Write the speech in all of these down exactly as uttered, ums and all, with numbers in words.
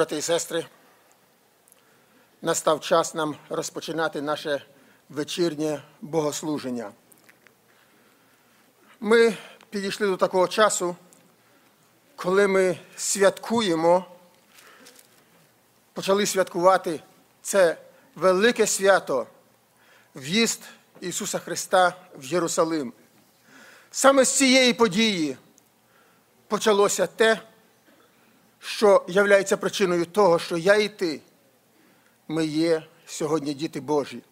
брати і сестри, настав час нам розпочинати наше вечірнє богослуження. Ми підійшли до такого часу, коли ми святкуємо, почали святкувати це велике свято, в'їзд Ісуса Христа в Єрусалим. Саме з цієї події почалося те, що є причиною того, що я і ти, ми є сьогодні діти Божі.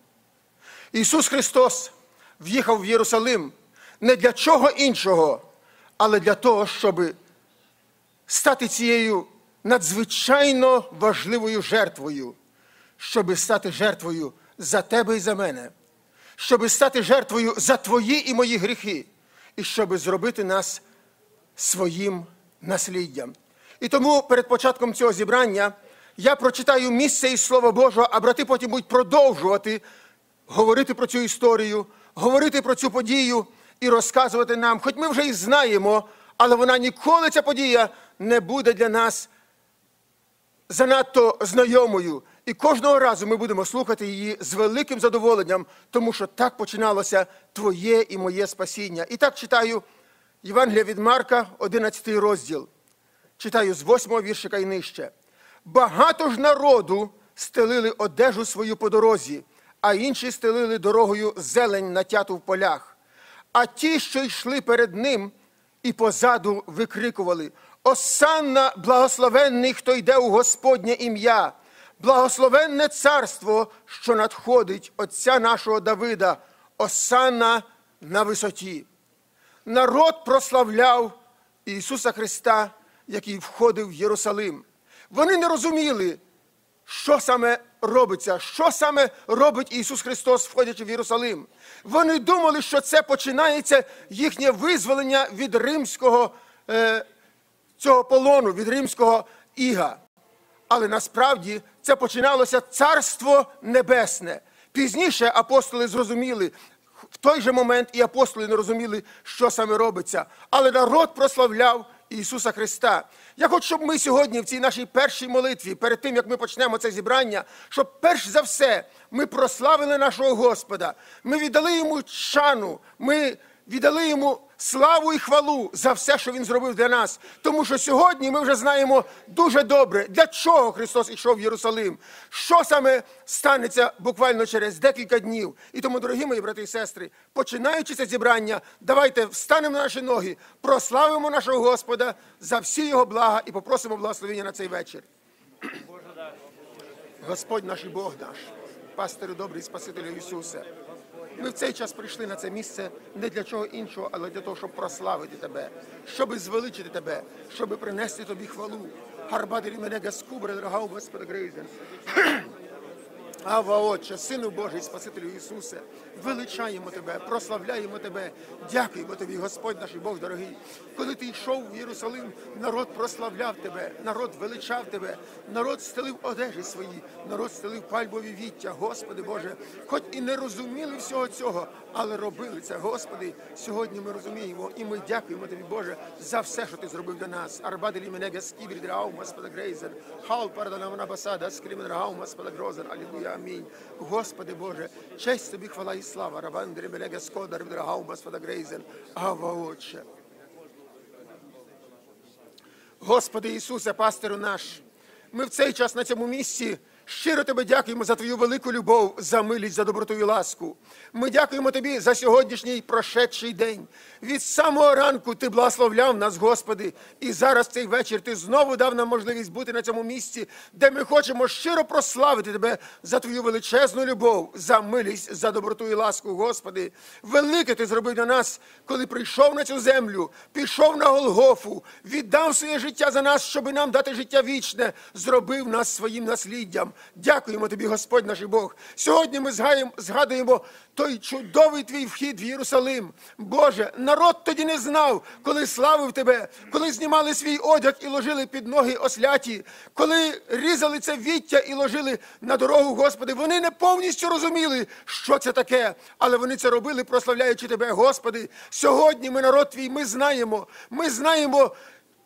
Ісус Христос в'їхав в Єрусалим не для чого іншого, але для того, щоб стати цією надзвичайно важливою жертвою, щоб стати жертвою за тебе і за мене, щоб стати жертвою за твої і мої гріхи, і щоб зробити нас своїм насліддям. І тому перед початком цього зібрання я прочитаю місце із Слова Божого, а брати потім будуть продовжувати говорити про цю історію, говорити про цю подію і розказувати нам, хоч ми вже і знаємо, але вона ніколи, ця подія, не буде для нас занадто знайомою. І кожного разу ми будемо слухати її з великим задоволенням, тому що так починалося твоє і моє спасіння. І так читаю Євангелія від Марка, одинадцятий розділ. Читаю з восьмого віршика і нижче. «Багато ж народу стелили одежу свою по дорозі, а інші стелили дорогою зелень, натяту в полях. А ті, що йшли перед ним і позаду, викрикували: "Осанна, благословенний, хто йде у Господнє ім'я! Благословенне царство, що надходить Отця нашого Давида! Осанна на висоті!" Народ прославляв Ісуса Христа, який входив в Єрусалим. Вони не розуміли, що саме робиться, що саме робить Ісус Христос, входячи в Єрусалим. Вони думали, що це починається їхнє визволення від римського цього полону, від римського іга. Але насправді це починалося Царство Небесне. Пізніше апостоли зрозуміли, в той же момент і апостоли не розуміли, що саме робиться. Але народ прославляв Ісуса Христа. Я хочу, щоб ми сьогодні в цій нашій першій молитві, перед тим, як ми почнемо це зібрання, щоб перш за все ми прославили нашого Господа, ми віддали Йому шану, ми віддали Йому славу і хвалу за все, що Він зробив для нас. Тому що сьогодні ми вже знаємо дуже добре, для чого Христос ішов в Єрусалим, що саме станеться буквально через декілька днів. І тому, дорогі мої брати і сестри, починаючи це зібрання, давайте встанемо на наші ноги, прославимо нашого Господа за всі Його блага і попросимо благословення на цей вечір. Господь наш і Бог наш, пастирю добрий, Спасителю Ісусе, ми в цей час прийшли на це місце не для чого іншого, але для того, щоб прославити Тебе, щоб звеличити Тебе, щоб принести Тобі хвалу. Гарбатері мене гаскубре, дорога у Господа Грейзен. Ава, Отче, Сину Божий, Спасителю Ісусе, величаємо Тебе, прославляємо Тебе, дякуємо Тобі, Господь наш і Бог дорогий. Коли Ти йшов в Єрусалим, народ прославляв Тебе, народ величав Тебе, народ стелив одежі свої, народ стелив пальбові віття, Господи Боже. Хоч і не розуміли всього цього, але робили це, Господи. Сьогодні ми розуміємо і ми дякуємо Тобі, Боже, за все, що Ти зробив для нас. Арбаделі мене гаскібрі драум, Господа Грейзен, хал парданавна басада, скрімен раум, Господа Грозен, алілуя. Амінь. Господи Боже, честь Тобі, хвала і слава. Рабандрі Белега Скодар, Вдрагау, Господа Грейзен, Ава, Отче. Господи Ісусе, пастирю наш, ми в цей час на цьому місці щиро Тебе дякуємо за Твою велику любов, за милість, за доброту і ласку. Ми дякуємо Тобі за сьогоднішній прошедший день. Від самого ранку Ти благословляв нас, Господи, і зараз цей вечір Ти знову дав нам можливість бути на цьому місці, де ми хочемо щиро прославити Тебе за Твою величезну любов, за милість, за доброту і ласку, Господи. Велике Ти зробив для нас, коли прийшов на цю землю, пішов на Голгофу, віддав своє життя за нас, щоб нам дати життя вічне, зробив нас своїм насліддям. Дякуємо Тобі, Господь наш і Бог. Сьогодні ми згадуємо той чудовий Твій вхід в Єрусалим. Боже, народ тоді не знав, коли славив Тебе, коли знімали свій одяг і ложили під ноги осляті, коли різали це віття і ложили на дорогу, Господи. Вони не повністю розуміли, що це таке, але вони це робили, прославляючи Тебе, Господи. Сьогодні ми народ Твій, ми знаємо, ми знаємо,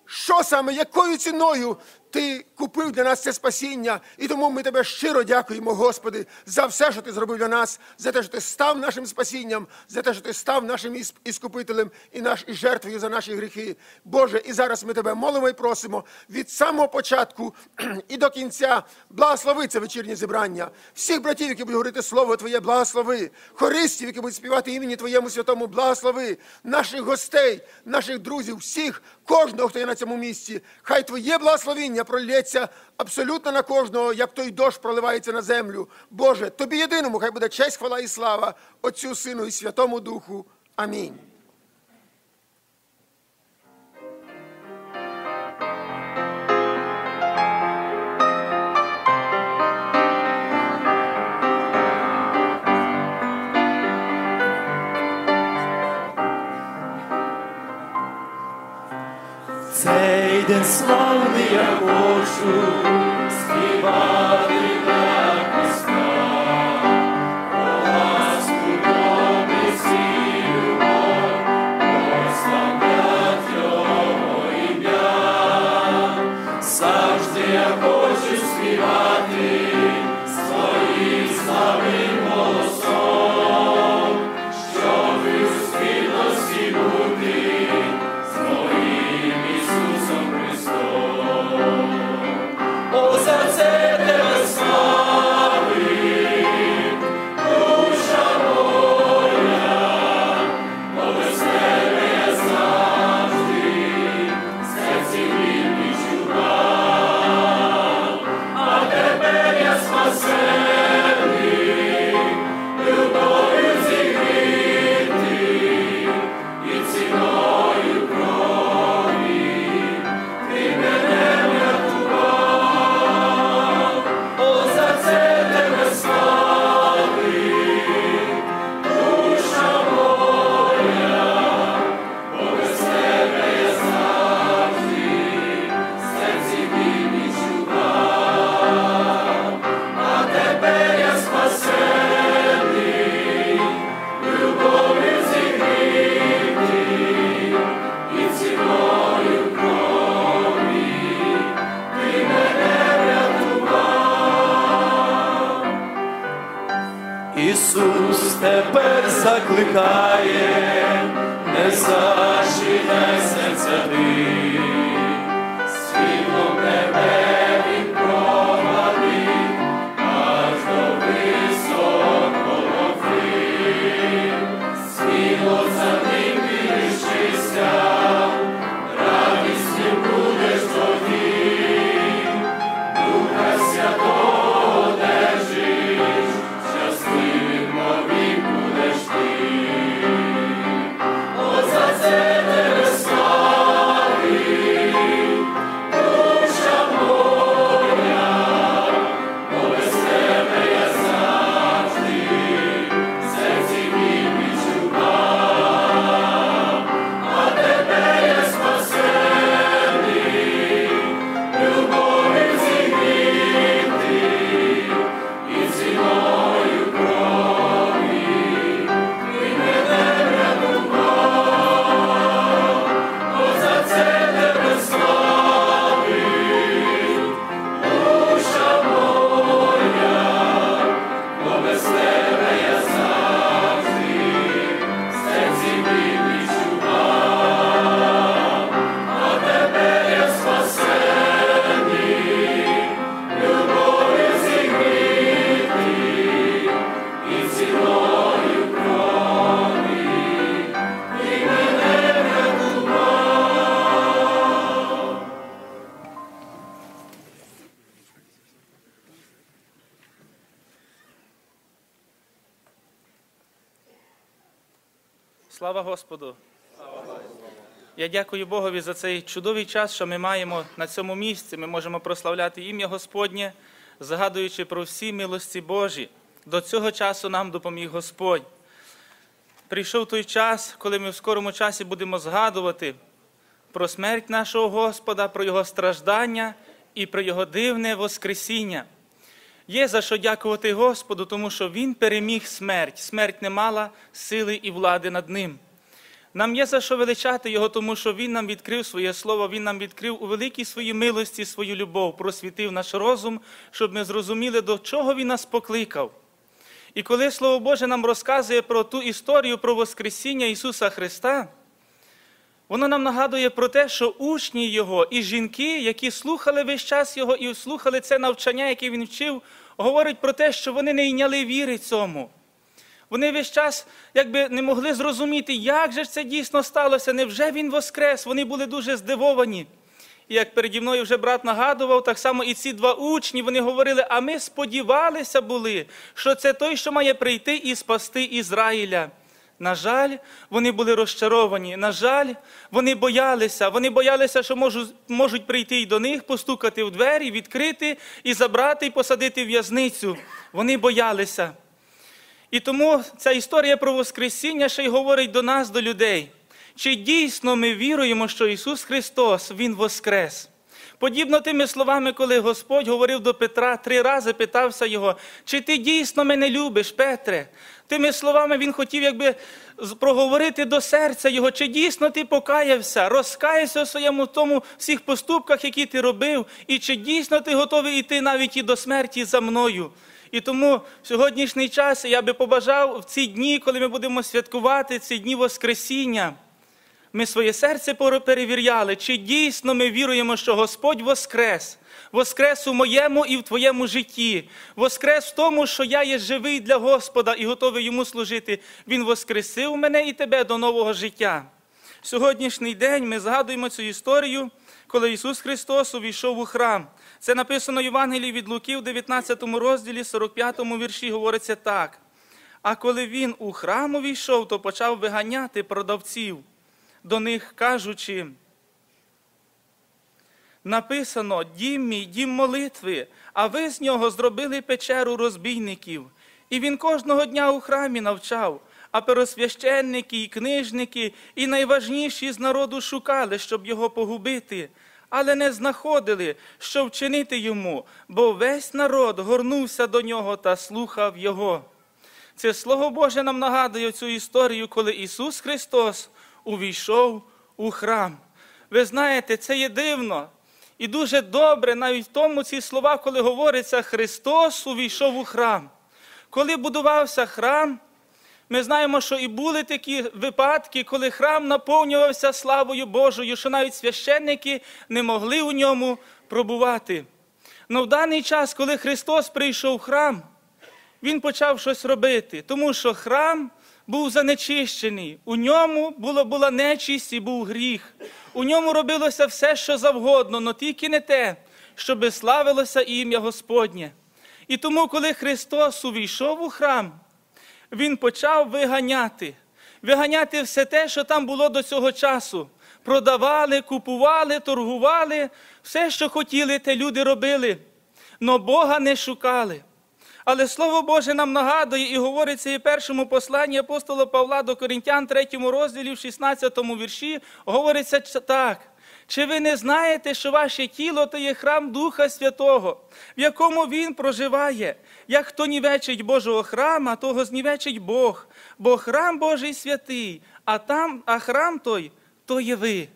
що саме, якою ціною Ти купив для нас це спасіння, і тому ми Тебе щиро дякуємо, Господи, за все, що Ти зробив для нас, за те, що Ти став нашим спасінням, за те, що Ти став нашим іскупителем і, наш, і жертвою за наші гріхи. Боже, і зараз ми Тебе молимо і просимо від самого початку і до кінця. Благослови це вечірнє зібрання. Всіх братів, які будуть говорити Слово Твоє, благослови. Хористів, які будуть співати імені Твоєму Святому, благослови. Наших гостей, наших друзів, всіх, кожного, хто є на цьому місці. Хай Твоє благословіння пролється абсолютно на кожного, як той дощ проливається на землю. Боже, Тобі єдиному хай буде честь, хвала і слава, Отцю, Сину і Святому Духу. Амінь. Цей день славний я хочу співати для Христа, о ласку, добрість і любов, прославлять Його ім'я. Завжди я хочу співати своїм славним голосом, щоб і у світлості бути з моїм Ісусом Христом. О, серце тебе слави, душа моя, бо без тебе я завжди в серці вільний чувак. А тепер я спасений, любов'ю зігрітий і ціною крові ти мене врятував. О, за це тебе слави, душа моя, бо без тебе я завжди в серці вільний чувак. А тепер я спасений, любов'ю зігрітий і ціною крові ти мене врятував. Ісус тепер закликає, не зажидай серця ти, світлом тебе він провадить, аж до високого ти, світло за ним підвищися, радістю будеш тоді. Духа Святого одержиш, щасливим нові будеш ти. О, за це тебе слави, душа моя, бо без тебе я завжди в серці мій відчував. А тепер я спасений, любов'ю зігрітий і ціною крові ти мене врятував. О, за це тебе слави, душа моя, бо без тебе я завжди в серці мій відчував. А тепер я спасений, любов'ю зігрітий і ціною крові ти мене врятував. Слава Господу! Я дякую Богові за цей чудовий час, що ми маємо на цьому місці. Ми можемо прославляти ім'я Господнє, згадуючи про всі милості Божі. До цього часу нам допоміг Господь. Прийшов той час, коли ми в скорому часі будемо згадувати про смерть нашого Господа, про Його страждання і про Його дивне воскресіння. Є за що дякувати Господу, тому що Він переміг смерть. Смерть не мала сили і влади над ним. Нам є за що величати Його, тому що Він нам відкрив своє Слово, Він нам відкрив у великій своїй милості свою любов, просвітив наш розум, щоб ми зрозуміли, до чого Він нас покликав. І коли Слово Боже нам розказує про ту історію, про Воскресіння Ісуса Христа, воно нам нагадує про те, що учні Його і жінки, які слухали весь час Його і слухали це навчання, яке Він вчив, говорять про те, що вони не йняли віри цьому. Вони весь час якби не могли зрозуміти, як же це дійсно сталося, невже Він воскрес? Вони були дуже здивовані. І як переді мною вже брат нагадував, так само і ці два учні, вони говорили, а ми сподівалися були, що це той, що має прийти і спасти Ізраїля. На жаль, вони були розчаровані, на жаль, вони боялися, вони боялися, що можуть, можуть прийти і до них, постукати в двері, відкрити, і забрати, і посадити в в'язницю. Вони боялися. І тому ця історія про Воскресіння ще й говорить до нас, до людей. Чи дійсно ми віруємо, що Ісус Христос, Він воскрес? Подібно тими словами, коли Господь говорив до Петра, три рази питався його, чи ти дійсно мене любиш, Петре? Тими словами Він хотів якби проговорити до серця його, чи дійсно ти покаявся, розкаявся у своєму тому всіх поступках, які ти робив, і чи дійсно ти готовий йти навіть і до смерті за мною? І тому в сьогоднішній час я би побажав в ці дні, коли ми будемо святкувати ці дні Воскресіння, ми своє серце перевіряли, чи дійсно ми віруємо, що Господь воскрес. Воскрес у моєму і в твоєму житті. Воскрес в тому, що я є живий для Господа і готовий Йому служити. Він воскресив мене і тебе до нового життя. В сьогоднішній день ми згадуємо цю історію, коли Ісус Христос увійшов у храм. Це написано в Євангелії від Луки в дев'ятнадцятому розділі, сорок п'ятому вірші, говориться так. А коли Він у храм увійшов, то почав виганяти продавців, до них кажучи, написано, дім мій, дім молитви, а ви з нього зробили печеру розбійників. І він кожного дня у храмі навчав, а первосвященники і книжники, і найважніші з народу шукали, щоб його погубити, але не знаходили, що вчинити йому, бо весь народ горнувся до нього та слухав його. Це Слово Боже нам нагадує цю історію, коли Ісус Христос увійшов у храм. Ви знаєте, це є дивно і дуже добре навіть в тому ці слова, коли говориться «Христос увійшов у храм». Коли будувався храм, ми знаємо, що і були такі випадки, коли храм наповнювався славою Божою, що навіть священники не могли у ньому пробувати. Но в даний час, коли Христос прийшов у храм, Він почав щось робити, тому що храм був занечищений, у ньому була, була нечисть і був гріх. У ньому робилося все, що завгодно, но тільки не те, щоби славилося ім'я Господнє. І тому, коли Христос увійшов у храм, Він почав виганяти. Виганяти все те, що там було до цього часу. Продавали, купували, торгували, все, що хотіли, те люди робили. Но Бога не шукали. Але Слово Боже нам нагадує і говориться і в першому посланні апостола Павла до Коринтян, третьому розділі, в шістнадцятому вірші, говориться так. Чи ви не знаєте, що ваше тіло – то є храм Духа Святого, в якому Він проживає? Як хто нівечить Божого храма, того знівечить Бог, бо храм Божий святий, а, там, а храм той – то є ви.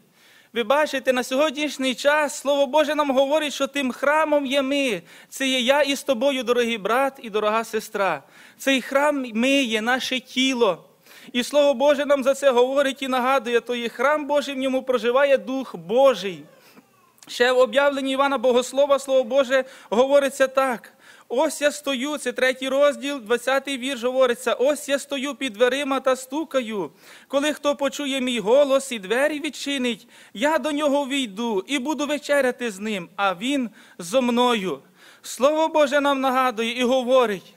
Ви бачите, на сьогоднішній час Слово Боже нам говорить, що тим храмом є ми. Це є я із тобою, дорогий брат і дорога сестра. Цей храм ми є, наше тіло. І Слово Боже нам за це говорить і нагадує, то є храм Божий, в ньому проживає Дух Божий. Ще в об'явленні Івана Богослова Слово Боже говориться так. Ось я стою, це третій розділ, двадцятий вірш говориться, ось я стою під дверима та стукаю. Коли хто почує мій голос і двері відчинить, я до нього увійду і буду вечеряти з ним, а він зо мною. Слово Боже нам нагадує і говорить,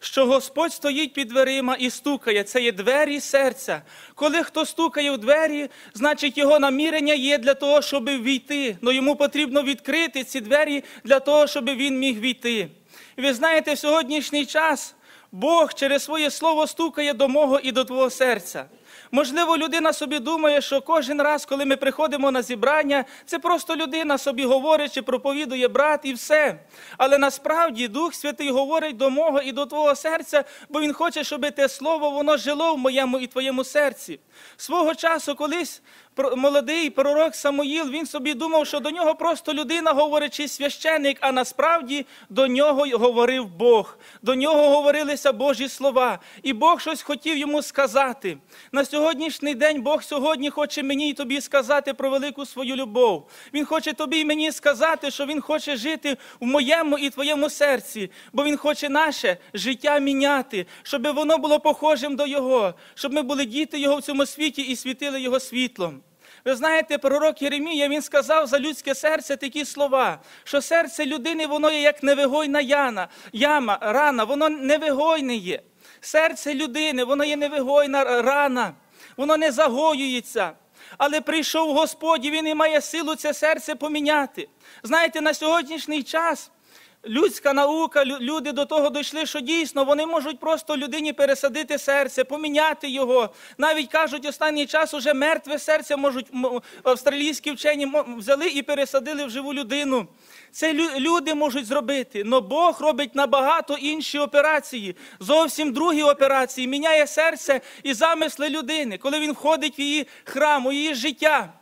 що Господь стоїть під дверима і стукає. Це є двері серця. Коли хто стукає в двері, значить його намірення є для того, щоб війти. Но йому потрібно відкрити ці двері для того, щоб він міг війти. І ви знаєте, в сьогоднішній час Бог через своє слово стукає до мого і до твого серця. Можливо, людина собі думає, що кожен раз, коли ми приходимо на зібрання, це просто людина собі говорить чи проповідує брат і все. Але насправді Дух Святий говорить до мого і до твого серця, бо Він хоче, щоб те слово, воно жило в моєму і твоєму серці. Свого часу колись молодий пророк Самуїл, він собі думав, що до нього просто людина говорить чи священник, а насправді до нього говорив Бог. До нього говорилися Божі слова, і Бог щось хотів йому сказати. На сьогоднішній день Бог сьогодні хоче мені і тобі сказати про велику свою любов. Він хоче тобі і мені сказати, що Він хоче жити в моєму і твоєму серці, бо Він хоче наше життя міняти, щоб воно було похожим до Його, щоб ми були діти Його в цьому світі і світили Його світлом. Ви знаєте, пророк Єремія, він сказав за людське серце такі слова, що серце людини, воно є як невигойна яма, яма, рана, воно невигойне є. Серце людини, воно є невигойна рана, воно не загоюється. Але прийшов Господь, і Він і має силу це серце поміняти. Знаєте, на сьогоднішній час людська наука, люди до того дійшли, що дійсно вони можуть просто людині пересадити серце, поміняти його. Навіть кажуть, останній час уже мертве серце можуть, австралійські вчені взяли і пересадили в живу людину. Це люди можуть зробити, але Бог робить набагато інші операції, зовсім другі операції, міняє серце і замисли людини, коли він входить в її храм, у її життя.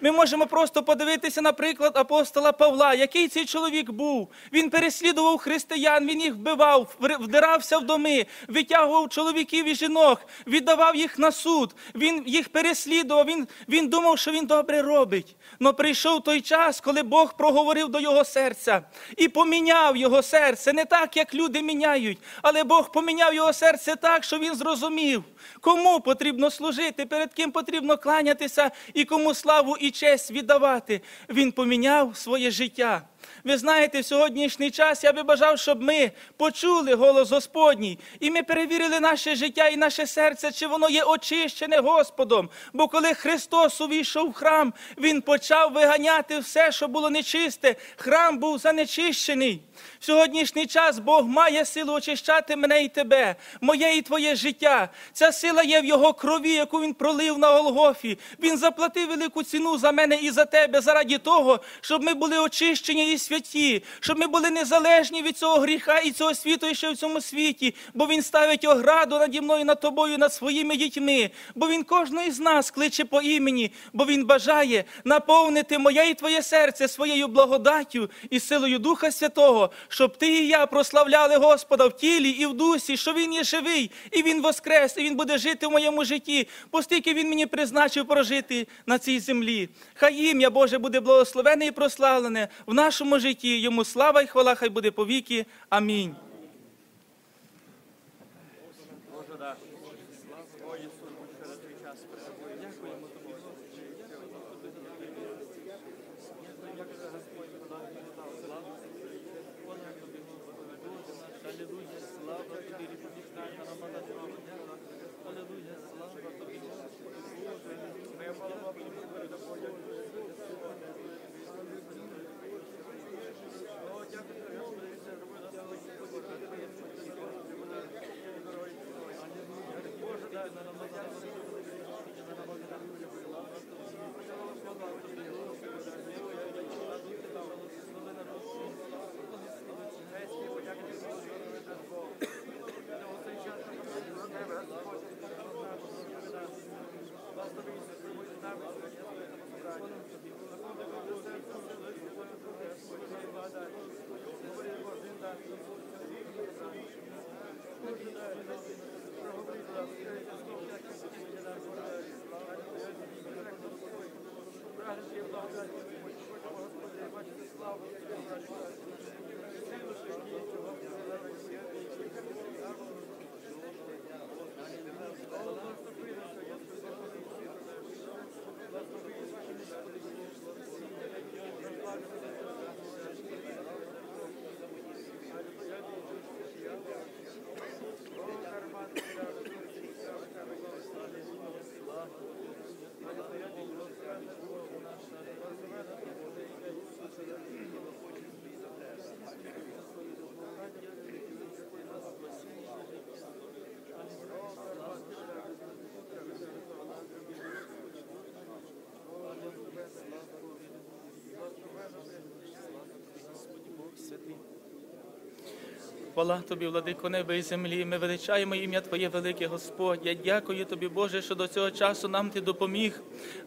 Ми можемо просто подивитися, наприклад, апостола Павла, який цей чоловік був. Він переслідував християн, він їх вбивав, вдирався в доми, витягував чоловіків і жінок, віддавав їх на суд, він їх переслідував, він, він думав, що він добре робить. Но прийшов той час, коли Бог проговорив до його серця і поміняв його серце, не так, як люди міняють, але Бог поміняв його серце так, що він зрозумів, кому потрібно служити, перед ким потрібно кланятися і кому славу і честь віддавати. Він поміняв своє життя. Ви знаєте, в сьогоднішній час я би бажав, щоб ми почули голос Господній, і ми перевірили наше життя і наше серце, чи воно є очищене Господом. Бо коли Христос увійшов в храм, Він почав виганяти все, що було нечисте. Храм був занечищений. В сьогоднішній час Бог має силу очищати мене і тебе, моє і твоє життя. Ця сила є в Його крові, яку Він пролив на Голгофі. Він заплатив велику ціну за мене і за тебе, заради того, щоб ми були очищені і святі, щоб ми були незалежні від цього гріха і цього світу, і ще в цьому світі, бо Він ставить ограду наді мною, над тобою, над своїми дітьми, бо Він кожного із нас кличе по імені, бо Він бажає наповнити моє і твоє серце своєю благодаттю і силою Духа Святого, щоб ти і я прославляли Господа в тілі і в дусі, що Він є живий, і Він воскрес, і Він буде жити в моєму житті, постільки Він мені призначив прожити на цій землі. Хай ім'я Боже буде благословене і прославлене в нашому житті. Йому слава і хвала хай буде повіки. Амінь. Thank you. Хвала Тобі, Владико неба і землі, ми величаємо ім'я Твоє велике, Господь. Я дякую Тобі, Боже, що до цього часу нам Ти допоміг,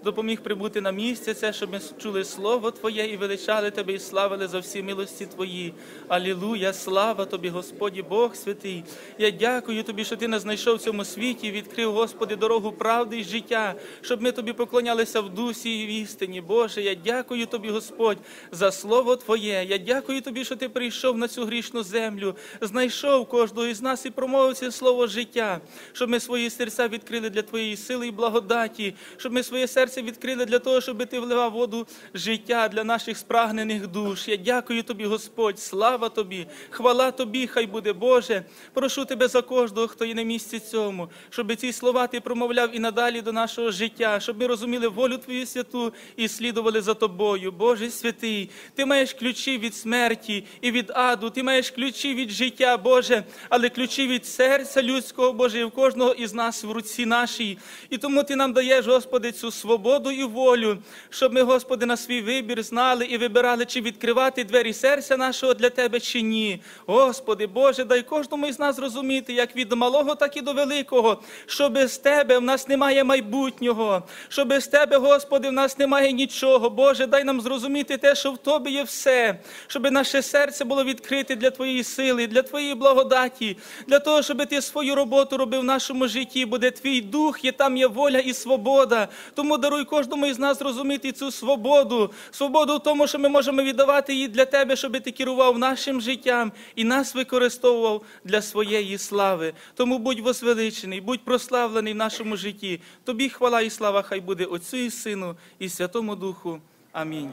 допоміг прибути на місце це, щоб ми чули Слово Твоє і величали Тебе, і славили за всі милості Твої. Алілуя, слава Тобі, Господі, Бог святий. Я дякую Тобі, що Ти нас знайшов в цьому світі і відкрив, Господи, дорогу правди і життя, щоб ми Тобі поклонялися в дусі і в істині. Боже, я дякую Тобі, Господь, за Слово Твоє. Я дякую Тобі, що Ти прийшов на цю грішну землю, знайшов кожного із нас і промовив це слово життя, щоб ми свої серця відкрили для Твоєї сили і благодаті, щоб ми своє серце відкрили для того, щоб Ти вливав воду життя для наших спрагнених душ. Я дякую Тобі, Господь, слава Тобі, хвала Тобі, хай буде, Боже. Прошу Тебе за кожного, хто є на місці цьому, щоб ці слова Ти промовляв і надалі до нашого життя, щоб ми розуміли волю Твою святу і слідували за Тобою. Боже святий, Ти маєш ключі від смерті і від аду, Ти маєш ключі від життя, Боже, але ключі від серця людського, Боже, і в кожного із нас в руці нашій. І тому Ти нам даєш, Господи, цю свободу і волю, щоб ми, Господи, на свій вибір знали і вибирали, чи відкривати двері серця нашого для Тебе, чи ні. Господи, Боже, дай кожному із нас розуміти, як від малого, так і до великого, що без Тебе в нас немає майбутнього, що без Тебе, Господи, в нас немає нічого. Боже, дай нам зрозуміти те, що в Тобі є все, щоб наше серце було відкрите для Твоєї сили, для Твоєї благодаті, для того, щоб Ти свою роботу робив в нашому житті. Буде Твій Дух, є там є воля і свобода. Тому даруй кожному із нас розуміти цю свободу. Свободу в тому, що ми можемо віддавати її для Тебе, щоб Ти керував нашим життям і нас використовував для своєї слави. Тому будь возвеличений, будь прославлений в нашому житті. Тобі хвала і слава хай буде Отцю і Сину і Святому Духу. Амінь.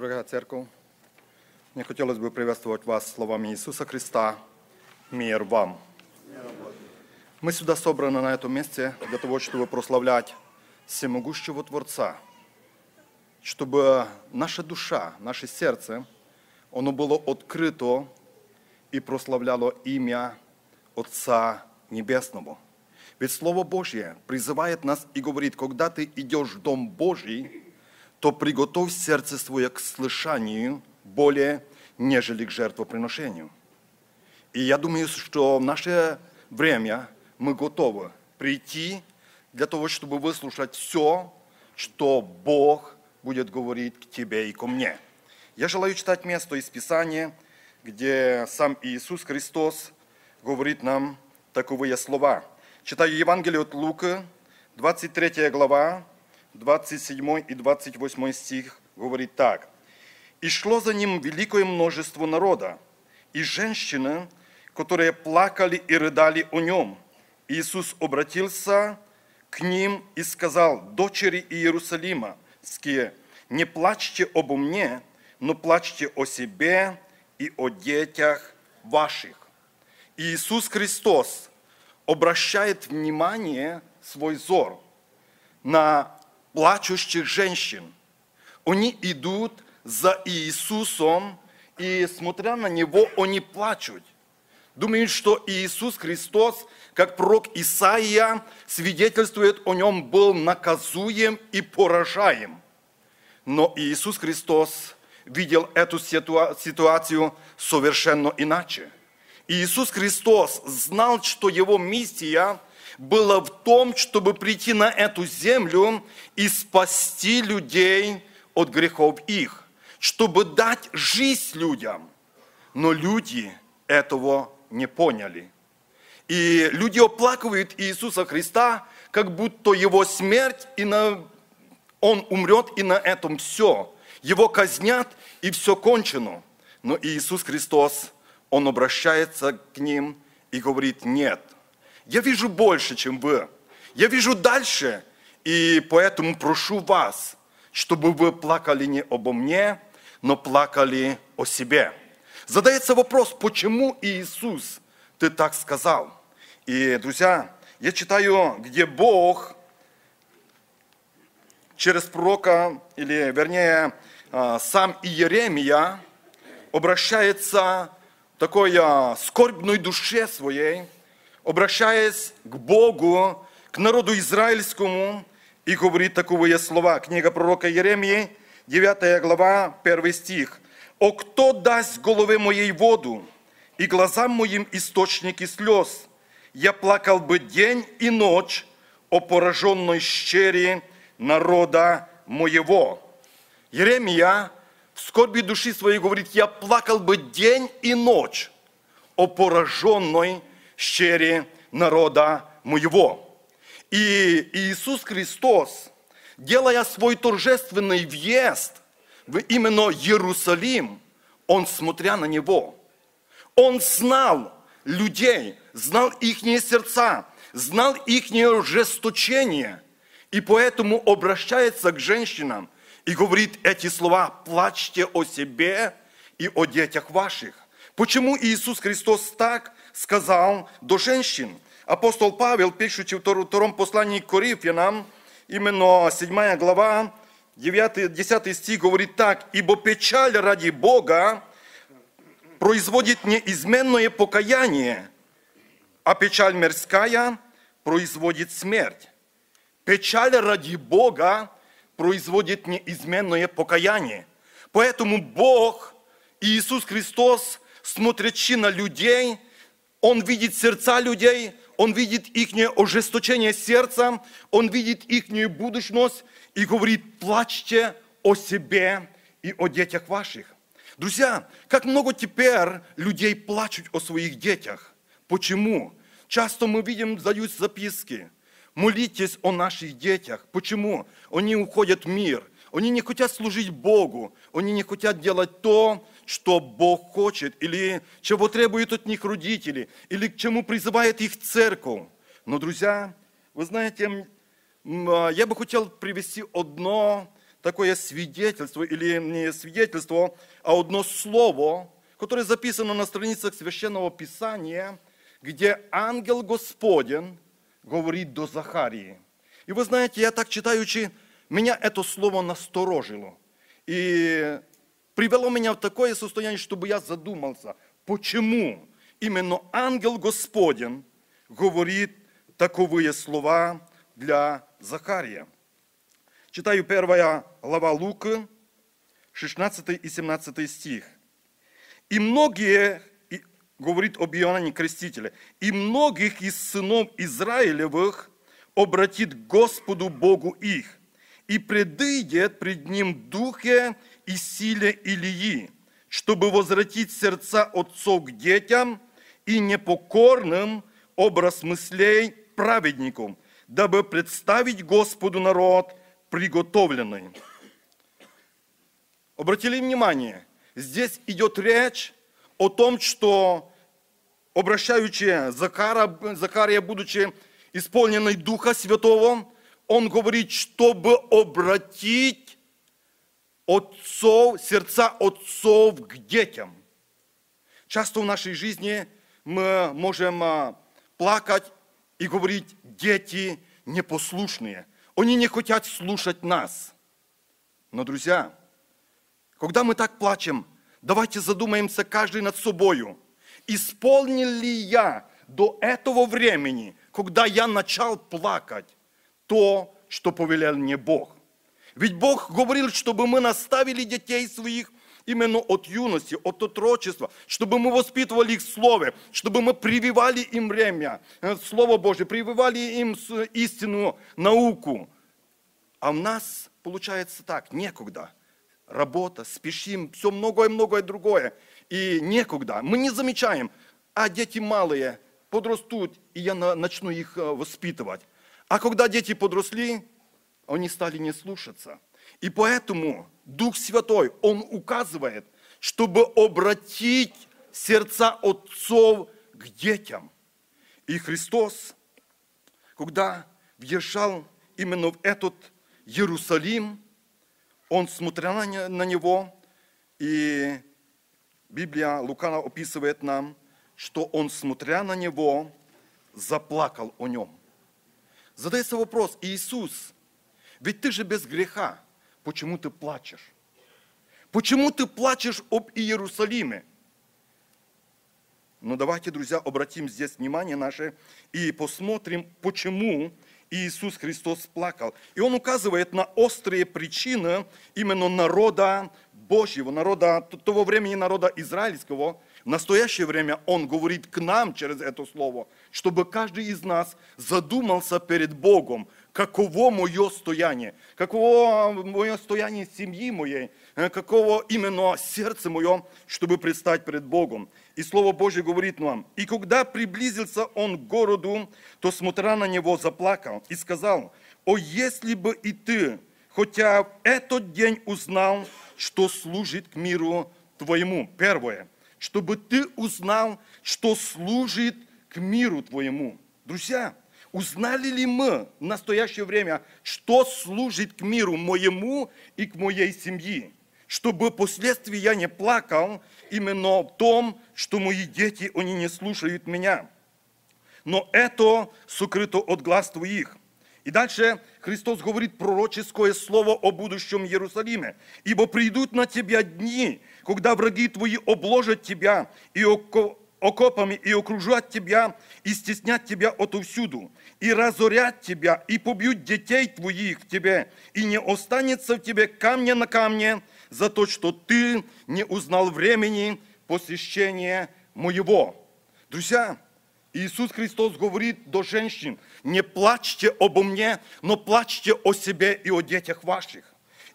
Дорогая церковь, мне хотелось бы приветствовать вас словами Иисуса Христа. Мир вам. Мы сюда собраны на этом месте для того, чтобы прославлять всемогущего Творца, чтобы наша душа, наше сердце, оно было открыто и прославляло имя Отца Небесного. Ведь Слово Божье призывает нас и говорит, когда ты идешь в Дом Божий, то приготовь сердце свое к слышанию более, нежели к жертвоприношению. И я думаю, что в наше время мы готовы прийти для того, чтобы выслушать все, что Бог будет говорить к тебе и ко мне. Я желаю читать место из Писания, где сам Иисус Христос говорит нам таковые слова. Читаю Евангелие от Луки, двадцать третья глава, двадцать седьмой и двадцать восьмой стих, говорит так. «И шло за ним великое множество народа, и женщины, которые плакали и рыдали о нем. Иисус обратился к ним и сказал: дочери Иерусалимские, не плачьте обо мне, но плачьте о себе и о детях ваших». Иисус Христос обращает внимание, свой взор, на плачущих женщин. Они идут за Иисусом, и, смотря на Него, они плачут. Думают, что Иисус Христос, как пророк Исаия свидетельствует о Нем, был наказуем и поражаем. Но Иисус Христос видел эту ситуацию совершенно иначе. Иисус Христос знал, что Его миссия была в том, чтобы прийти на эту землю и спасти людей от грехов их, чтобы дать жизнь людям. Но люди этого не поняли. И люди оплакивают Иисуса Христа, как будто Его смерть, и на... Он умрет, и на этом все. Его казнят, и все кончено. Но Иисус Христос, Он обращается к ним и говорит: нет, я вижу больше, чем вы. Я вижу дальше, и поэтому прошу вас, чтобы вы плакали не обо мне, но плакали о себе. Задается вопрос, почему, Иисус, ты так сказал? И, друзья, я читаю, где Бог через пророка, или, вернее, сам Иеремия обращается к такой скорбной душе своей, обращаясь к Богу, к народу израильскому, и говорит таковые слова. Книга пророка Иеремии, девятая глава, первый стих. «О, кто даст голове моей воду, и глазам моим источники слез? Я плакал бы день и ночь о пораженной щери народа моего». Иеремия в скорби души своей говорит: «Я плакал бы день и ночь о пораженной щери щери народа моего». И Иисус Христос, делая свой торжественный въезд в именно Иерусалим, Он, смотря на Него, Он знал людей, знал их сердца, знал их ожесточение, и поэтому обращается к женщинам и говорит эти слова: «Плачьте о себе и о детях ваших». Почему Иисус Христос так сказал до женщин? Апостол Павел, пишучи в втором послании к Коринфянам, именно седьмая глава, девятый, десятый стих, говорит так: «Ибо печаль ради Бога производит неизменное покаяние, а печаль мирская производит смерть». Печаль ради Бога производит неизменное покаяние. Поэтому Бог, Иисус Христос, смотрячи на людей, Он видит сердца людей, Он видит их ожесточение сердца, Он видит их будущность и говорит: плачьте о себе и о детях ваших. Друзья, как много теперь людей плачут о своих детях. Почему? Часто мы видим, дают записки: молитесь о наших детях. Почему? Они уходят в мир, они не хотят служить Богу, они не хотят делать то, что Бог хочет, или чего требуют от них родители, или к чему призывает их церковь. Но, друзья, вы знаете, я бы хотел привести одно такое свидетельство или не свидетельство, а одно слово, которое записано на страницах Священного Писания, где ангел Господень говорит до Захарии. И вы знаете, я так читаючи, меня это слово насторожило. И привело меня в такое состояние, чтобы я задумался, почему именно ангел Господень говорит таковые слова для Захария. Читаю первая глава Луки, шестнадцатый и семнадцатый стих. «И многие, говорит об Иоанне Крестителе, и многих из сынов Израилевых обратит к Господу Богу их, и предыдет пред Ним духе и силе Илии, чтобы возвратить сердца отцов к детям и непокорным образ мыслей праведников, дабы представить Господу народ приготовленный». Обратили внимание, здесь идет речь о том, что, обращаючи Захара, Захария, будучи исполненный Духа Святого, он говорит, чтобы обратить отцов, сердца отцов к детям. Часто в нашей жизни мы можем плакать и говорить: дети непослушные, они не хотят слушать нас. Но, друзья, когда мы так плачем, давайте задумаемся каждый над собою. Исполнил ли я до этого времени, когда я начал плакать, то, что повелел мне Бог? Ведь Бог говорил, чтобы мы наставили детей своих именно от юности, от отрочества, чтобы мы воспитывали их в Слове, чтобы мы прививали им время, Слово Божие, прививали им истинную науку. А у нас получается так, некогда. Работа, спешим, все многое-многое другое. И некогда. Мы не замечаем, а дети малые подрастут, и я начну их воспитывать. А когда дети подросли, они стали не слушаться. И поэтому Дух Святой, Он указывает, чтобы обратить сердца отцов к детям. И Христос, когда въезжал именно в этот Иерусалим, Он смотрел на него, и Библия Лука описывает нам, что он, смотря на него, заплакал о нем. Задается вопрос: Иисус, ведь ты же без греха, почему ты плачешь? Почему ты плачешь об Иерусалиме? Но давайте, друзья, обратим здесь внимание наше и посмотрим, почему Иисус Христос плакал. И Он указывает на острые причины именно народа Божьего, народа того времени, народа израильского. В настоящее время Он говорит к нам через это слово, чтобы каждый из нас задумался перед Богом, каково мое стояние, каково мое стояние семьи моей, каково именно сердце мое, чтобы предстать перед Богом. И Слово Божье говорит нам: «И когда приблизился он к городу, то, смотря на него, заплакал и сказал: о, если бы и ты, хотя в этот день узнал, что служит к миру твоему». Первое, чтобы ты узнал, что служит к миру твоему. Друзья, узнали ли мы в настоящее время, что служит к миру моему и к моей семье? Чтобы впоследствии я не плакал именно в том, что мои дети, они не слушают меня. Но это сокрыто от глаз твоих. И дальше Христос говорит пророческое слово о будущем Иерусалиме. «Ибо придут на тебя дни, когда враги твои обложат тебя и окопами, и окружат тебя, и стеснят тебя отовсюду, и разорят тебя, и побьют детей твоих в тебе, и не останется в тебе камня на камне за то, что ты не узнал времени посещения моего». Друзья, Иисус Христос говорит до женщин: не плачьте обо мне, но плачьте о себе и о детях ваших.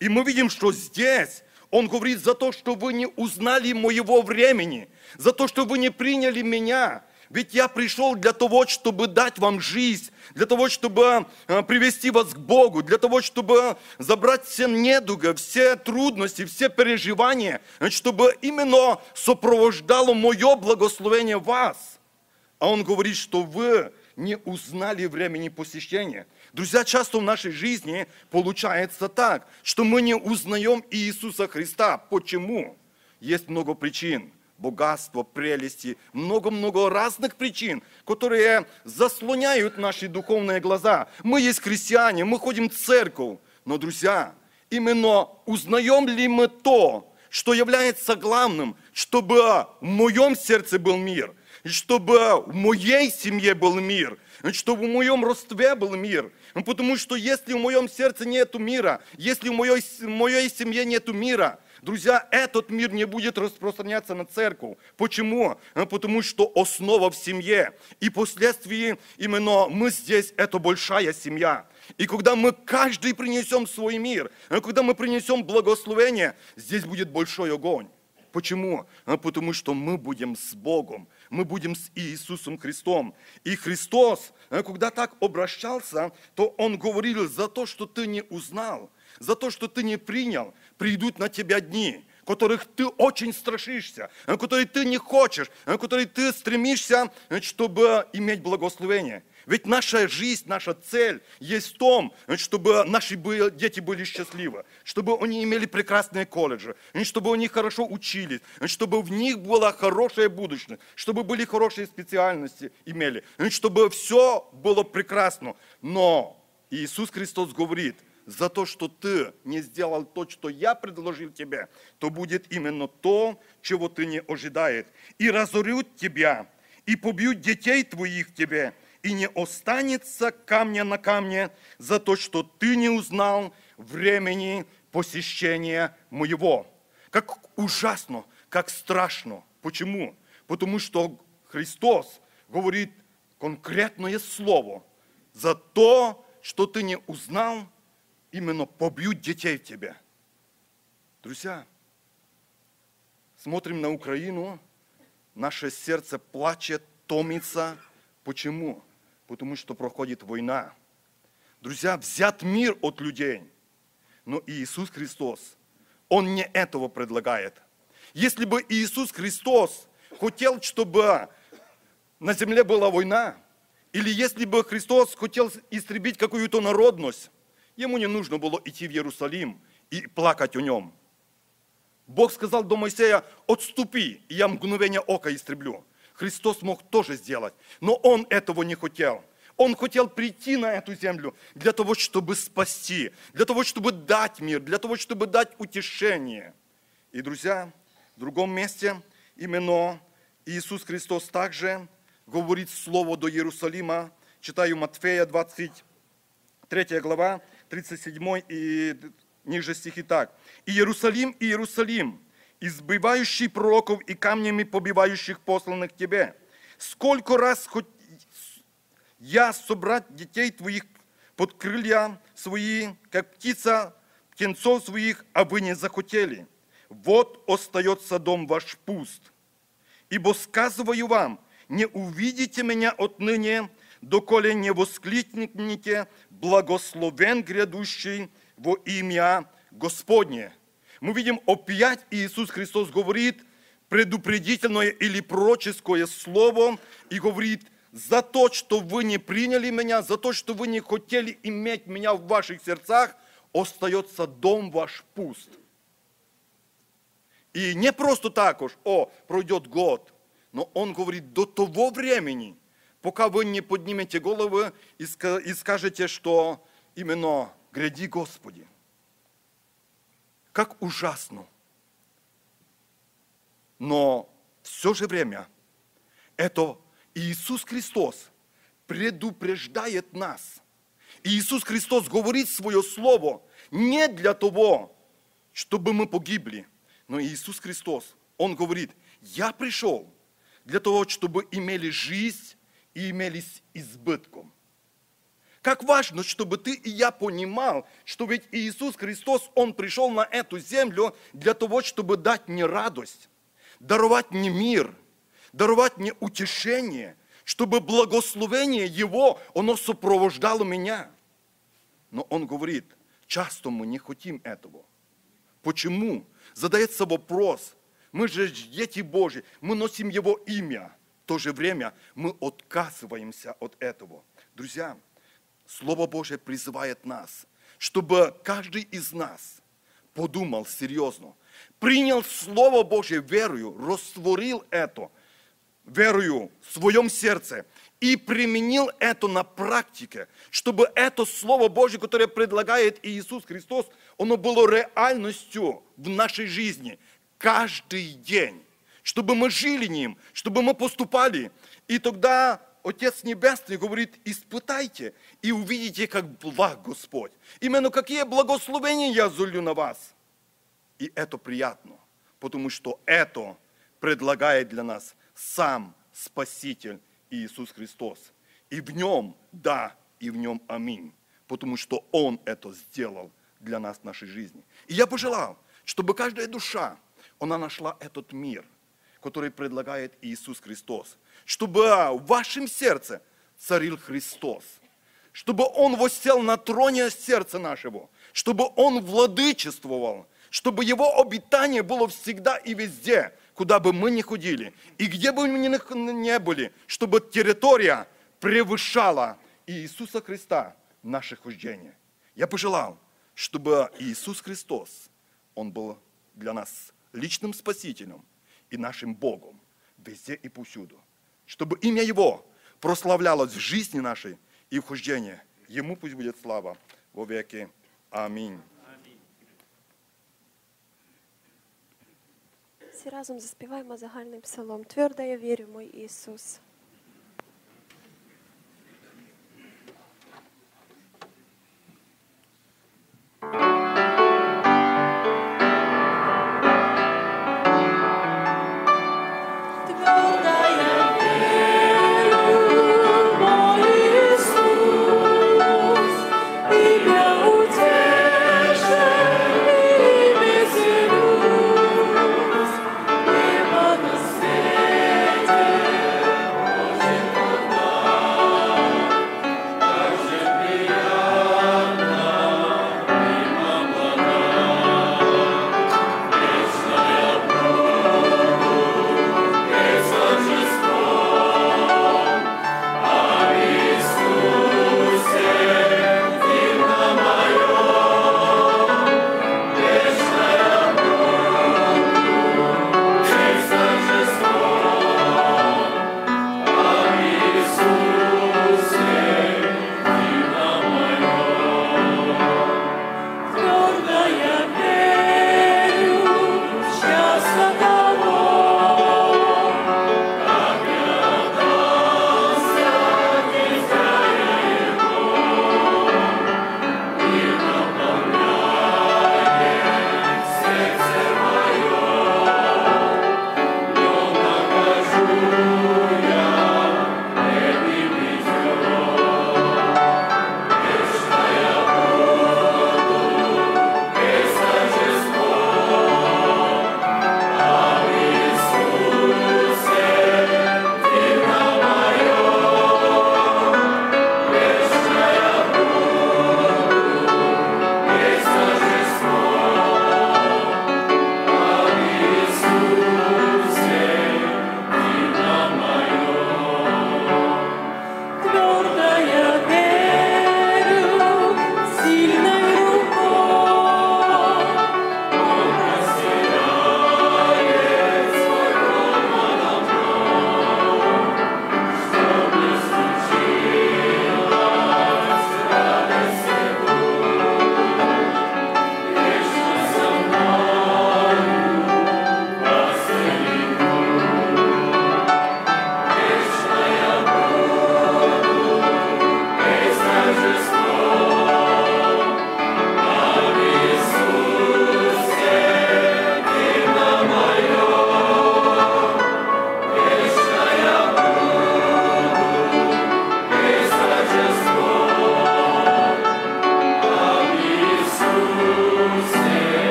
И мы видим, что здесь Он говорит: за то, что вы не узнали моего времени, за то, что вы не приняли меня. Ведь я пришел для того, чтобы дать вам жизнь, для того, чтобы привести вас к Богу, для того, чтобы забрать все недуги, все трудности, все переживания, чтобы именно сопровождало мое благословение вас. А Он говорит, что вы не узнали времени посещения. Друзья, часто в нашей жизни получается так, что мы не узнаем Иисуса Христа. Почему? Есть много причин. Богатство, прелести, много-много разных причин, которые заслоняют наши духовные глаза. Мы есть христиане, мы ходим в церковь. Но, друзья, именно узнаем ли мы то, что является главным, чтобы в моем сердце был мир, чтобы в моей семье был мир, чтобы в моем родстве был мир. Потому что если в моем сердце нет мира, если в моей, в моей семье нет мира, друзья, этот мир не будет распространяться на церковь. Почему? Потому что основа в семье. И впоследствии именно мы здесь, это большая семья. И когда мы каждый принесем свой мир, когда мы принесем благословение, здесь будет большой огонь. Почему? Потому что мы будем с Богом, мы будем с Иисусом Христом. И Христос, когда так обращался, то Он говорил: за то, что ты не узнал, за то, что ты не принял, придут на тебя дни, которых ты очень страшишься, которые ты не хочешь, которые ты стремишься, чтобы иметь благословение. Ведь наша жизнь, наша цель есть в том, чтобы наши дети были счастливы, чтобы они имели прекрасные колледжи, чтобы они хорошо учились, чтобы в них было хорошее будущее, чтобы были хорошие специальности имели, чтобы все было прекрасно. Но Иисус Христос говорит: за то, что ты не сделал то, что я предложил тебе, то будет именно то, чего ты не ожидаешь. И разорют тебя, и побьют детей твоих тебе, и не останется камня на камне за то, что ты не узнал времени посещения моего. Как ужасно, как страшно. Почему? Потому что Христос говорит конкретное слово. За то, что ты не узнал, именно побьют детей в тебе. Друзья, смотрим на Украину, наше сердце плачет, томится. Почему? Потому что проходит война. Друзья, взят мир от людей. Но Иисус Христос, Он не этого предлагает. Если бы Иисус Христос хотел, чтобы на земле была война, или если бы Христос хотел истребить какую-то народность, Ему не нужно было идти в Иерусалим и плакать о нем. Бог сказал до Моисея: отступи, и я мгновение ока истреблю. Христос мог тоже сделать, но Он этого не хотел. Он хотел прийти на эту землю для того, чтобы спасти, для того, чтобы дать мир, для того, чтобы дать утешение. И, друзья, в другом месте именно Иисус Христос также говорит слово до Иерусалима. Читаю Матфея двадцать третья глава, тридцать седьмой и ниже стихи так. «И Иерусалим, и Иерусалим, избивающий пророков и камнями побивающих посланных тебе, сколько раз хоть я собрать детей твоих под крылья свои, как птица птенцов своих, а вы не захотели. Вот остается дом ваш пуст. Ибо сказываю вам, не увидите меня отныне, доколе не воскликните: благословен грядущий во имя Господне». Мы видим, опять Иисус Христос говорит предупредительное или пророческое слово и говорит: за то, что вы не приняли меня, за то, что вы не хотели иметь меня в ваших сердцах, остается дом ваш пуст. И не просто так уж, о, пройдет год, но Он говорит: до того времени, пока вы не поднимете головы и скажете, что именно «Гряди, Господи». Как ужасно. Но все же время это Иисус Христос предупреждает нас. Иисус Христос говорит свое слово не для того, чтобы мы погибли. Но Иисус Христос, Он говорит: я пришел для того, чтобы имели жизнь и имели с избытком. Как важно, чтобы ты и я понимал, что ведь Иисус Христос, Он пришел на эту землю для того, чтобы дать мне радость, даровать мне мир, даровать мне утешение, чтобы благословение Его, оно сопровождало меня. Но Он говорит: часто мы не хотим этого. Почему? Задается вопрос: мы же дети Божьи, мы носим Его имя. то же время мы отказываемся от этого. Друзья, Слово Божие призывает нас, чтобы каждый из нас подумал серьезно, принял Слово Божие верою, растворил это верою в своем сердце и применил это на практике, чтобы это Слово Божие, которое предлагает Иисус Христос, оно было реальностью в нашей жизни каждый день, чтобы мы жили ним, чтобы мы поступали. И тогда Отец Небесный говорит, испытайте и увидите, как благ Господь. Именно какие благословения я изолью на вас. И это приятно, потому что это предлагает для нас сам Спаситель Иисус Христос. И в нем да, и в нем аминь, потому что Он это сделал для нас в нашей жизни. И я пожелал, чтобы каждая душа, она нашла этот мир, который предлагает Иисус Христос, чтобы в вашем сердце царил Христос, чтобы Он воссел на троне сердца нашего, чтобы Он владычествовал, чтобы Его обитание было всегда и везде, куда бы мы ни ходили, и где бы мы ни были, чтобы территория превышала Иисуса Христа наше хождение. Я пожелал, чтобы Иисус Христос, Он был для нас личным Спасителем, и нашим Богом везде и повсюду, чтобы имя Его прославлялось в жизни нашей и в хождении. Ему пусть будет слава во веки. Аминь. Всі разом заспіваємо загальним псалом. Твердо я вірю, мій Ісус.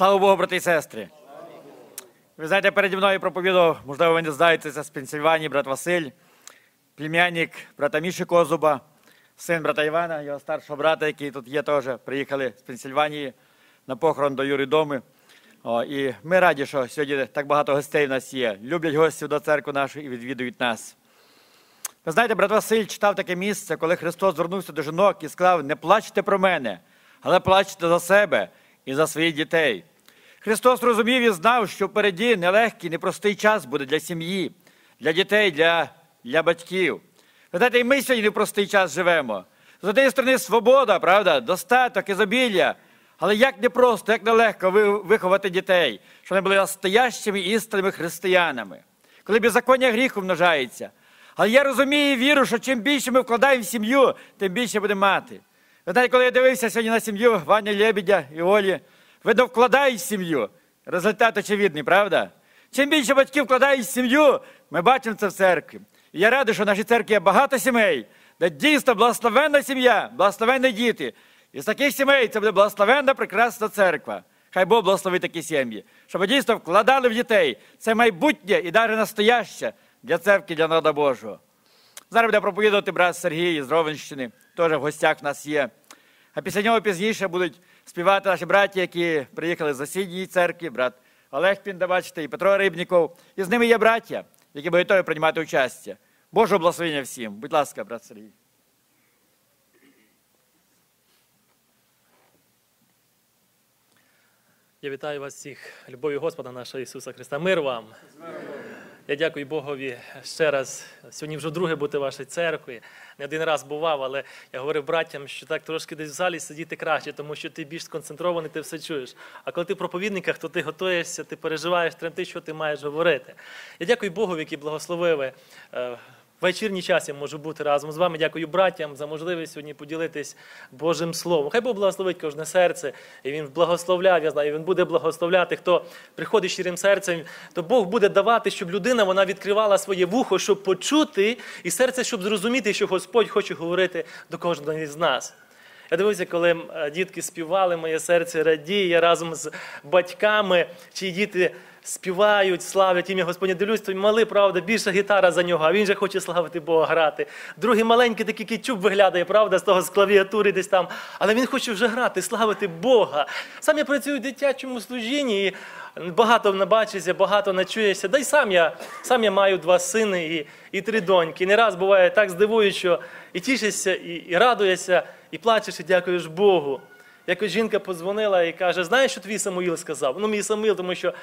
Слава Богу, брати і сестри! Ви знаєте, переді мною проповідав, можливо, ви не знаєте, це з Пенсільванії, брат Василь, племянник брата Міші Козуба, син брата Івана, його старшого брата, який тут є теж, приїхали з Пенсільванії на похорон до Юрі Доми. О, і ми раді, що сьогодні так багато гостей в нас є. Люблять гостів до церкви нашої і відвідують нас. Ви знаєте, брат Василь читав таке місце, коли Христос звернувся до жінок і сказав: «Не плачте про мене, але плачте за себе і за своїх дітей». Христос розумів і знав, що впереді нелегкий, непростий час буде для сім'ї, для дітей, для, для батьків. Ви знаєте, і ми сьогодні непростий час живемо. З однієї сторони свобода, правда, достаток, ізобілля. Але як непросто, як нелегко виховати дітей, щоб вони були настоящими істинними християнами. Коли беззаконня гріху множається. Але я розумію і вірю, що чим більше ми вкладаємо в сім'ю, тим більше буде мати. Ви знаєте, коли я дивився сьогодні на сім'ю Ваня Лебідя і Олі, видно, вкладають в сім'ю. Результат очевидний, правда? Чим більше батьків вкладають в сім'ю, ми бачимо це в церкві. І я радий, що в нашій церкві є багато сімей, де дійсно благословенна сім'я, благословенні діти. І з таких сімей це буде благословенна, прекрасна церква. Хай Бог благословить такі сім'ї. Щоб дійсно вкладали в дітей. Це майбутнє і навіть настояще для церкви, для народу Божого. Зараз буде проповідувати брат Сергій з Ровенщини. Теж в гостях в нас є. А після нього пізніше будуть співати наші браті, які приїхали з сусідньої церкви. Брат Олег Пінда, бачите, і Петро Рибніков. І з ними є браття, які будуть готові приймати участь. Божого благословення всім. Будь ласка, брат Сергій. Я вітаю вас всіх любов'ю Господа нашого Ісуса Христа. Мир вам! Я дякую Богові ще раз. Сьогодні вже друге бути в вашій церкві. Не один раз бував, але я говорив братям, що так трошки десь в залі сидіти краще, тому що ти більш сконцентрований, ти все чуєш. А коли ти в проповідниках, то ти готуєшся, ти переживаєш, тремтиш, що ти маєш говорити. Я дякую Богові, який благословив. Вечірній час я можу бути разом з вами. Дякую братям за можливість сьогодні поділитись Божим Словом. Хай Бог благословить кожне серце. І Він благословляв, я знаю, Він буде благословляти. Хто приходить щирим серцем, то Бог буде давати, щоб людина, вона відкривала своє вухо, щоб почути, і серце, щоб зрозуміти, що Господь хоче говорити до кожного з нас. Я дивився, коли дітки співали, моє серце радіє, я разом з батьками, чиї діти співають, славлять ім'я Господня. Дивлюсь, той малий, правда, більша гітара за нього, а він же хоче славити Бога, грати. Другий маленький такий кітчуб виглядає, правда, з того, з клавіатури десь там, але він хоче вже грати, славити Бога. Сам я працюю в дитячому служінні і багато набачуся, багато начуєшся. Да й сам я, сам я маю два сини і, і три доньки. І не раз буває так здивую, що і тішишся, і, і радуєшся, і плачеш, і дякуєш Богу. Якось жінка подзвонила і каже: знаєш, що твій Самуїл сказав? Ну, мій Самуїл, тому що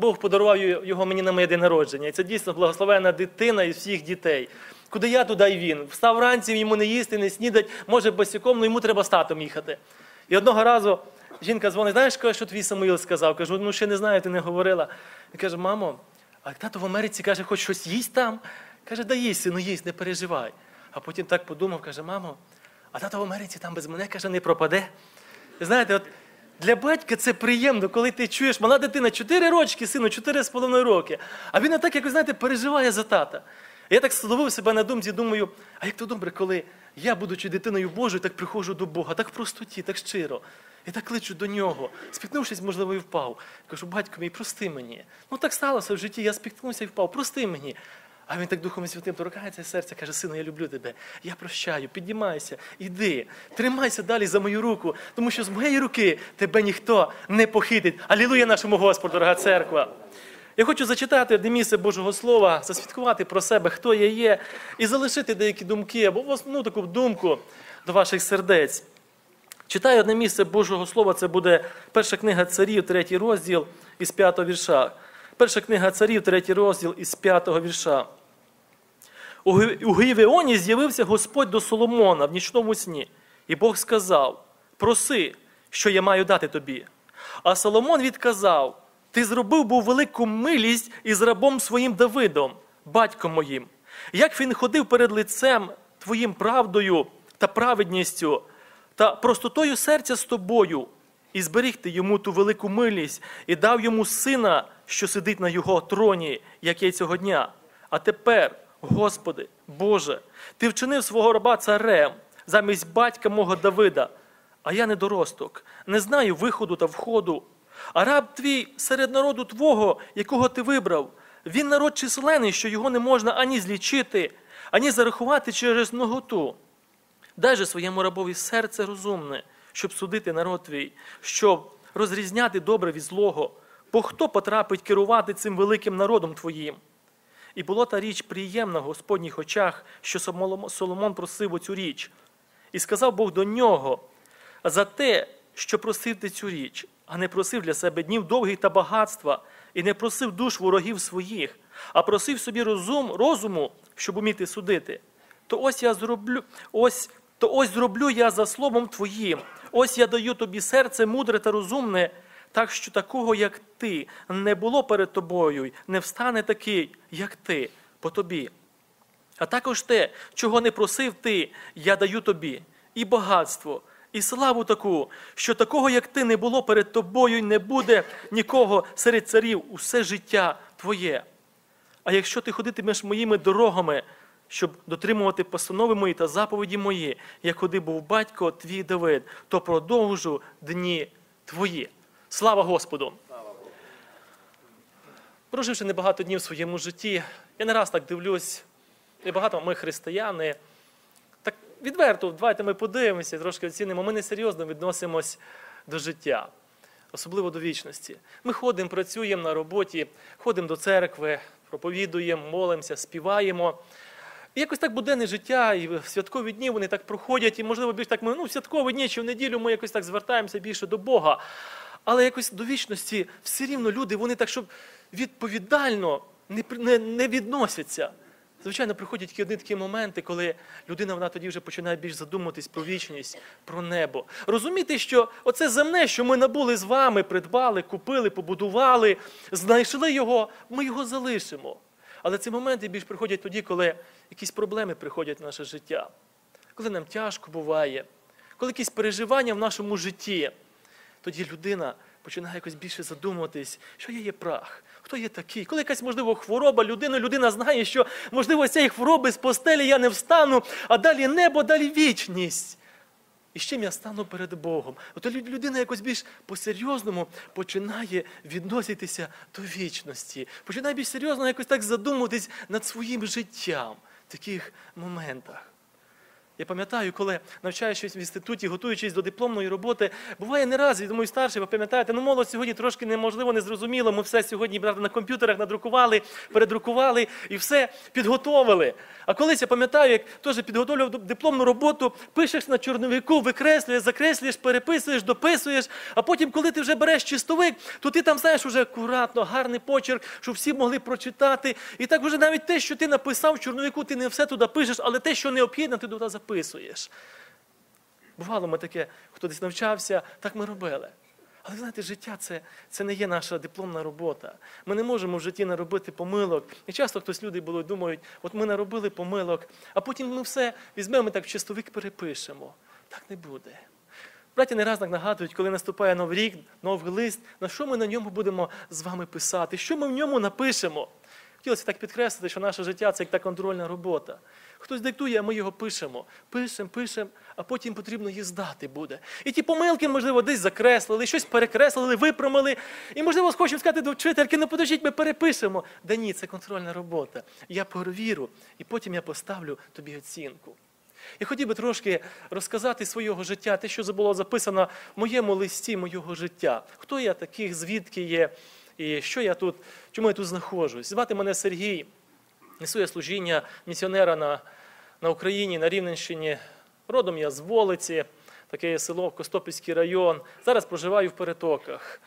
Бог подарував його мені на моє день народження. І це дійсно благословенна дитина із всіх дітей. Куди я, туди й він. Встав вранці, йому не їсти, не снідать, може босиком, але йому треба з татом їхати. І одного разу жінка дзвонить: знаєш, що твій Самуїл сказав? Кажу: ну, ще не знаю, ти не говорила. І каже: мамо, а тато в Америці, каже, хоч щось їсть там? Каже: да їсть, сину, їсть, не переживай. А потім так подумав, каже: мамо, а тато в Америці там без мене, каже, не пропаде. Знаєте, от для батька це приємно, коли ти чуєш, мала дитина, чотири рочки, сину, чотири з половиною роки, а він отак, якось, знаєте, переживає за тата. Я так словив себе на думці, думаю, а як то добре, коли я, будучи дитиною Божою, так приходжу до Бога, так в простоті, так щиро. І так кличу до Нього. Спіткнувшись, можливо, і впав. Кажу: батько мій, прости мені. Ну так сталося в житті, я спіткнувся і впав, прости мені. А він так Духом Святим торкається серце, каже: сину, я люблю тебе, я прощаю, піднімайся, іди, тримайся далі за мою руку, тому що з моєї руки тебе ніхто не похитить. Алілуя нашому Господу, дорога церква! Я хочу зачитати одне місце Божого Слова, засвідкувати про себе, хто я є, і залишити деякі думки, або основну таку думку до ваших сердець. Читаю одне місце Божого Слова, це буде перша книга Царів, третій розділ, із п'ятого вірша. Перша книга Царів, третій розділ, із п'ятого вірша. У Гівеоні з'явився Господь до Соломона в нічному сні. І Бог сказав: проси, що я маю дати тобі. А Соломон відказав: ти зробив був велику милість із рабом своїм Давидом, батьком моїм. Як він ходив перед лицем твоїм правдою та праведністю, та простотою серця з тобою, і зберіг ти йому ту велику милість, і дав йому сина, що сидить на його троні, як я й цього дня. А тепер, Господи, Боже, Ти вчинив свого раба царем, замість батька мого Давида, а я недоросток, не знаю виходу та входу. А раб твій серед народу твого, якого ти вибрав. Він народ численний, що його не можна ані злічити, ані зарахувати через наготу. Дай же своєму рабові серце розумне, щоб судити народ твій, щоб розрізняти добре від злого, бо хто потрапить керувати цим великим народом твоїм? І була та річ приємна в Господніх очах, що Соломон просив оцю річ. І сказав Бог до нього за те, що просив ти цю річ, а не просив для себе днів довгих та багатства, і не просив душ ворогів своїх, а просив собі розум, розуму, щоб уміти судити. То ось я зроблю, ось, то ось зроблю я за словом твоїм, ось я даю тобі серце мудре та розумне, так що такого, як ти, не було перед тобою, не встане такий, як ти, по тобі. А також те, чого не просив ти, я даю тобі, і багатство, і славу таку, що такого, як ти, не було перед тобою, і не буде нікого серед царів усе життя твоє. А якщо ти ходитимеш моїми дорогами, щоб дотримувати постанови мої та заповіді мої, як ходи був батько твій Давид, то продовжу дні твої. Слава Господу! Проживши небагато днів в своєму житті, я не раз так дивлюсь, і багато ми християни, так відверто, давайте ми подивимося, трошки оцінимо, ми несерйозно відносимось до життя, особливо до вічності. Ми ходимо, працюємо на роботі, ходимо до церкви, проповідуємо, молимося, співаємо. І якось так буденне життя, і святкові дні вони так проходять, і, можливо, більш так ми, ну, в святкові дні чи в неділю ми якось так звертаємося більше до Бога. Але якось до вічності все рівно люди, вони так, щоб відповідально не, не, не відносяться. Звичайно, приходять такі одні такі моменти, коли людина вона тоді вже починає більш задумуватись про вічність, про небо. Розуміти, що оце земне, що ми набули з вами, придбали, купили, побудували, знайшли його, ми його залишимо. Але ці моменти більш приходять тоді, коли якісь проблеми приходять в наше життя, коли нам тяжко буває, коли якісь переживання в нашому житті. Тоді людина починає якось більше задумуватись, що я є прах, хто є такий. Коли якась, можливо, хвороба людини, людина знає, що, можливо, цієї хвороби з постелі я не встану, а далі небо, далі вічність. І з чим я стану перед Богом? От людина якось більш по-серйозному починає відноситися до вічності, починає більш серйозно якось так задумуватись над своїм життям в таких моментах. Я пам'ятаю, коли, навчаючись в інституті, готуючись до дипломної роботи, буває не раз, я думаю, старший, ви пам'ятаєте, ну молодь сьогодні трошки неможливо, незрозуміло, ми все сьогодні на комп'ютерах надрукували, передрукували і все підготовили. А колись, я пам'ятаю, як теж підготовлював дипломну роботу, пишеш на чорновику, викреслюєш, закреслюєш, переписуєш, дописуєш, а потім, коли ти вже береш чистовик, то ти там, знаєш, уже акуратно, гарний почерк, щоб всі могли прочитати. І так вже навіть те, що ти написав в чорновику, ти не все туди пишеш, але те, що необхідно, ти туди записуєш. Писуєш. Бувало ми таке, хто десь навчався, так ми робили. Але, знаєте, життя це, це не є наша дипломна робота. Ми не можемо в житті наробити помилок. І часто хтось люди були, думають, от ми наробили помилок, а потім ми все візьмемо так в чистовик перепишемо. Так не буде. Браті не раз нагадують, коли наступає новий рік, новий лист, на що ми на ньому будемо з вами писати, що ми в ньому напишемо. Хотілося так підкреслити, що наше життя – це як та контрольна робота. Хтось диктує, а ми його пишемо. Пишемо, пишемо, а потім потрібно її здати буде. І ті помилки, можливо, десь закреслили, щось перекреслили, випрямили. І, можливо, хочемо сказати до вчительки, ну подождіть, ми перепишемо. Да ні, це контрольна робота. Я перевірю, і потім я поставлю тобі оцінку. Я хотів би трошки розказати свого життя, те, що було записано в моєму листі моєго життя. Хто я такий, звідки є? І що я тут, чому я тут знаходжусь? Звати мене Сергій, несу я служіння місіонера на, на Україні, на Рівненщині. Родом я з Волиці, таке село, Костопільський район. Зараз проживаю в Перетоках.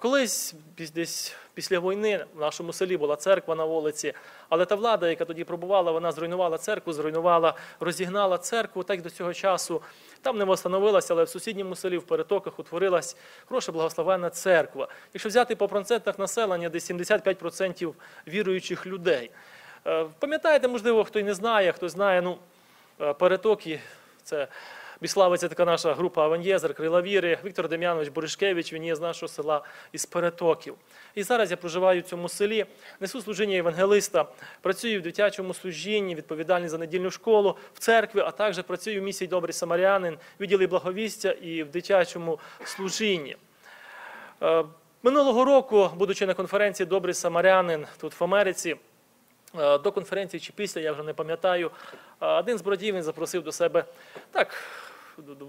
Колись, десь після війни, в нашому селі була церква на Волиці, але та влада, яка тоді пробувала, вона зруйнувала церкву, зруйнувала, розігнала церкву, так до цього часу. Там не встановилася, але в сусідньому селі, в Перетоках, утворилась хороша благословенна церква. Якщо взяти по процентах населення, десь сімдесят п'ять відсотків віруючих людей. Пам'ятаєте, можливо, хто й не знає, хто знає, ну, Перетоки, це... Біславиця така наша група аваньєзер, крила віри. Віктор Дем'янович Боришкевич, він є з нашого села, із Перетоків. І зараз я проживаю в цьому селі, несу служіння євангелиста, працюю в дитячому служінні, відповідальний за недільну школу, в церкві, а також працюю в місії «Добрий самарянин», відділі благовістя і в дитячому служінні. Минулого року, будучи на конференції «Добрий самарянин» тут в Америці, до конференції чи після, я вже не пам'ятаю, один з братів він запросив до себе так,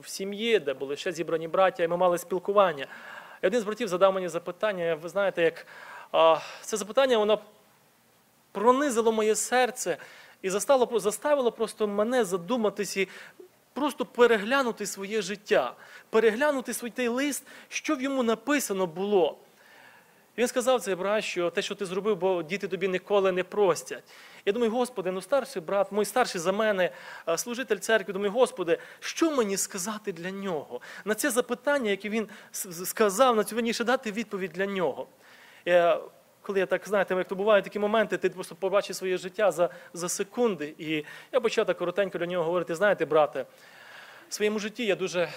в сім'ї, де були ще зібрані браття, і ми мали спілкування. І один з братів задав мені запитання, ви знаєте, як це запитання, воно пронизило моє серце і заставило, заставило просто мене задуматись і просто переглянути своє життя, переглянути свій той лист, що в йому написано було. Він сказав цей брат, що те, що ти зробив, бо діти тобі ніколи не простять. Я думаю, Господи, ну старший брат, мій старший за мене, служитель церкви, думаю, Господи, що мені сказати для нього? На це запитання, яке він сказав, на цьому ще дати відповідь для нього. Я, коли я так, знаєте, як то бувають такі моменти, ти просто побачиш своє життя за, за секунди. І я почав так коротенько для нього говорити, знаєте, брате, в своєму житті я дуже,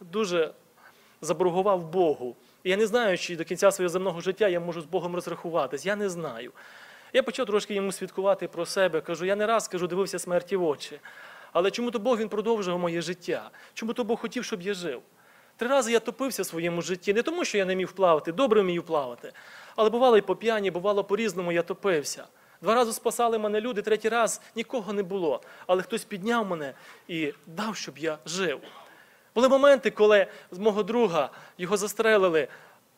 дуже заборгував Богу. І я не знаю, чи до кінця свого земного життя я можу з Богом розрахуватись. Я не знаю. Я почав трошки йому свідкувати про себе. Кажу, я не раз, кажу, дивився смерті в очі. Але чому-то Бог, він продовжував моє життя. Чому-то Бог хотів, щоб я жив. Три рази я топився в своєму житті. Не тому, що я не міг плавати, добре вмію плавати. Але бувало і по п'яні, бувало по-різному я топився. Два рази спасали мене люди, третій раз нікого не було. Але хтось підняв мене і дав, щоб я жив. Були моменти, коли з мого друга його застрелили,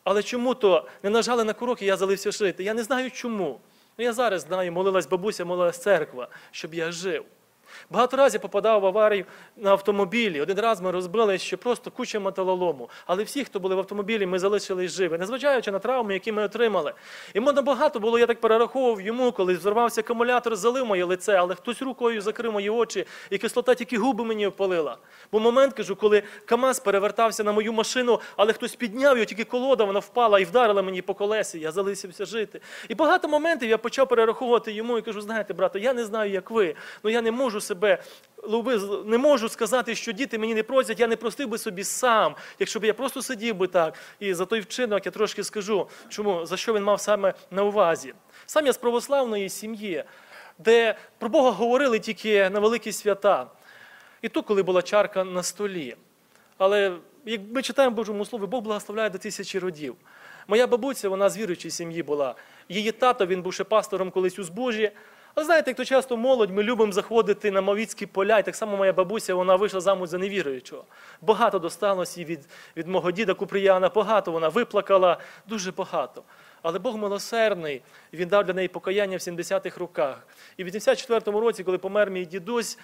але чому-то не нажали на курок і я залився жити. Я не знаю чому. Ну, я зараз знаю, молилась бабуся, молилась церква, щоб я жив. Багато разів попадав в аварію на автомобілі. Один раз ми розбилися, що просто куча металолому. Але всі, хто були в автомобілі, ми залишились живі, незважаючи на травми, які ми отримали. І багато було, я так перераховував йому, коли взорвався акумулятор, залив моє лице, але хтось рукою закрив мої очі, і кислота тільки губи мені опалила. Бо момент, кажу, коли КамАЗ перевертався на мою машину, але хтось підняв його, тільки колода, вона впала і вдарила мені по колесі, я залишився жити. І багато моментів я почав перераховувати йому і кажу, знаєте, брате, я не знаю, як ви, но я не можу себе, не можу сказати, що діти мені не просять, я не простив би собі сам, якщо б я просто сидів би так, і за той вчинок я трошки скажу, чому, за що він мав саме на увазі. Сам я з православної сім'ї, де про Бога говорили тільки на великі свята, і то, коли була чарка на столі. Але, як ми читаємо в Божому Слові, Бог благословляє до тисячі родів. Моя бабуся, вона з віруючої сім'ї була, її тато, він був ще пастором колись у Збужі. Але знаєте, як то часто молодь, ми любимо заходити на мавіцькі поля, і так само моя бабуся, вона вийшла замуж за невіруючого. Багато досталось їй від, від мого діда Купріяна, багато вона виплакала, дуже багато. Але Бог милосердний, він дав для неї покаяння в сімдесятих роках. І в вісімдесят четвертому році, коли помер мій дідусь,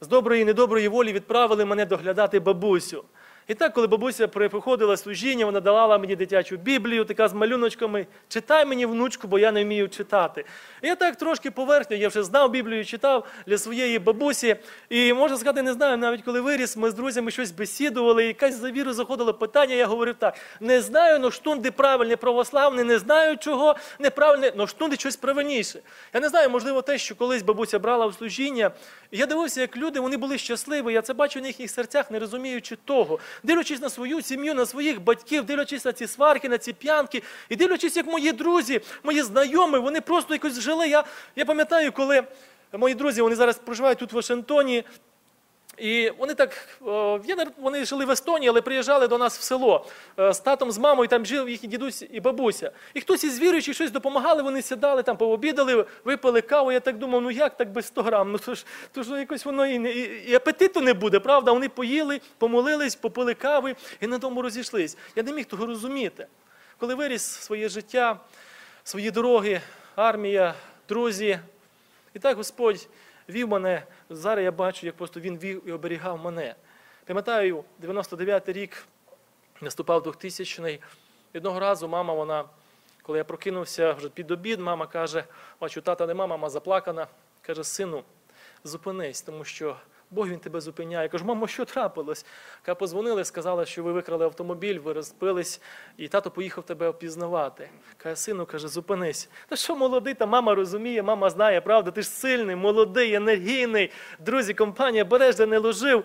з доброї і недоброї волі відправили мене доглядати бабусю. І так, коли бабуся приходила з служіння, вона давала мені дитячу Біблію, така з малюночками, читай мені, внучку, бо я не вмію читати. І я так трошки поверхню, я вже знав Біблію, читав для своєї бабусі. І, можна сказати, не знаю, навіть коли виріс, ми з друзями щось бесідували, і якась за віру заходило питання, я говорив так, не знаю, но штунди правильне православне, не знаю чого, неправильне, но штунди щось правильніше. Я не знаю, можливо, те, що колись бабуся брала в служіння. Я дивився, як люди, вони були щасливі, я це бачу на їхніх серцях, не розуміючи того. Дивлячись на свою сім'ю, на своїх батьків, дивлячись на ці сварки, на ці п'янки, і дивлячись, як мої друзі, мої знайомі, вони просто якось жили. Я, я пам'ятаю, коли мої друзі, вони зараз проживають тут в Вашингтоні, і вони так, вони жили в Естонії, але приїжджали до нас в село з татом, з мамою, там жив їхній дідусь і бабуся. І хтось із віруючих щось допомагали, вони сідали, там пообідали, випили каву. Я так думав, ну як так без ста грам, ну то ж, то ж якось воно і, не, і, і апетиту не буде, правда? Вони поїли, помолились, попили кави і на тому розійшлись. Я не міг того розуміти. Коли виріс своє життя, свої дороги, армія, друзі, і так Господь вів мене, зараз я бачу, як просто він вів і оберігав мене. Пам'ятаю, дев'яносто дев'ятий рік, наступав двохтисячний, одного разу мама, вона, коли я прокинувся вже під обід, мама каже, бачу, тата нема, мама заплакана, каже, сину, зупинись, тому що Бог, він тебе зупиняє. Я кажу, мамо, що трапилось? Каже, подзвонили, сказали, що ви викрали автомобіль, ви розбились, і тато поїхав тебе опізнавати. Каже, сину, каже, зупинись. Та що молодий, та мама розуміє, мама знає, правда, ти ж сильний, молодий, енергійний. Друзі, компанія, береш, де не ложив,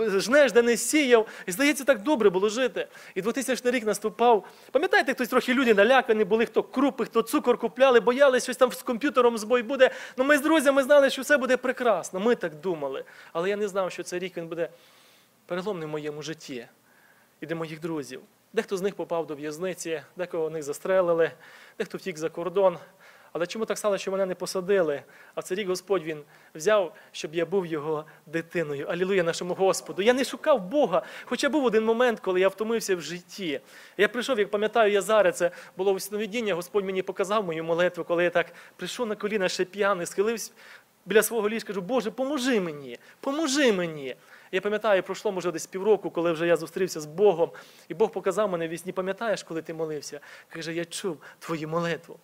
жнеш, де не сіяв. І здається, так добре було жити. І двохтисячний рік наступав. Пам'ятаєте, хтось трохи люди налякані були, хто крупи, хто цукор купляли, боялись, щось там з комп'ютером збой буде. Ну ми з друзями знали, що все буде прекрасно. Ми так думали. Але я не знав, що цей рік він буде переломний в моєму житті і для моїх друзів. Дехто з них попав до в'язниці, декого з них застрелили, дехто втік за кордон. Але чому так стало, що мене не посадили? А в цей рік Господь Він взяв, щоб я був Його дитиною. Алілуя нашому Господу. Я не шукав Бога, хоча був один момент, коли я втомився в житті. Я прийшов, як пам'ятаю, я зараз, це було усновидіння, Господь мені показав мою молитву, коли я так прийшов на коліна, ще п'яний, схилився біля свого ліжка, кажу: Боже, поможи мені, поможи мені. Я пам'ятаю, пройшло, може, десь півроку, коли вже я зустрівся з Богом, і Бог показав мене в вісні: пам'ятаєш, коли ти молився? Каже: я чув твою молитву.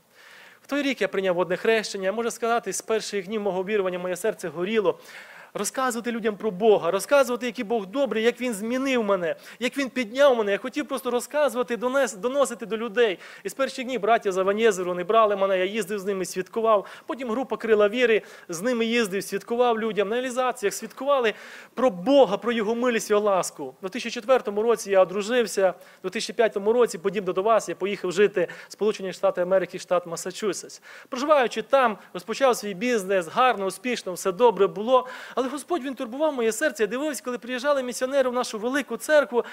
В той рік я прийняв водне хрещення. Я можу сказати, з перших днів мого вірування моє серце горіло. Розказувати людям про Бога, розказувати, який Бог добрий, як Він змінив мене, як Він підняв мене. Я хотів просто розказувати, доносити до людей. І з перших днів браття з Аванєзеру не брали мене, я їздив з ними, свідкував. Потім група Крила Віри, з ними їздив, свідкував людям. На реалізаціях свідкували про Бога, про Його милість і ласку. У дві тисячі четвертому році я одружився, у дві тисячі п'ятому році, подібно до вас, я поїхав жити в Сполучені Штати Америки, штат Масачусетс. Проживаючи там, розпочав свій бізнес, гарно, успішно, все добре було. Але Господь, Він турбував моє серце. Я дивився, коли приїжджали місіонери в нашу велику церкву,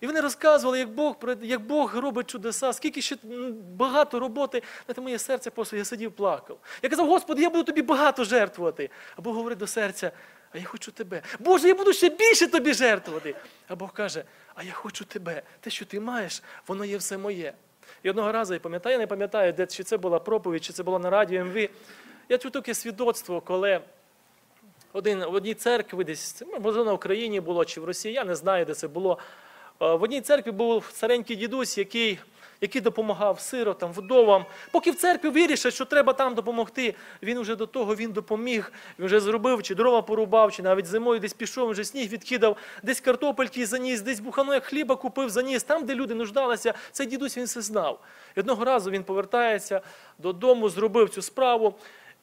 і вони розказували, як Бог, як Бог робить чудеса, скільки ще багато роботи. Знаєте, моє серце просто, я сидів, плакав. Я казав: Господи, я буду Тобі багато жертвувати. А Бог говорить до серця: а я хочу Тебе. Боже, я буду ще більше Тобі жертвувати. А Бог каже: а я хочу Тебе. Те, що Ти маєш, воно є все моє. І одного разу, я пам'ятаю, я не пам'ятаю, де, чи це була проповідь, чи це було на радіо ем ве. Я чув таке свідоцтво, коли... Один, в одній церкві, десь, можливо, на Україні було, чи в Росії, я не знаю, де це було. В одній церкві був старенький дідусь, який, який допомагав сиротам, вдовам. Поки в церкві вирішить, що треба там допомогти, він вже до того, він допоміг, він вже зробив, чи дрова порубав, чи навіть зимою десь пішов, вже сніг відкидав, десь картопельки заніс, десь буханок як хліба купив, заніс. Там, де люди нуждалися, цей дідусь, він все знав. І одного разу він повертається додому, зробив цю справу.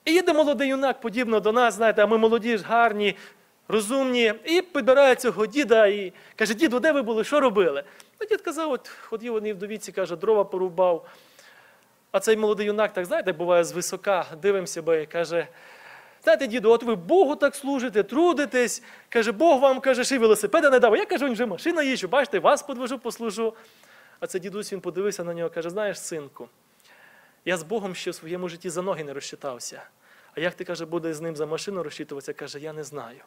І їде молодий юнак, подібно до нас, знаєте, а ми молоді, гарні, розумні. І підбирає цього діда і каже: діду, де ви були, що робили? Ну, дід казав, от ходив вони в довідці, каже, дрова порубав. А цей молодий юнак, так, знаєте, буває звисока, дивимося, бо і каже: знаєте, діду, от ви Богу так служите, трудитесь, каже, Бог вам, каже, ще й велосипеда не дав. Я, кажу, він вже машина їжджу, бачите, вас подвожу, послужу. А цей дідусь, він подивився на нього, каже: знаєш, синку, я з Богом ще в своєму житті за ноги не розчитався. А як ти, каже, буде з Ним за машину розчитуватися, каже, я не знаю.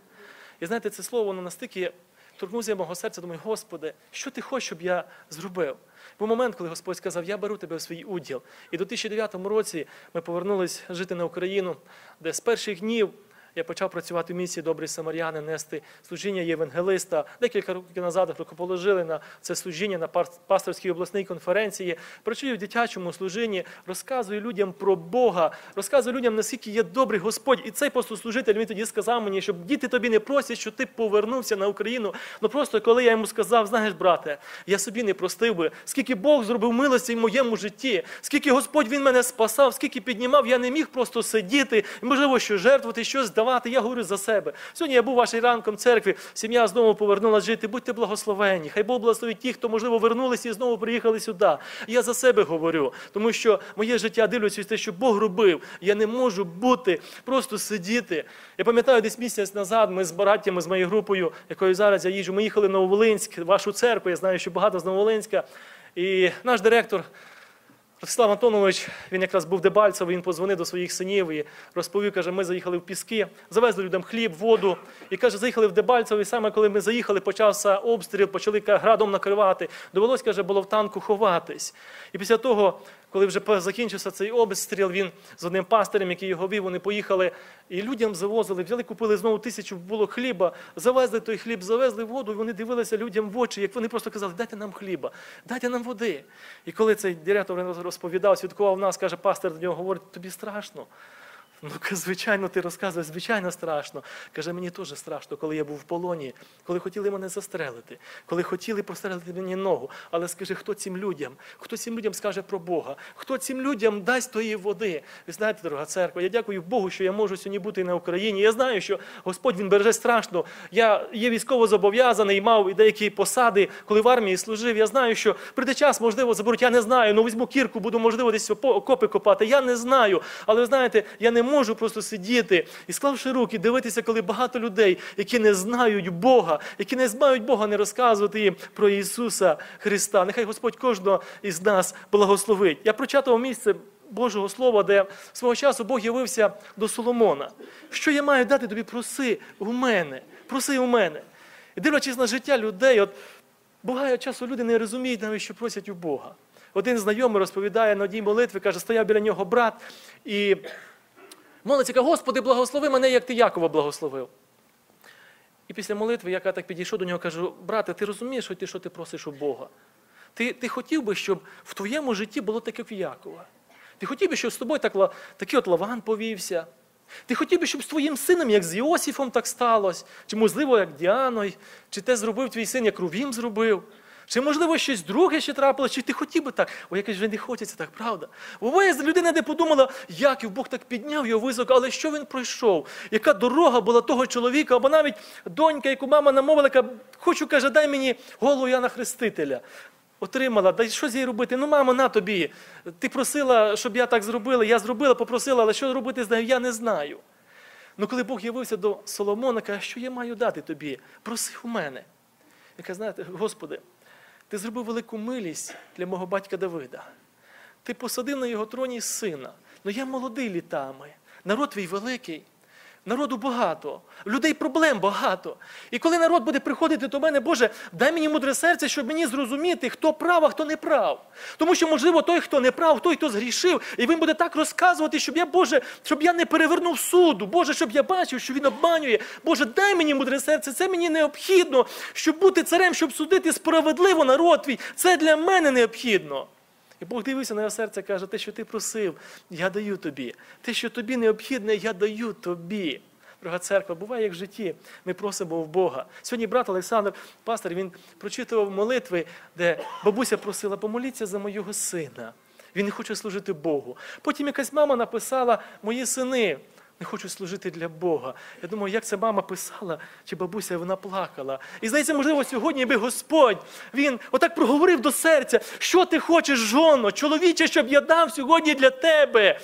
І знаєте, це слово, воно настільки торкнулося мого серця, думаю: Господи, що Ти хочеш, щоб я зробив? Був момент, коли Господь сказав: я беру тебе в свій уділ. І до дві тисячі дев'ятому році ми повернулись жити на Україну, де з перших днів я почав працювати в місії «Добрий самарянин», нести служіння євангелиста. Декілька років назад рукоположили на це служіння на пасторській обласній конференції. Працюю в дитячому служінні, розказую людям про Бога, розказую людям, наскільки є добрий Господь. І цей послуслужитель, він тоді сказав мені, щоб діти тобі не просять, що ти повернувся на Україну. Ну просто, коли я йому сказав: знаєш, брате, я собі не простив би, скільки Бог зробив милості в моєму житті, скільки Господь Він мене спасав, скільки піднімав, я не міг просто сидіти, можливо, що жертвувати, щось давати. Я говорю за себе. Сьогодні я був вашим ранком в церкві, сім'я знову повернулася жити. Будьте благословені. Хай Бог благословить тих, хто, можливо, вернулися і знову приїхали сюди. Я за себе говорю, тому що моє життя, дивлюся те, що Бог робив. Я не можу бути, просто сидіти. Я пам'ятаю, десь місяць назад ми з браттями, з моєю групою, якою зараз я їжджу, ми їхали в Нововолинськ, вашу церкву, я знаю, що багато з Нововолинська. І наш директор Ростислав Антонович, він якраз був в Дебальцеве, він подзвонив до своїх синів і розповів, каже, ми заїхали в Піски, завезли людям хліб, воду. І, каже, заїхали в Дебальцеве, і саме коли ми заїхали, почався обстріл, почали градом накривати. Довелося, каже, було в танку ховатись. І після того, коли вже закінчився цей обстріл, він з одним пастирем, який його вів, вони поїхали і людям завозили, взяли, купили знову тисячу було хліба, завезли той хліб, завезли воду, і вони дивилися людям в очі, як вони просто казали: дайте нам хліба, дайте нам води. І коли цей директор розповідав, свідкував нас, каже, пастир до нього говорить: тобі страшно? Ну, звичайно, ти розказуєш, звичайно, страшно. Каже, мені теж страшно, коли я був в полоні, коли хотіли мене застрелити, коли хотіли прострелити мені ногу. Але скажи, хто цим людям? Хто цим людям скаже про Бога? Хто цим людям дасть тої води? Ви знаєте, дорога церква, я дякую Богу, що я можу сьогодні бути на Україні. Я знаю, що Господь, Він береже страшно. Я є військово зобов'язаний, мав і деякі посади, коли в армії служив. Я знаю, що прийде час, можливо, заберуть, я не знаю, ну візьму кірку, буду, можливо, десь окопи копати. Я не знаю, але ви знаєте, я не можу просто сидіти і, склавши руки, дивитися, коли багато людей, які не знають Бога, які не знають Бога, не розказувати їм про Ісуса Христа. Нехай Господь кожного із нас благословить. Я прочитав місце Божого Слова, де свого часу Бог явився до Соломона. Що я маю дати тобі? Проси у мене. Проси у мене. І дивлячись на життя людей, от буває часу люди не розуміють навіть, що просять у Бога. Один знайомий розповідає на одній молитві, каже, стояв біля нього брат і молиться, каже, Господи, благослови мене, як ти Якова благословив. І після молитви я так підійшов до нього, кажу, брате, ти розумієш, що ти просиш у Бога? Ти, ти хотів би, щоб в твоєму житті було таке, як у Якова? Ти хотів би, щоб з тобою так, такий от Лаван повівся? Ти хотів би, щоб з твоїм сином, як з Іосифом, так сталося? Чи, можливо, як Діаною? Чи те зробив твій син, як Рувім зробив? Чи, можливо, щось друге ще трапилося? Чи ти хотів би так? О, якось вже не хочеться так, правда? Буває людина, де подумала, як і Бог так підняв його високо, але що він пройшов? Яка дорога була того чоловіка? Або навіть донька, яку мама намовила, яка, хочу, каже, дай мені голову Іоанна Хрестителя. Отримала, да що з її робити? Ну, мамо, на тобі. Ти просила, щоб я так зробила. Я зробила, попросила, але що робити з нею, я не знаю. Ну, коли Бог явився до Соломона, каже, що я маю дати тобі? Проси у мене. Я кажу, знаєте, Господи, ти зробив велику милість для мого батька Давида. Ти посадив на його троні сина. Ну, я молодий літами, народ твій великий. Народу багато, людей проблем багато. І коли народ буде приходити до мене, Боже, дай мені мудре серце, щоб мені зрозуміти, хто прав, а хто не прав. Тому що, можливо, той, хто не прав, той, хто згрішив, і він буде так розказувати, щоб я, Боже, щоб я не перевернув суду, Боже, щоб я бачив, що він обманює. Боже, дай мені мудре серце, це мені необхідно, щоб бути царем, щоб судити справедливо народ твій, це для мене необхідно. І Бог дивився на його серце, каже, те, що ти просив, я даю тобі. Те, що тобі необхідне, я даю тобі. Дорога церква, буває, як в житті, ми просимо у Бога. Сьогодні брат Олександр, пастор, він прочитував молитви, де бабуся просила, помоліться за мого сина. Він не хоче служити Богу. Потім якась мама написала, мої сини не хочуть служити для Бога. Я думаю, як це мама писала, чи бабуся, вона плакала. І, здається, можливо, сьогодні би Господь, Він отак проговорив до серця, що ти хочеш, жоно, чоловіче, щоб я дав сьогодні для тебе.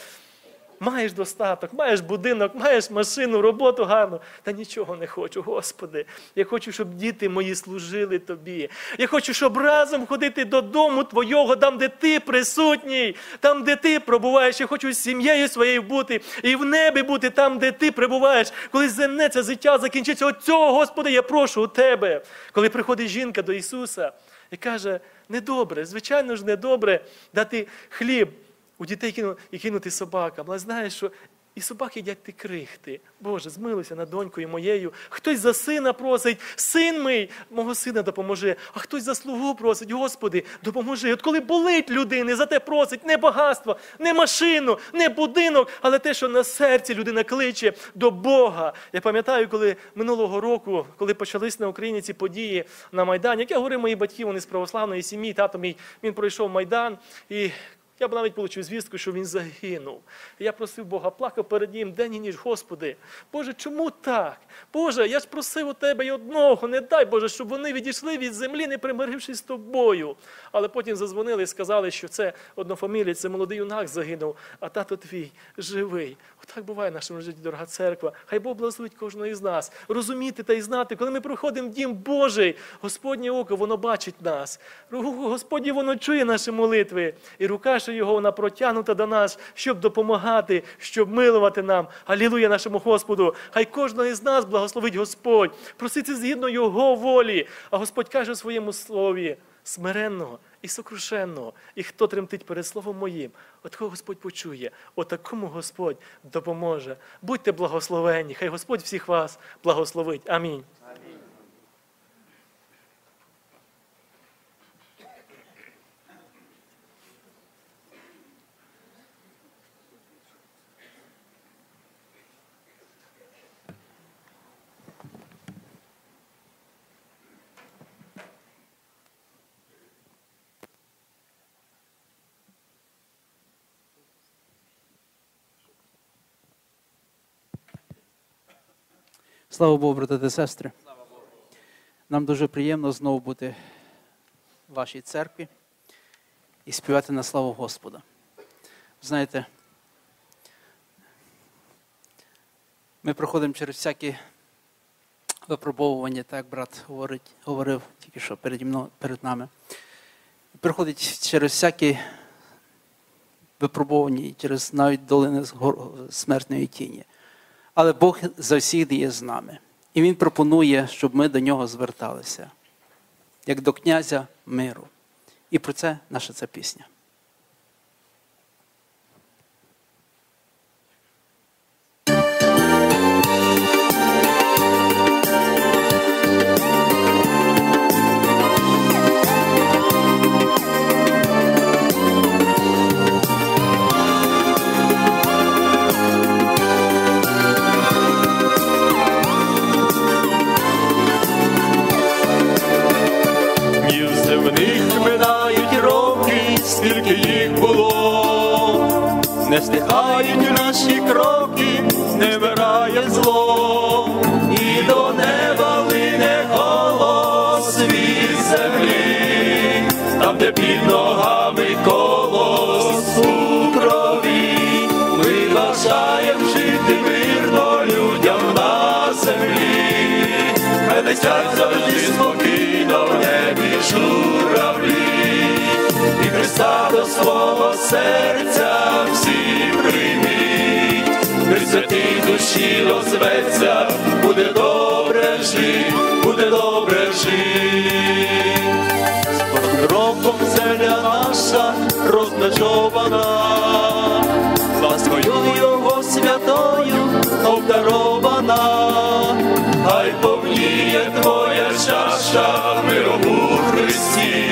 Маєш достаток, маєш будинок, маєш машину, роботу гарну. Та нічого не хочу, Господи. Я хочу, щоб діти мої служили Тобі. Я хочу, щоб разом ходити додому Твого, там, де Ти присутній, там, де Ти пробуваєш. Я хочу з сім'єю своєю бути і в небі бути там, де Ти прибуваєш. Коли земне це життя закінчиться, от цього, Господи, я прошу у Тебе. Коли приходить жінка до Ісуса і каже, недобре, звичайно ж недобре дати хліб у дітей кину, і кинути собакам. Але знаєш, що і собаки їдять ті крихти. Боже, змилуйся над донькою моєю. Хтось за сина просить, син мій, мого сина допоможи. А хтось за слугу просить, Господи, допоможи. От коли болить людини, за те просить не багатство, не машину, не будинок, але те, що на серці людина кличе до Бога. Я пам'ятаю, коли минулого року, коли почались на Україні ці події на Майдані, як я говорю, мої батьки, вони з православної сім'ї, тато мій, він пройшов Майдан і... Я б навіть отримав звістку, що він загинув. Я просив Бога, плакав перед ним день і ніч. Господи, Боже, чому так? Боже, я ж просив у Тебе й одного, не дай, Боже, щоб вони відійшли від землі, не примирившись з Тобою. Але потім задзвонили і сказали, що це однофамілій, це молодий юнак загинув, а тато твій живий. Отак буває в нашому житті, дорога церква. Хай Бог благословить кожного із нас. Розуміти та й знати, коли ми проходимо в дім Божий, Господнє око, воно бачить нас. Господнє, воно чує наші молитви. І рука що його вона протягнута до нас, щоб допомагати, щоб милувати нам. Алілуя нашому Господу! Хай кожного із нас благословить Господь. Просити згідно Його волі. А Господь каже в своєму слові смиренного і сокрушенного. І хто тремтить перед словом моїм, отакого Господь почує, отакому Господь допоможе. Будьте благословенні. Хай Господь всіх вас благословить. Амінь. Слава Богу, брати та сестри. Нам дуже приємно знову бути в вашій церкві і співати на славу Господа. Знаєте, Ми проходимо через всякі випробовування, так як брат говорить, говорив тільки що переді мною, перед нами. Проходить через всякі випробовані, через навіть долини смертної тіні. Але Бог завсіди є з нами. І Він пропонує, щоб ми до Нього зверталися, як до князя миру. І про це наша ця пісня. Не стихають наші кроки, не вмирає зло, і до неба лине голос від землі, там, де під ногами колос у крові. Ми бажаєм жити мирно людям на землі, хай летять завжди спокійно в небі журавлі. І Христа до свого серця всі прийміть, при святій душі розветься, буде добре жить, буде добре жить. З роком земля наша розмежована, ласкою Його святою обдарована, хай повніє твоя чаша миру в Христі.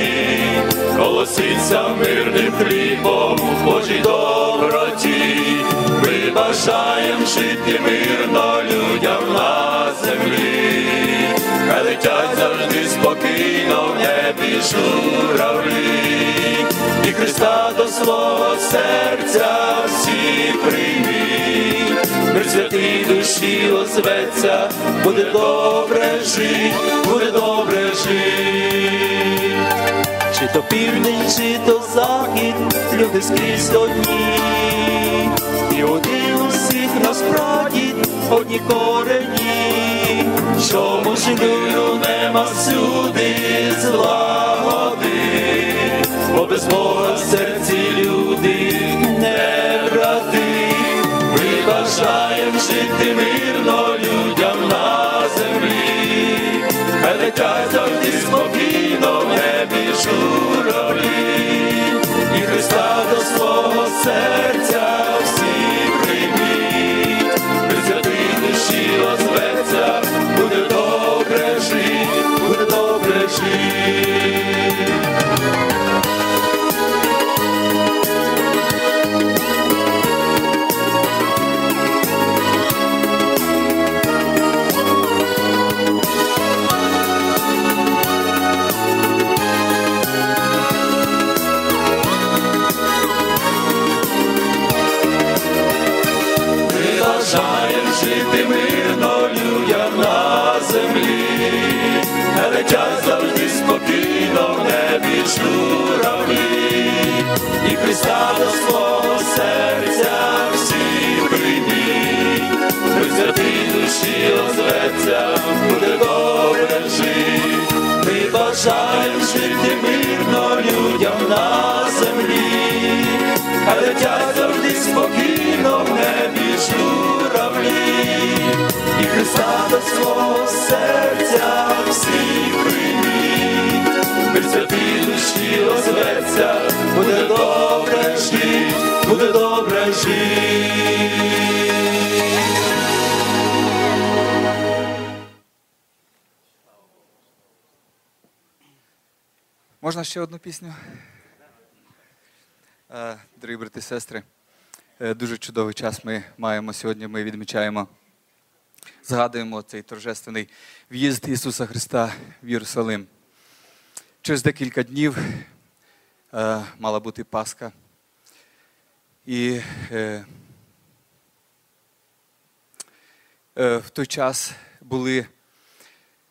Голоситься мирним хлібом в Божій доброті. Ми бажаєм жити мирно людям на землі. Хай летять завжди спокійно в небі журавлі. І Христа до свого серця всі прийміть. При святій душі озветься, буде добре жить, буде добре жить. Чи то південь, чи то захід, люди скрізь одні, і один усіх насправді одні корені. Чому ж миру нема всюди злагоди, бо без Бога в серці люди не брати. Ми бажаєм жити мирно людям на землі, хай летять завжди спокійно в небі журавлі. І Христа до свого серця всі прийміть, при святій душі озветься, буде добре жить, буде добре жить. Жити мирно людям на землі, не летять завжди спокійно в небі журавлі. І Христа до свого серця всі прийміть, при святій душі озветься, буде добре жить. Ми бажаєм жити мирно людям на землі, а летять завжди спокійно в небі журавлі. І Христа до свого серця всі прийміть, при святій душі озветься, буде добре жить, буде добре жить. Можна ще одну пісню? Дорогі брати і сестри, дуже чудовий час ми маємо сьогодні, ми відмічаємо, згадуємо цей торжественний в'їзд Ісуса Христа в Єрусалим. Через декілька днів мала бути Пасха. І в той час були,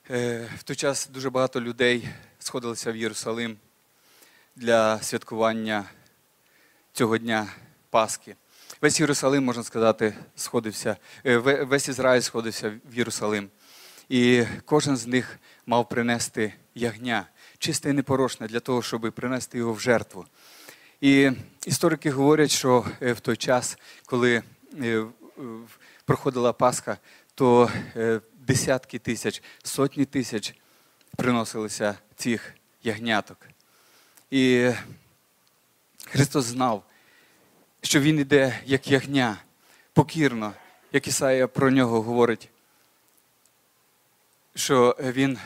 в той час дуже багато людей сходилися в Єрусалим для святкування цього дня Пасхи. Весь Єрусалим, можна сказати, сходився, весь Ізраїль сходився в Єрусалим. І кожен з них мав принести ягня, чисте і непорочне, для того, щоб принести його в жертву. І історики говорять, що в той час, коли проходила Пасха, то десятки тисяч, сотні тисяч приносилися цих ягняток. І Христос знав, що Він іде як ягня, покірно, як Ісаія про нього говорить, що Він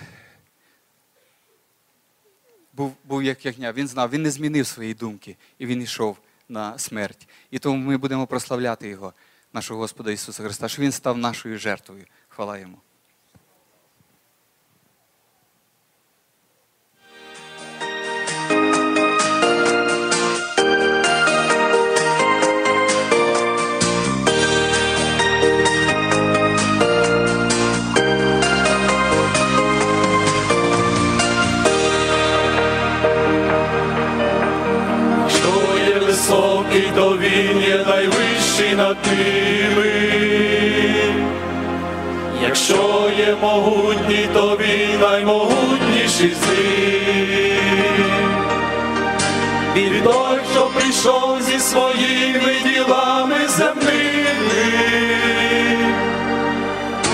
був, був як ягня, Він знав, Він не змінив свої думки, і Він йшов на смерть. І тому ми будемо прославляти Його, нашого Господа Ісуса Христа, що Він став нашою жертвою. Хвала Йому. То Він є найвищий над ними. Якщо є могутній, то Він наймогутніший з ним. Він той, що прийшов зі своїми ділами земними,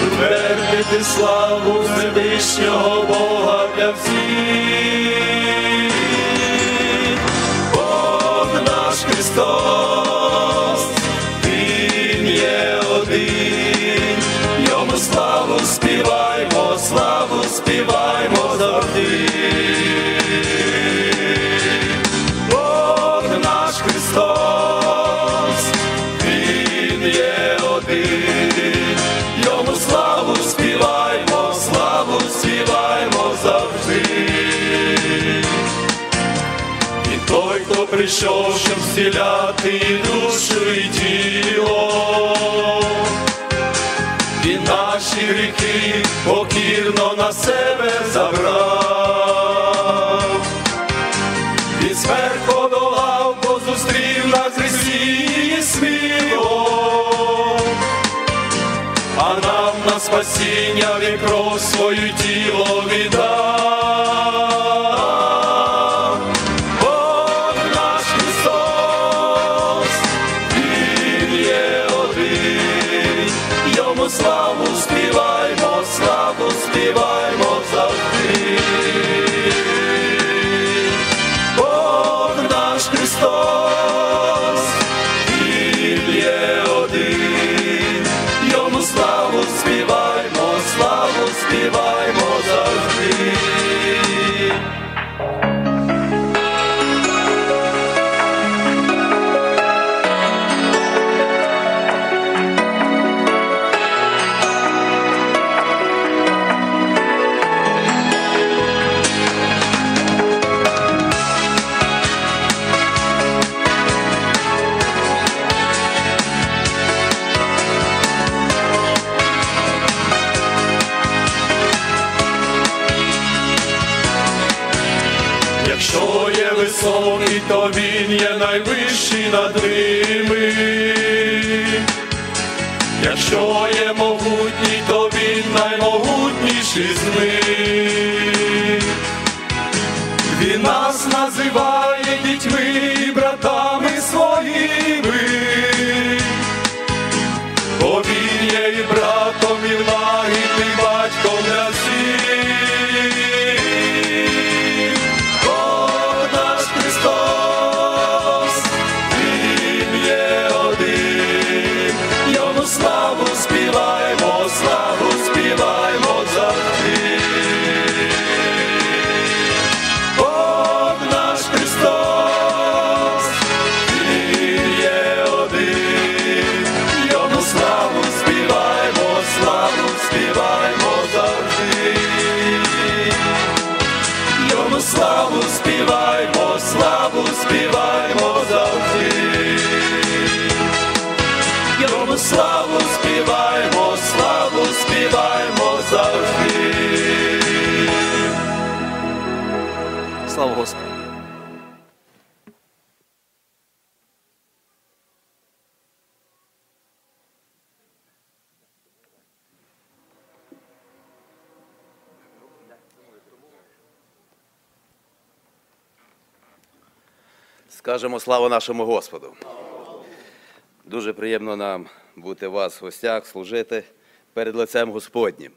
утвердити славу Всевишнього Бога для всіх. Христос, Він є один, Йому славу співаймо, славу співаймо завжди. Бог наш Христос, Він є один, Йому славу співаймо, славу співаймо завжди. Той, хто прийшов, щоб зціляти і душу, і тіло, він наші гріхи покірно на себе забрав. Він смерть подолав, бо зустрів на хресті і сміло, а нам на спасіння він кров свою тіло віддав. Славу співаймо, славу співаймо завжди. Бог наш Христос, Він є один, Йому славу співаймо, славу співаймо завжди. Високий, то Він є найвищий над ними. Якщо є могутній, то Він наймогутніший з них. Він нас називає дітьми і братами своїми, бо Він є і братом, і влагідним батьком для всіх. Співаймо, славу співаймо завжди. Бог наш Христос, Він є один, Йому славу співаймо, славу співаймо завжди. Йому славу співаймо, славу співаймо завжди. Йому славу співаймо, славу співаймо завжди. Слава Господу. Скажемо слава нашому Господу. Дуже приємно нам бути у вас в гостях, служити перед лицем Господнім.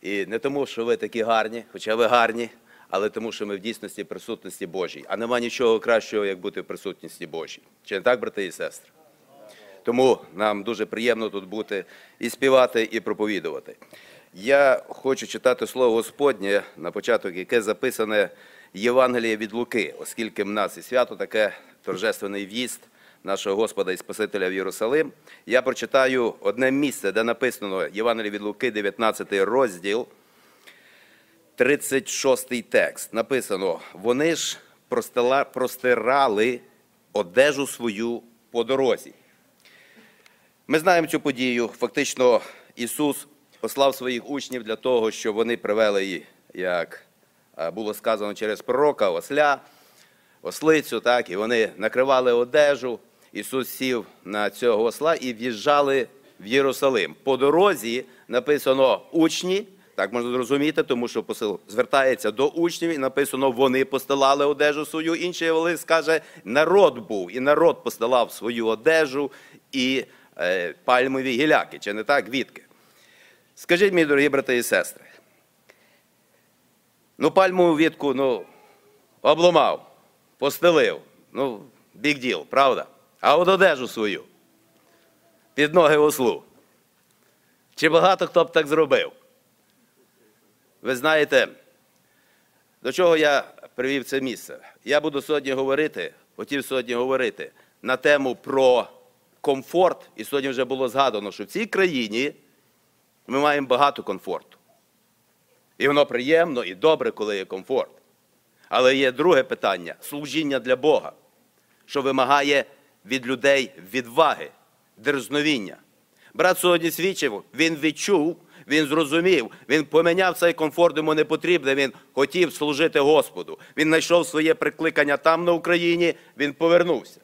І не тому, що ви такі гарні, хоча ви гарні, але тому, що ми в дійсності присутності Божій. А нема нічого кращого, як бути в присутності Божій. Чи не так, брати і сестри? Тому нам дуже приємно тут бути і співати, і проповідувати. Я хочу читати слово Господнє на початок, яке записане в Євангелії від Луки, оскільки в нас і свято таке торжественний в'їзд нашого Господа і Спасителя в Єрусалим. Я прочитаю одне місце, де написано Євангеліє від Луки, дев'ятнадцятий розділ, тридцять шостий текст. Написано: "Вони ж простирали одежу свою по дорозі". Ми знаємо цю подію. Фактично Ісус послав своїх учнів для того, щоб вони привели її, як було сказано через пророка, осля, ослицю, так, і вони накривали одежу. Ісус сів на цього осла і в'їжджали в Єрусалим. По дорозі написано «учні», так можна зрозуміти, тому що посил звертається до учнів, і написано «вони постилали одежу свою». Інший лист каже «народ був», і народ постилав свою одежу і е, пальмові гіляки, чи не так, вітки. Скажіть, мої дорогі брати і сестри, ну пальмову вітку, ну, обламав, постелив, ну, big deal, правда? А от одежу свою, під ноги ослу. Чи багато хто б так зробив? Ви знаєте, до чого я привів це місце? Я буду сьогодні говорити, хотів сьогодні говорити на тему про комфорт, і сьогодні вже було згадано, що в цій країні ми маємо багато комфорту. І воно приємно і добре, коли є комфорт. Але є друге питання – служіння для Бога, що вимагає від людей відваги, дерзновіння. Брат сьогодні свідчив, він відчув, він зрозумів, він поміняв цей комфорт, йому не потрібно, він хотів служити Господу. Він знайшов своє прикликання там, на Україні, він повернувся.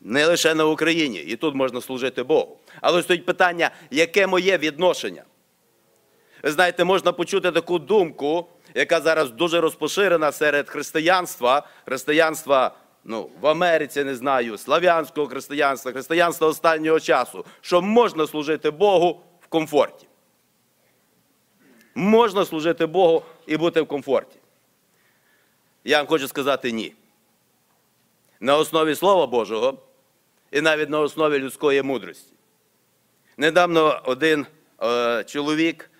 Не лише на Україні, і тут можна служити Богу. Але стоїть питання, яке моє відношення? Ви знаєте, можна почути таку думку, яка зараз дуже розпоширена серед християнства, християнства ну, в Америці, не знаю, слав'янського християнства, християнства останнього часу, що можна служити Богу в комфорті. Можна служити Богу і бути в комфорті. Я вам хочу сказати ні. На основі Слова Божого і навіть на основі людської мудрості. Недавно один е, чоловік,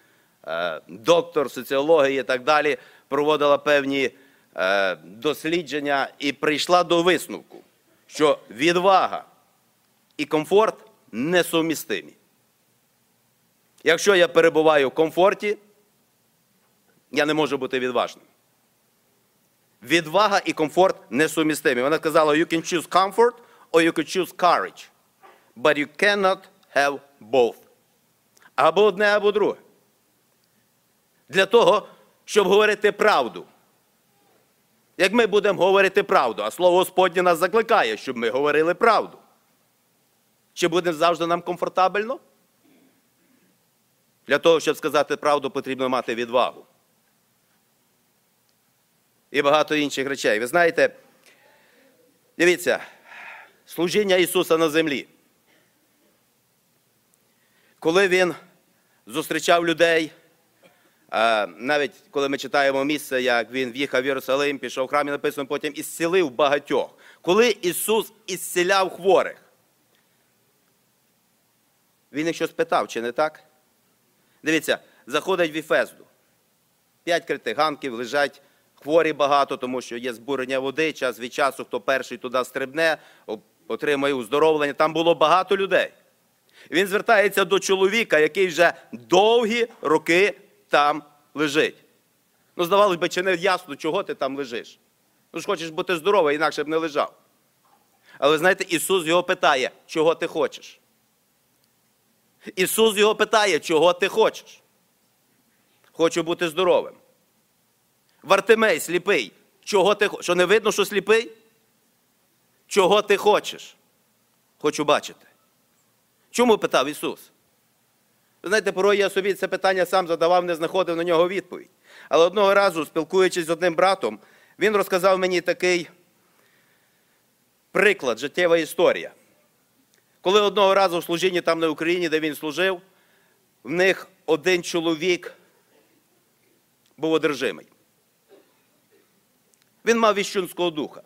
доктор соціології і так далі, проводила певні е, дослідження і прийшла до висновку, що відвага і комфорт несумістимі. Якщо я перебуваю в комфорті, я не можу бути відважним. Відвага і комфорт несумістимі. Вона казала, you can choose comfort or you can choose courage, but you cannot have both. Або одне, або друге. Для того, щоб говорити правду. Як ми будемо говорити правду, а Слово Господнє нас закликає, щоб ми говорили правду. Чи буде завжди нам комфортабельно? Для того, щоб сказати правду, потрібно мати відвагу. І багато інших речей. Ви знаєте, дивіться, служіння Ісуса на землі. Коли Він зустрічав людей, навіть коли ми читаємо місце, як він в'їхав в Єрусалим, пішов в храм, і написано потім «ісцілив багатьох». Коли Ісус ісціляв хворих, Він їх щось питав, чи не так? Дивіться, заходить в Ефезду, п'ять критих ганків, лежать хворі багато, тому що є збурення води, час від часу, хто перший туди стрибне, отримає уздоровлення. Там було багато людей. Він звертається до чоловіка, який вже довгі роки там лежить. Ну, здавалось би, чи не ясно, чого ти там лежиш? Ну ж хочеш бути здоровий, інакше б не лежав. Але, знаєте, Ісус його питає, чого ти хочеш? Ісус його питає, чого ти хочеш? Хочу бути здоровим. Вартимей, сліпий, чого ти хочеш? Що, не видно, що сліпий? Чого ти хочеш? Хочу бачити. Чому питав Ісус? Знаєте, порой я собі це питання сам задавав, не знаходив на нього відповідь. Але одного разу, спілкуючись з одним братом, він розказав мені такий приклад, життєва історія. Коли одного разу в служінні там на Україні, де він служив, в них один чоловік був одержимий. Він мав віщунського духа.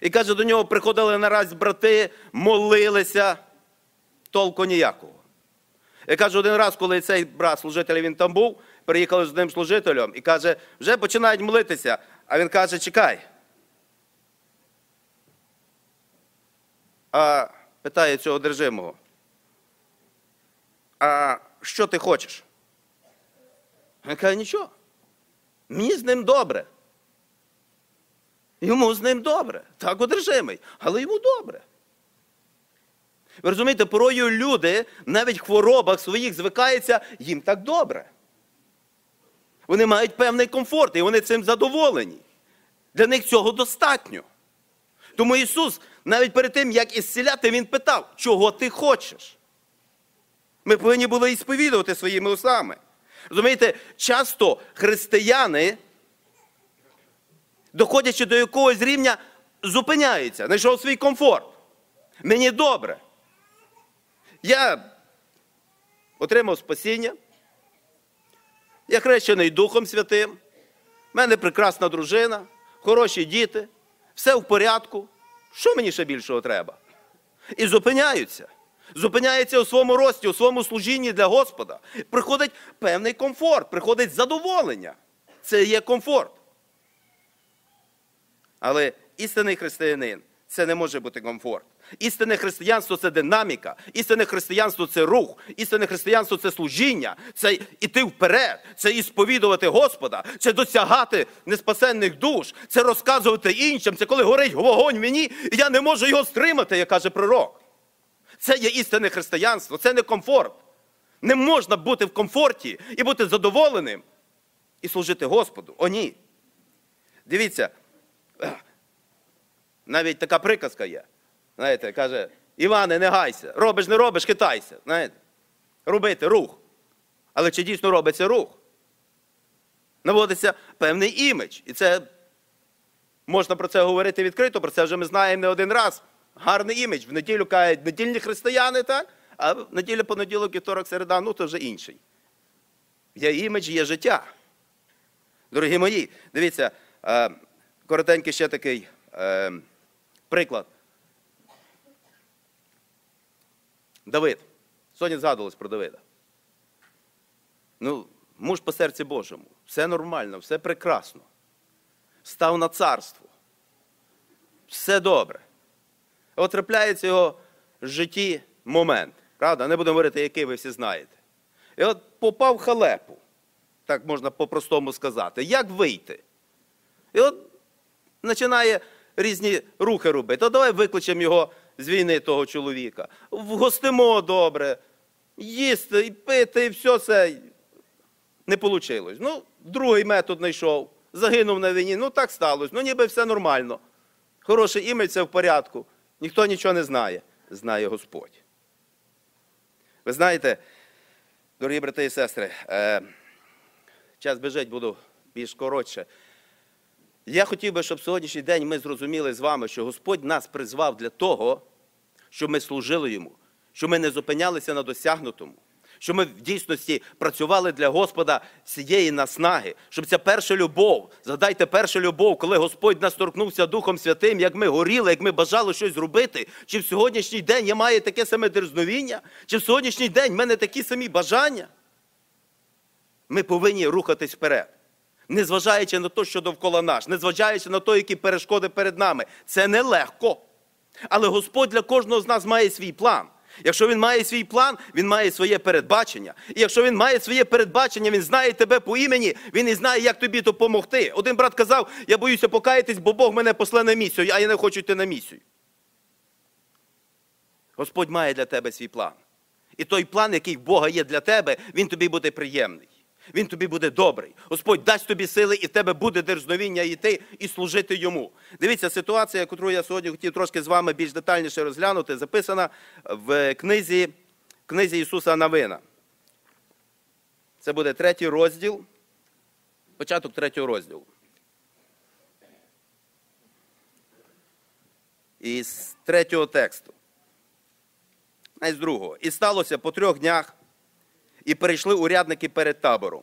І каже, до нього приходили нараз брати, молилися, толку ніякого. І каже, один раз, коли цей брат служителя, він там був, приїхали з одним служителем, і каже, вже починають молитися, а він каже, чекай. А питає цього одержимого, а що ти хочеш? Він каже, нічого, мені з ним добре. Йому з ним добре, так одержимий, але йому добре. Ви розумієте, порою люди навіть в хворобах своїх звикаються, їм так добре. Вони мають певний комфорт, і вони цим задоволені. Для них цього достатньо. Тому Ісус навіть перед тим, як ісціляти, Він питав, чого ти хочеш? Ми повинні були і сповідувати своїми устами. Розумієте, часто християни, доходячи до якогось рівня, зупиняються, знайшов свій комфорт. Мені добре. Я отримав спасіння, я хрещений Духом Святим, в мене прекрасна дружина, хороші діти, все в порядку. Що мені ще більшого треба? І зупиняються. Зупиняються у своєму рості, у своєму служінні для Господа. Приходить певний комфорт, приходить задоволення. Це є комфорт. Але істинний християнин – це не може бути комфорт. Істинне християнство – це динаміка, істинне християнство – це рух, істинне християнство – це служіння, це йти вперед, це і сповідувати Господа, це досягати неспасенних душ, це розказувати іншим, це коли горить вогонь в мені, і я не можу його стримати, як каже пророк. Це є істинне християнство, це не комфорт. Не можна бути в комфорті і бути задоволеним, і служити Господу. О, ні. Дивіться, навіть така приказка є. Знаєте, каже, Іване, не гайся, робиш, не робиш, хитайся. Знаєте, робити рух. Але чи дійсно робиться рух? Наводиться певний імідж. І це, можна про це говорити відкрито, про це вже ми знаємо не один раз. Гарний імідж. В неділю кажуть, недільні християни, так? А в неділю, понеділок, вівторок, середа, ну то вже інший. Є імідж, є життя. Дорогі мої, дивіться, коротенький ще такий приклад. Давид. Сьогодні згадувалось про Давида. Ну, муж по серці Божому. Все нормально, все прекрасно. Став на царство. Все добре. От трапляється його в житті момент. Правда? Не будемо говорити, який, ви всі знаєте. І от попав в халепу. Так можна по-простому сказати. Як вийти? І от починає різні рухи робити. От давай викличемо його з війни того чоловіка. Вгостимо добре, їсти і пити, і все це. Не вийшло. Ну, другий метод знайшов, загинув на війні, ну так сталося, ну ніби все нормально. Хороше ім'я, все в порядку, ніхто нічого не знає. Знає Господь. Ви знаєте, дорогі брати і сестри, е, час біжить, буду більш коротше. Я хотів би, щоб сьогоднішній день ми зрозуміли з вами, що Господь нас призвав для того, щоб ми служили Йому, щоб ми не зупинялися на досягнутому, щоб ми в дійсності працювали для Господа цієї наснаги, щоб ця перша любов, згадайте першу любов, коли Господь нас торкнувся Духом Святим, як ми горіли, як ми бажали щось зробити, чи в сьогоднішній день я маю таке саме дерзновіння, чи в сьогоднішній день в мене такі самі бажання. Ми повинні рухатись вперед. Незважаючи на те, що довкола нас, незважаючи на те, які перешкоди перед нами. Це нелегко. Але Господь для кожного з нас має свій план. Якщо Він має свій план, Він має своє передбачення. І якщо Він має своє передбачення, Він знає тебе по імені, Він і знає, як тобі допомогти. Один брат казав, я боюся покаятись, бо Бог мене послав на місію, а я не хочу йти на місію. Господь має для тебе свій план. І той план, який в Бога є для тебе, він тобі буде приємний. Він тобі буде добрий. Господь дасть тобі сили, і в тебе буде дерзновіння йти і служити Йому. Дивіться, ситуація, яку я сьогодні хотів трошки з вами більш детальніше розглянути, записана в книзі, книзі Ісуса Навина. Це буде третій розділ, початок третього розділу. із третього тексту. А з другого. «І сталося по трьох днях, і перейшли урядники перед табором,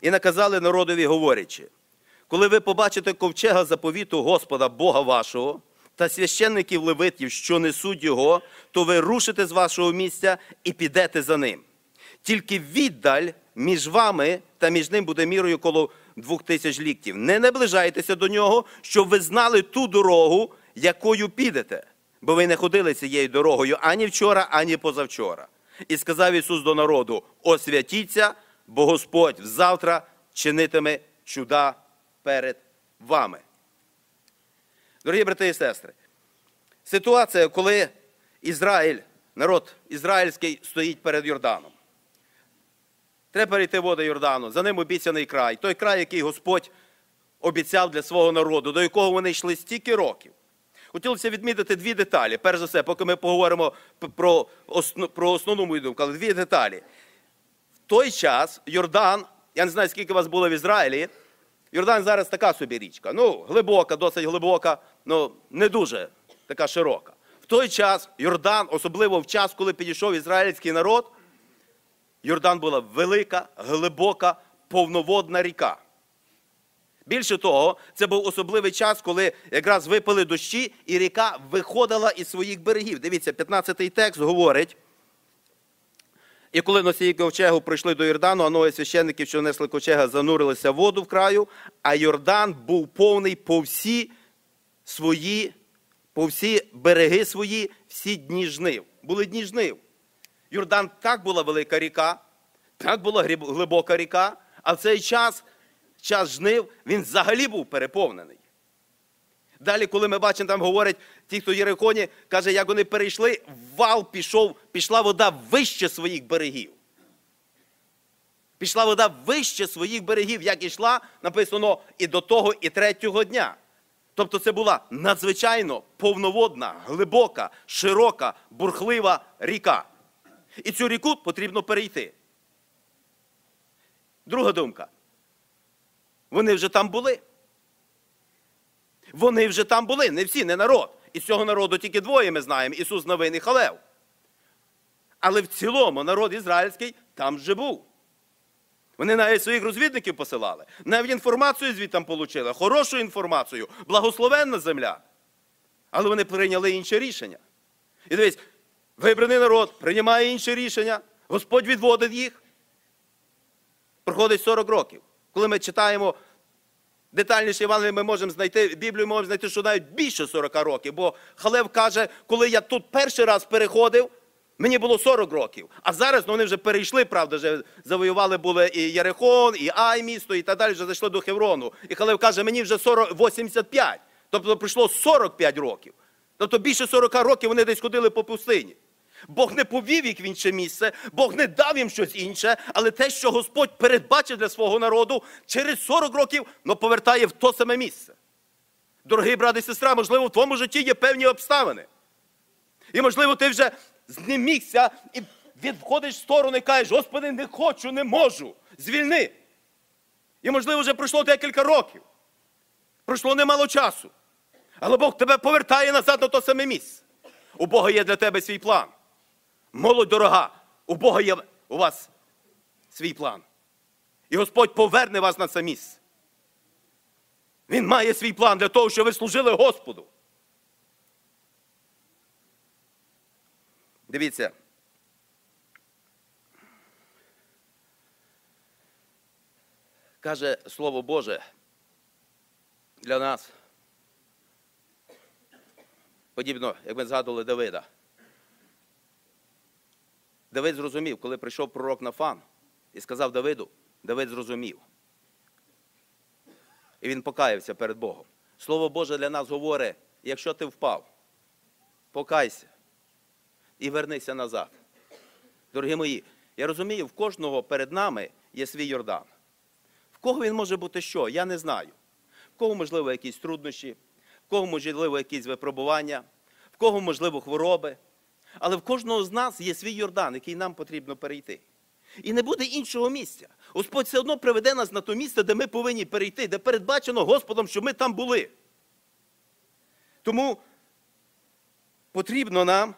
і наказали народові, говорячи, коли ви побачите ковчега заповіту Господа, Бога вашого, та священників левитів, що несуть його, то ви рушите з вашого місця і підете за ним. Тільки віддаль між вами та між ним буде мірою коло двох тисяч ліктів. Не наближайтеся до нього, щоб ви знали ту дорогу, якою підете, бо ви не ходили цією дорогою ані вчора, ані позавчора. І сказав Ісус до народу, освятіться, бо Господь взавтра чинитиме чуда перед вами». Дорогі брати і сестри, ситуація, коли Ізраїль, народ ізраїльський стоїть перед Йорданом. Треба перейти води Йордану, за ним обіцяний край, той край, який Господь обіцяв для свого народу, до якого вони йшли стільки років. Хотілося відмітити дві деталі. Перш за все, поки ми поговоримо про основну, про основну мою думку, але дві деталі. В той час Йордан, я не знаю, скільки вас було в Ізраїлі, Йордан зараз така собі річка. Ну, глибока, досить глибока, ну, не дуже така широка. В той час Йордан, особливо в час, коли підійшов ізраїльський народ, Йордан була велика, глибока, повноводна ріка. Більше того, це був особливий час, коли якраз випали дощі, і ріка виходила із своїх берегів. Дивіться, п'ятнадцятий текст говорить, «І коли носії ковчегу прийшли до Йордану, а ноги священників, що несли ковчега, занурилися в воду в краю, а Йордан був повний по всі свої, по всі береги свої, всі дні жнив». Були дні жнив. Йордан так була велика ріка, так була глибока ріка, а в цей час, час жнив, він взагалі був переповнений. Далі, коли ми бачимо, там говорять ті, хто в Єрихоні, каже, як вони перейшли, вал пішов, пішла вода вище своїх берегів. Пішла вода вище своїх берегів, як ішла, написано, і до того, і третього дня. Тобто це була надзвичайно повноводна, глибока, широка, бурхлива ріка. І цю ріку потрібно перейти. Друга думка. Вони вже там були. Вони вже там були, не всі, не народ. Із цього народу тільки двоє ми знаємо, Ісус Навин і Халев. Але в цілому народ ізраїльський там вже був. Вони навіть своїх розвідників посилали, навіть інформацію звідтам отримали, хорошу інформацію, благословенна земля. Але вони прийняли інше рішення. І дивись, вибраний народ приймає інше рішення, Господь відводить їх. Проходить сорок років. Коли ми читаємо детальніше Євангеліє, ми можемо знайти, Біблію ми можемо знайти, що навіть більше сорок років, бо Халев каже, коли я тут перший раз переходив, мені було сорок років, а зараз ну, вони вже перейшли, правда, вже завоювали були і Єрихон, і Ай місто, і так далі, вже зайшли до Хеврону. І Халев каже, мені вже сорок, вісімдесят п'ять, тобто пройшло сорок п'ять років. Тобто більше сорок років вони десь ходили по пустині. Бог не повів їх в інше місце, Бог не дав їм щось інше, але те, що Господь передбачив для свого народу, через сорок років, но повертає в то саме місце. Дорогі брати і сестра, можливо, в твоєму житті є певні обставини. І, можливо, ти вже знемігся і відходиш в сторону і кажеш, Господи, не хочу, не можу, звільни. І, можливо, вже пройшло декілька років, пройшло немало часу, але Бог тебе повертає назад на то саме місце. У Бога є для тебе свій план. Молодь дорога, у Бога є у вас свій план. І Господь поверне вас на це місце. Він має свій план для того, щоб ви служили Господу. Дивіться. Каже Слово Боже для нас. Подібно, як ми згадували Давида. Давид зрозумів, коли прийшов пророк Нафан і сказав Давиду, Давид зрозумів. І він покаявся перед Богом. Слово Боже для нас говорить, якщо ти впав, покайся і вернися назад. Дорогі мої, я розумію, в кожного перед нами є свій Йордан. В кого він може бути що, я не знаю. В кого, можливо, якісь труднощі, в кого, можливо, якісь випробування, в кого, можливо, хвороби. Але в кожного з нас є свій Йордан, який нам потрібно перейти. І не буде іншого місця. Господь все одно приведе нас на те місце, де ми повинні перейти, де передбачено Господом, що ми там були. Тому потрібно нам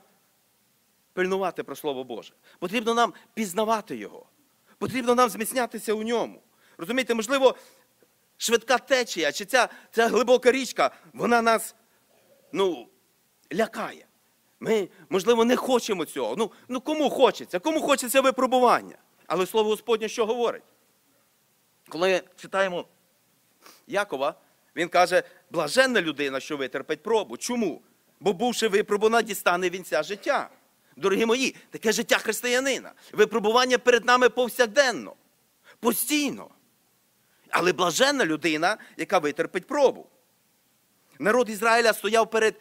пильнувати про Слово Боже. Потрібно нам пізнавати Його. Потрібно нам зміцнятися у Ньому. Розумієте, можливо, швидка течія, чи ця, ця глибока річка, вона нас, ну, лякає. Ми, можливо, не хочемо цього. Ну, ну кому хочеться? Кому хочеться випробування? Але Слово Господнє що говорить? Коли читаємо Якова, він каже, блаженна людина, що витерпить пробу. Чому? Бо бувши випробувана, дістане вінця життя. Дорогі мої, таке життя християнина. Випробування перед нами повсякденно, постійно. Але блаженна людина, яка витерпить пробу. Народ Ізраїля стояв перед,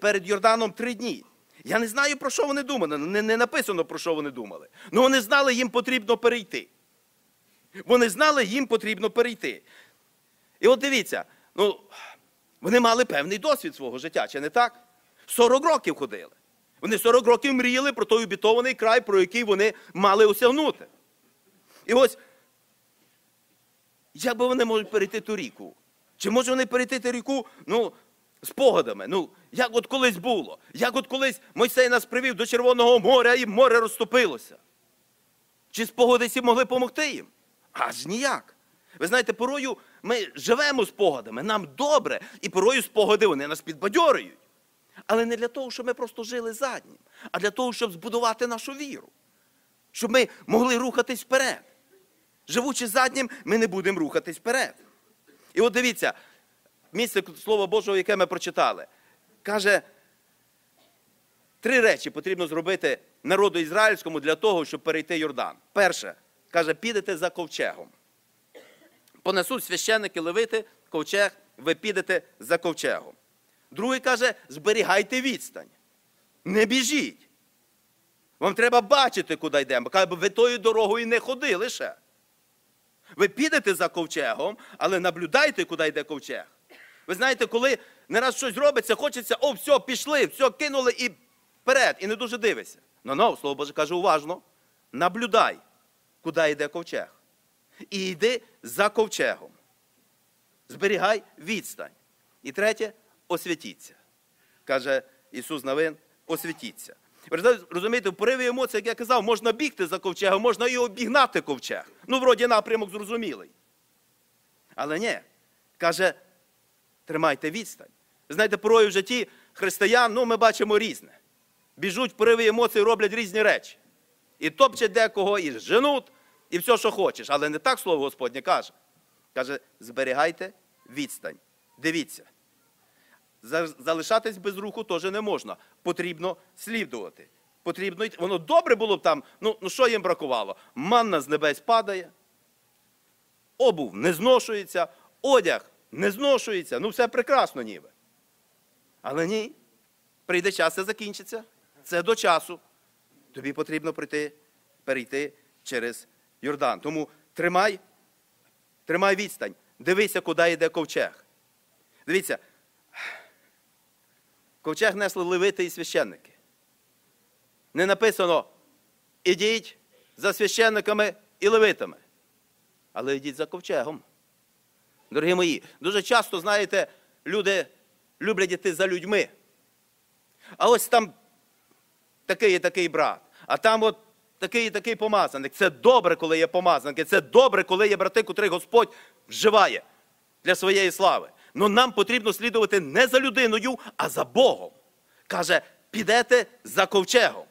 перед Йорданом три дні. Я не знаю, про що вони думали, не, не написано, про що вони думали. Але вони знали, їм потрібно перейти. Вони знали, їм потрібно перейти. І от дивіться, ну, вони мали певний досвід свого життя, чи не так? сорок років ходили. Вони сорок років мріяли про той обітований край, про який вони мали осягнути. І ось, як би вони можуть перейти ту ріку? Чи можуть вони перейти ту ріку, ну, спогадами? Ну, як от колись було? Як от колись Мойсей нас привів до Червоного моря, і море розступилося? Чи спогади всі могли допомогти їм? Аж ніяк. Ви знаєте, порою ми живемо спогадами, нам добре, і порою спогади вони нас підбадьорюють. Але не для того, щоб ми просто жили заднім, а для того, щоб збудувати нашу віру. Щоб ми могли рухатись вперед. Живучи заднім, ми не будемо рухатись вперед. І от дивіться, місце Слова Божого, яке ми прочитали, каже, три речі потрібно зробити народу ізраїльському для того, щоб перейти Йордан. Перше, каже, підете за ковчегом. Понесуть священники, левити, ковчег, ви підете за ковчегом. Другий каже, зберігайте відстань. Не біжіть. Вам треба бачити, куди йдемо. Каже, ви тою дорогою не ходили ще. Ви підете за ковчегом, але наблюдайте, куди йде ковчег. Ви знаєте, коли не раз щось робиться, хочеться, о, все, пішли, все, кинули і вперед, і не дуже дивися. Ну, ну, Слово Боже каже, уважно, наблюдай, куди йде ковчег. І йди за ковчегом. Зберігай відстань. І третє, освятіться. Каже Ісус Навин, освятіться. Ви розумієте, в пориві емоцій, як я казав, можна бігти за ковчегом, можна і обігнати ковчег. Ну, вроді, напрямок зрозумілий. Але ні. Каже, тримайте відстань. Знаєте, порою в житті християн, ну, ми бачимо різне. Біжуть в пориві емоцій, роблять різні речі. І топчать декого, і женуть, і все, що хочеш. Але не так Слово Господнє каже. Каже, зберігайте відстань. Дивіться. Залишатись без руху теж не можна. Потрібно слідувати. Потрібно... Воно добре було б там, ну, ну що їм бракувало? Манна з небес падає, обув не зношується, одяг не зношується. Ну все прекрасно ніби. Але ні, прийде час, це закінчиться. Це до часу. Тобі потрібно прийти, перейти через Йордан. Тому тримай, тримай відстань. Дивися, куди йде ковчег. Дивіться, ковчег несли левити і священники. Не написано, ідіть за священниками і левитами, але ідіть за ковчегом. Дорогі мої, дуже часто, знаєте, люди люблять йти за людьми. А ось там такий і такий брат, а там от такий і такий помазаник. Це добре, коли є помазанки, це добре, коли є брати, котрих Господь вживає для своєї слави. Но нам потрібно слідувати не за людиною, а за Богом. Каже, підете за ковчегом.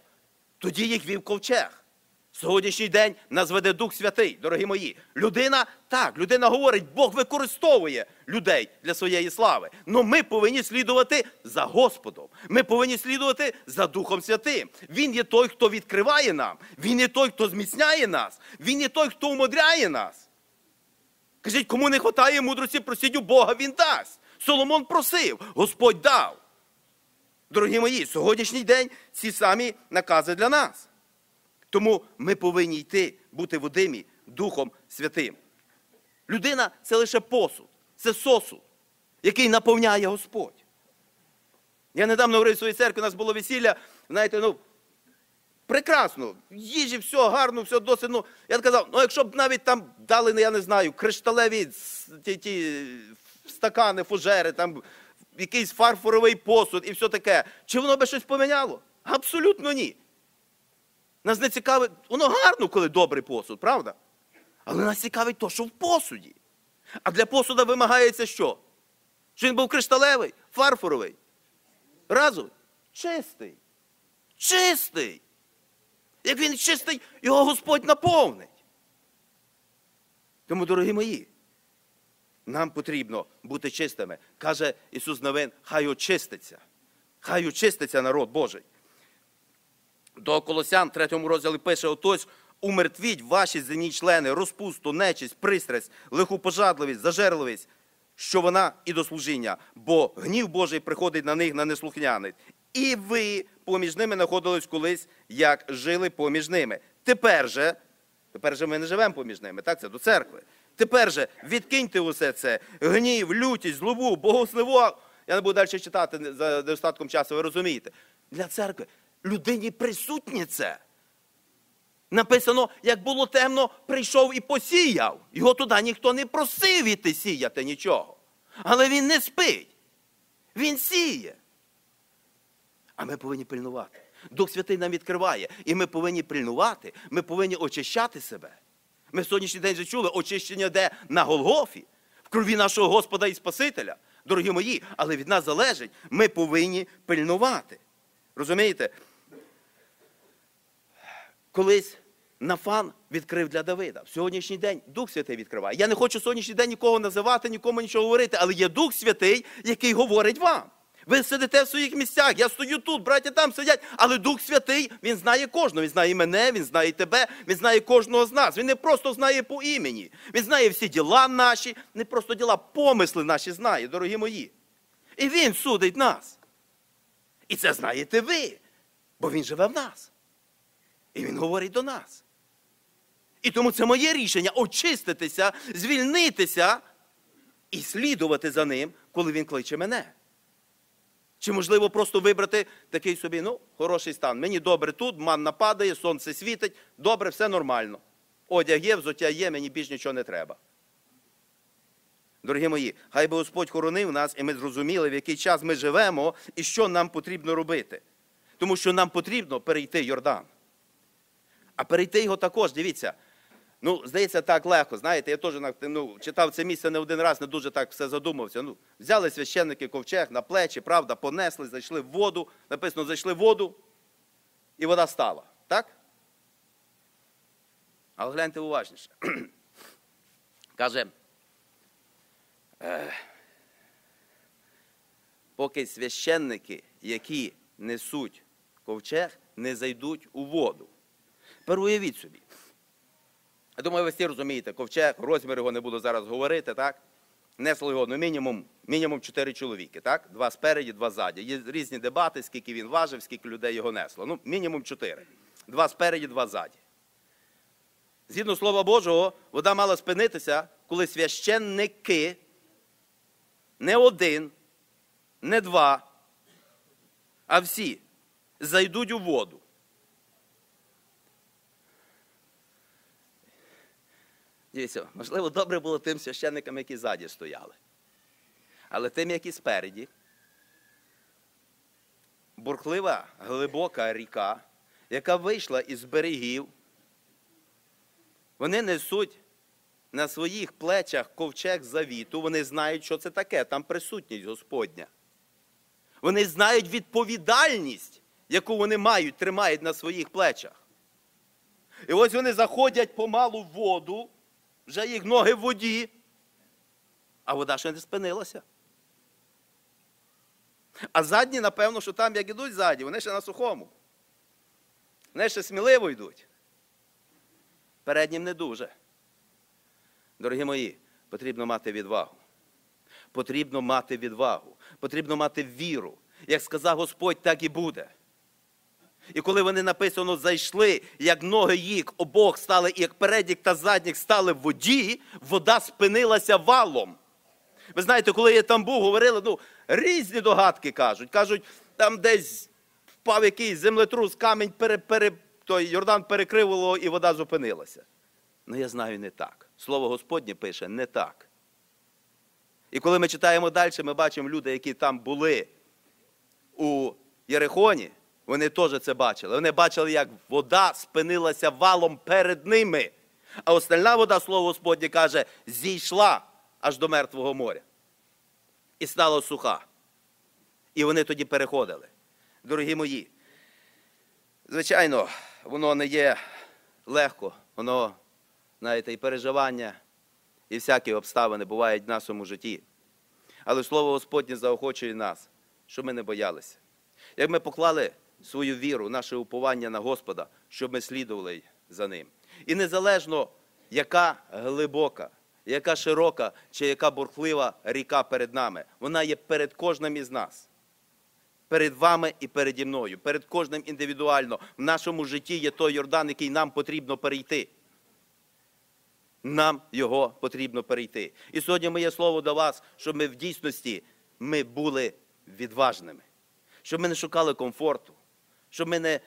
Тоді їх вів ковчег. Сьогоднішній день нас веде Дух Святий, дорогі мої. Людина, так, людина говорить, Бог використовує людей для своєї слави. Но ми повинні слідувати за Господом. Ми повинні слідувати за Духом Святим. Він є той, хто відкриває нам. Він є той, хто зміцняє нас. Він є той, хто умудряє нас. Кажіть, кому не хватає мудрості, просіть у Бога, він дасть. Соломон просив, Господь дав. Дорогі мої, сьогоднішній день ці самі накази для нас. Тому ми повинні йти, бути водимі Духом Святим. Людина – це лише посуд, це сосуд, який наповняє Господь. Я недавно говорив в своїй церкві, у нас було весілля, знаєте, ну, прекрасно, їжі, все гарно, все досить, ну, я казав, ну, якщо б навіть там дали, я не знаю, кришталеві ті, ті, стакани, фужери, там, якийсь фарфоровий посуд і все таке, чи воно би щось поміняло? Абсолютно ні. Нас не цікавить, воно гарно, коли добрий посуд, правда? Але нас цікавить то, що в посуді. А для посуда вимагається що? Що він був кришталевий, фарфоровий, разовий? Чистий. Чистий. Як він чистий, його Господь наповнить. Тому, дорогі мої, нам потрібно бути чистими. Каже Ісус Навин, хай очиститься. Хай очиститься народ Божий. До Колосян, третьому розділі, пише, отось умертвіть ваші земні члени, розпусту, нечисть, пристрасть, лихопожадливість, зажерливість, що вона і до служіння, бо гнів Божий приходить на них, на неслухняних. І ви поміж ними знаходились колись, як жили поміж ними. Тепер же, тепер же ми не живемо поміж ними, так, це до церкви. Тепер же відкиньте усе це, гнів, лютість, злобу, богослово. Я не буду далі читати за недостатком часу, ви розумієте. Для церкви людині присутнє це. Написано, як було темно, прийшов і посіяв. Його туди ніхто не просив іти сіяти нічого. Але він не спить. Він сіє. А ми повинні пильнувати. Дух Святий нам відкриває. І ми повинні пильнувати, ми повинні очищати себе. Ми в сьогоднішній день вже чули, очищення де на Голгофі, в крові нашого Господа і Спасителя. Дорогі мої, але від нас залежить, ми повинні пильнувати. Розумієте? Колись Нафан відкрив для Давида. В сьогоднішній день Дух Святий відкриває. Я не хочу в сьогоднішній день нікого називати, нікому нічого говорити, але є Дух Святий, який говорить вам. Ви сидите в своїх місцях, я стою тут, браття там сидять, але Дух Святий, він знає кожного. Він знає мене, він знає тебе, він знає кожного з нас. Він не просто знає по імені, він знає всі діла наші, не просто діла, помисли наші знає, дорогі мої. І він судить нас. І це знаєте ви, бо він живе в нас. І він говорить до нас. І тому це моє рішення очиститися, звільнитися і слідувати за ним, коли він кличе мене. Чи, можливо, просто вибрати такий собі, ну, хороший стан. Мені добре тут, манна падає, сонце світить, добре, все нормально. Одяг є, взуття є, мені більш нічого не треба. Дорогі мої, хай би Господь хоронив нас, і ми зрозуміли, в який час ми живемо, і що нам потрібно робити. Тому що нам потрібно перейти Йордан. А перейти його також, дивіться, ну, здається, так легко, знаєте, я теж ну, читав це місце не один раз, не дуже так все задумався. Ну, взяли священники ковчег на плечі, правда, понесли, зайшли в воду, написано, зайшли в воду, і вода стала, так? Але гляньте уважніше. Каже, поки священники, які несуть ковчег, не зайдуть у воду. Тепер уявіть собі. Я думаю, ви всі розумієте, ковчег, розмір його не буду зараз говорити, так? Несли його, ну, мінімум, мінімум чотири чоловіки, так? Два спереді, два ззаді. Є різні дебати, скільки він важив, скільки людей його несло. Ну, мінімум чотири. Два спереді, два ззаді. Згідно Слова Божого, вода мала спинитися, коли священники не один, не два, а всі зайдуть у воду. Дивіться, можливо, добре було тим священникам, які ззаді стояли. Але тим, які спереді, бурхлива, глибока ріка, яка вийшла із берегів, вони несуть на своїх плечах ковчег завіту, вони знають, що це таке, там присутність Господня. Вони знають відповідальність, яку вони мають, тримають на своїх плечах. І ось вони заходять помалу в воду, вже їх ноги в воді, а вода ще не спинилася. А задні, напевно, що там, як ідуть ззаді, вони ще на сухому. Вони ще сміливо йдуть. Переднім не дуже. Дорогі мої, потрібно мати відвагу. Потрібно мати відвагу. Потрібно мати віру. Як сказав Господь, так і буде. І коли вони, написано, зайшли, як ноги їх обох стали, і як передніх та задніх стали в воді, вода спинилася валом. Ви знаєте, коли я там був, говорили, ну, різні догадки кажуть. Кажуть, там десь впав якийсь землетрус, камінь, пере, пере, той Йордан перекривало, і вода зупинилася. Ну, я знаю, не так. Слово Господнє пише, не так. І коли ми читаємо далі, ми бачимо люди, які там були у Єрихоні, вони теж це бачили. Вони бачили, як вода спинилася валом перед ними. А остальна вода, слово Господнє каже, зійшла аж до Мертвого моря. І стала суха. І вони тоді переходили. Дорогі мої, звичайно, воно не є легко. Воно, знаєте, і переживання, і всякі обставини бувають в нашому житті. Але слово Господнє заохочує нас, щоб ми не боялися. Як ми поклали свою віру, наше уповання на Господа, щоб ми слідували за Ним. І незалежно, яка глибока, яка широка, чи яка бурхлива ріка перед нами, вона є перед кожним із нас. Перед вами і переді мною, перед кожним індивідуально. В нашому житті є той Йордан, який нам потрібно перейти. Нам його потрібно перейти. І сьогодні моє слово до вас, щоб ми в дійсності ми були відважними. Щоб ми не шукали комфорту, щоб ми не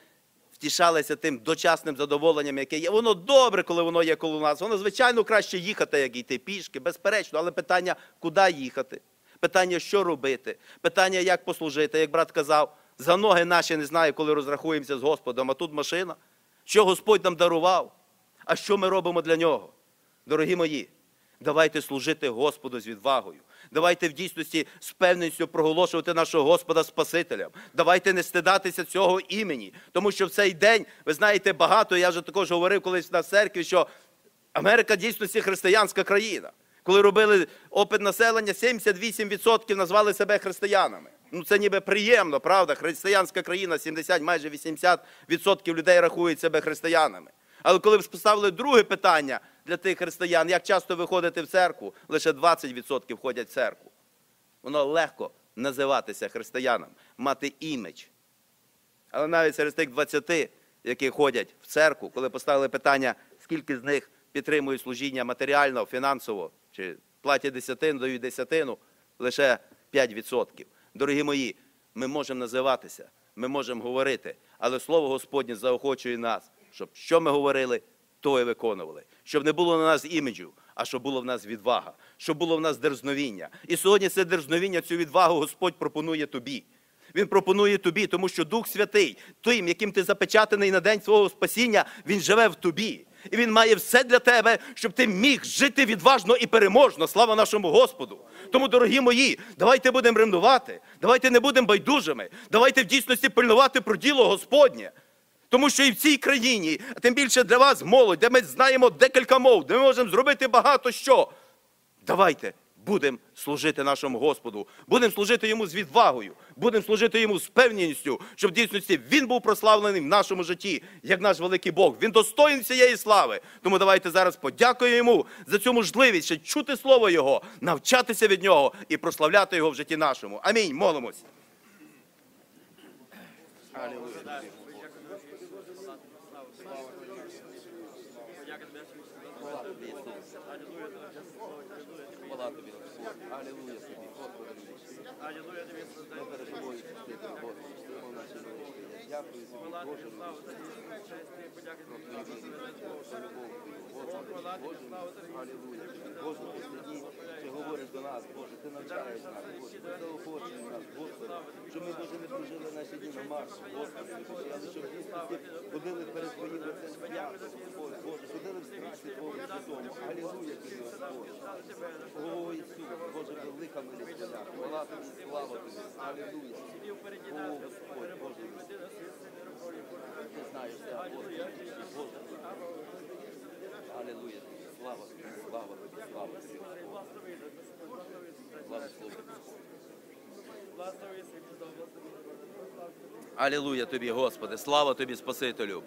втішалися тим дочасним задоволенням, яке є. Воно добре, коли воно є коло нас. Воно, звичайно, краще їхати, як йти пішки, безперечно. Але питання, куди їхати? Питання, що робити? Питання, як послужити? Як брат казав, за ноги наші не знаю, коли розрахуємося з Господом. А тут машина. Що Господь нам дарував? А що ми робимо для Нього? Дорогі мої, давайте служити Господу з відвагою. Давайте в дійсності з певністю проголошувати нашого Господа Спасителем. Давайте не стидатися цього імені. Тому що в цей день, ви знаєте, багато, я вже також говорив колись на церкві, що Америка дійсності християнська країна. Коли робили опит населення, сімдесят вісім відсотків назвали себе християнами. Ну це ніби приємно, правда? Християнська країна, сімдесят, майже вісімдесят відсотків людей рахують себе християнами. Але коли б поставили друге питання для тих християн, як часто ви ходите в церкву, лише двадцять відсотків ходять в церкву. Воно легко називатися християном, мати імідж. Але навіть серед тих двадцяти, які ходять в церкву, коли поставили питання, скільки з них підтримують служіння матеріального, фінансового, чи платять десятину, дають десятину, лише п'ять відсотків. Дорогі мої, ми можемо називатися, ми можемо говорити, але слово Господнє заохочує нас, щоб що ми говорили, то і виконували. Щоб не було на нас іміджу, а щоб було в нас відвага, щоб було в нас дерзновіння. І сьогодні це дерзновіння, цю відвагу Господь пропонує тобі. Він пропонує тобі, тому що Дух Святий, тим, яким ти запечатаний на день свого спасіння, Він живе в тобі. І Він має все для тебе, щоб ти міг жити відважно і переможно. Слава нашому Господу! Тому, дорогі мої, давайте будемо ревнувати, давайте не будемо байдужими, давайте в дійсності пильнувати про діло Господнє. Тому що і в цій країні, а тим більше для вас молодь, де ми знаємо декілька мов, де ми можемо зробити багато що. Давайте будемо служити нашому Господу, будемо служити Йому з відвагою, будемо служити Йому з певністю, щоб в дійсності Він був прославлений в нашому житті, як наш великий Бог. Він достоїн всієї слави. Тому давайте зараз подякуємо Йому за цю можливість ще чути Слово Його, навчатися від Нього і прославляти Його в житті нашому. Амінь. Молимось. Аллилуйя, Тобі, Господи, Аллилуйя, Тобі, Господи, переживаю, Господи, в нашій нові. Дякую, Боже, слава Тобі, честі, подяки Тобі, Господи, Аллилуйя, Боже, Ти сьогодні говориш до нас, Боже, Ти навчаєш нас, Боже, Ти заохочуєш нас, Господи, щоб ми, Боже, відслужили наші дні на марш, Господи, але щоб дійсно ходили перед Твоїм лицем ясно, Боже, ходили в страхі Твого Святому. Аллилуйя, Тобі, Господи. О, Ісус, Боже, велика милість Твоя, хвала Тобі, слава Тобі, Аллилуйя. О, Господь, Боже, Ти знаєш все, Господи, Господи. Аллилуйя, слава Тобі, слава Тобі, слава Тобі, Господи. Аллилуйя Тобі, Господи, слава Тобі, Спасителю.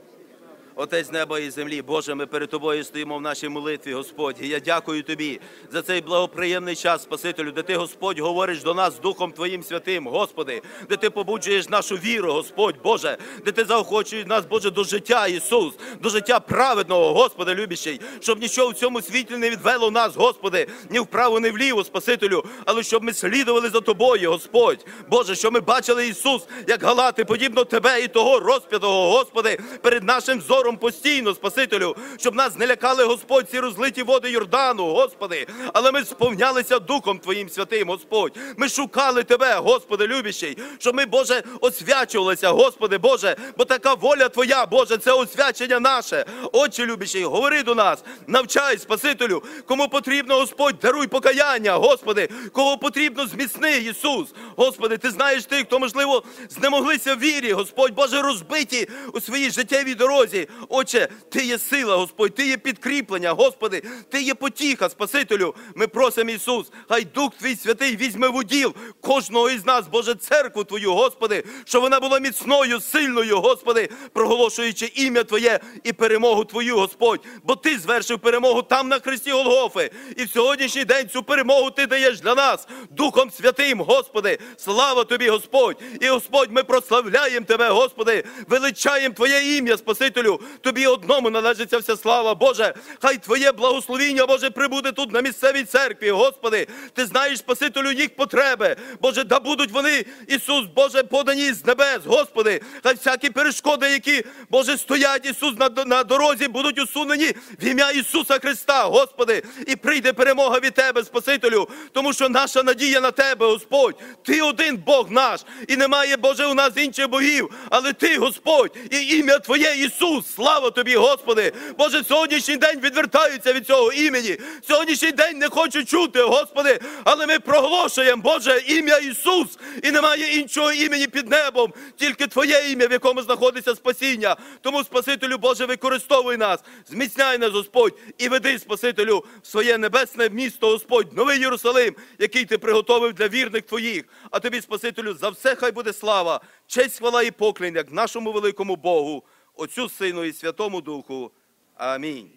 Отець неба і землі, Боже, ми перед Тобою стоїмо в нашій молитві, Господь. І я дякую Тобі за цей благоприємний час, Спасителю, де Ти, Господь, говориш до нас Духом Твоїм Святим, Господи, де Ти побуджуєш нашу віру, Господь, Боже, де Ти заохочуєш нас, Боже, до життя, Ісус, до життя праведного, Господи, любящий, щоб нічого в цьому світі не відвело нас, Господи, ні вправо, ні вліво, Спасителю, але щоб ми слідували за Тобою, Господь. Боже, щоб ми бачили, Ісус, як галати, подібно Тебе і того розп'ятого, Господи, перед нашим зором хором постійно, Спасителю, щоб нас не лякали, Господь, ці розлиті води Йордану, Господи. Але ми сповнялися Духом Твоїм Святим, Господь. Ми шукали Тебе, Господи, любящий, щоб ми, Боже, освячувалися, Господи, Боже, бо така воля Твоя, Боже, це освячення наше. Отче любящий, говори до нас, навчай, Спасителю, кому потрібно, Господь, даруй покаяння, Господи, кого потрібно, зміцни, Ісус. Господи, Ти знаєш тих, хто, можливо, знемоглися в вірі, Господь, Боже, розбиті у своїй життєвій дорозі. Отче, Ти є сила, Господь, Ти є підкріплення, Господи, Ти є потіха, Спасителю. Ми просимо, Ісус, хай Дух Твій Святий візьме в уділ кожного із нас, Боже, церкву Твою, Господи, щоб вона була міцною, сильною, Господи, проголошуючи ім'я Твоє і перемогу Твою, Господь, бо Ти звершив перемогу там на хресті Голгофи. І в сьогоднішній день цю перемогу Ти даєш для нас, Духом Святим, Господи. Слава Тобі, Господь! І, Господь, ми прославляємо Тебе, Господи, величаємо Твоє ім'я, Спасителю. Тобі одному належиться вся слава, Боже. Хай Твоє благословіння, Боже, прибуде тут на місцевій церкві, Господи. Ти знаєш, Спасителю, їх потреби. Боже, да будуть вони, Ісус, Боже, подані з небес, Господи. Хай всякі перешкоди, які, Боже, стоять, Ісус, на, на дорозі, будуть усунені в ім'я Ісуса Христа, Господи. І прийде перемога від Тебе, Спасителю, тому що наша надія на Тебе, Господь. Ти один Бог наш, і немає, Боже, у нас інших богів, але Ти, Господь, і ім'я Твоє, Ісус. Слава Тобі, Господи! Боже, сьогоднішній день відвертаються від цього імені, сьогоднішній день не хочуть чути, Господи, але ми проголошуємо, Боже, ім'я Ісус, і немає іншого імені під небом, тільки Твоє ім'я, в якому знаходиться спасіння. Тому, Спасителю, Боже, використовуй нас, зміцняй нас, Господь, і веди, Спасителю, в своє небесне місто, Господь, Новий Єрусалим, який Ти приготовив для вірних Твоїх. А Тобі, Спасителю, за все хай буде слава, честь, хвала і поклін, як нашому великому Богу, Отцю, Сину і Святому Духу. Амінь.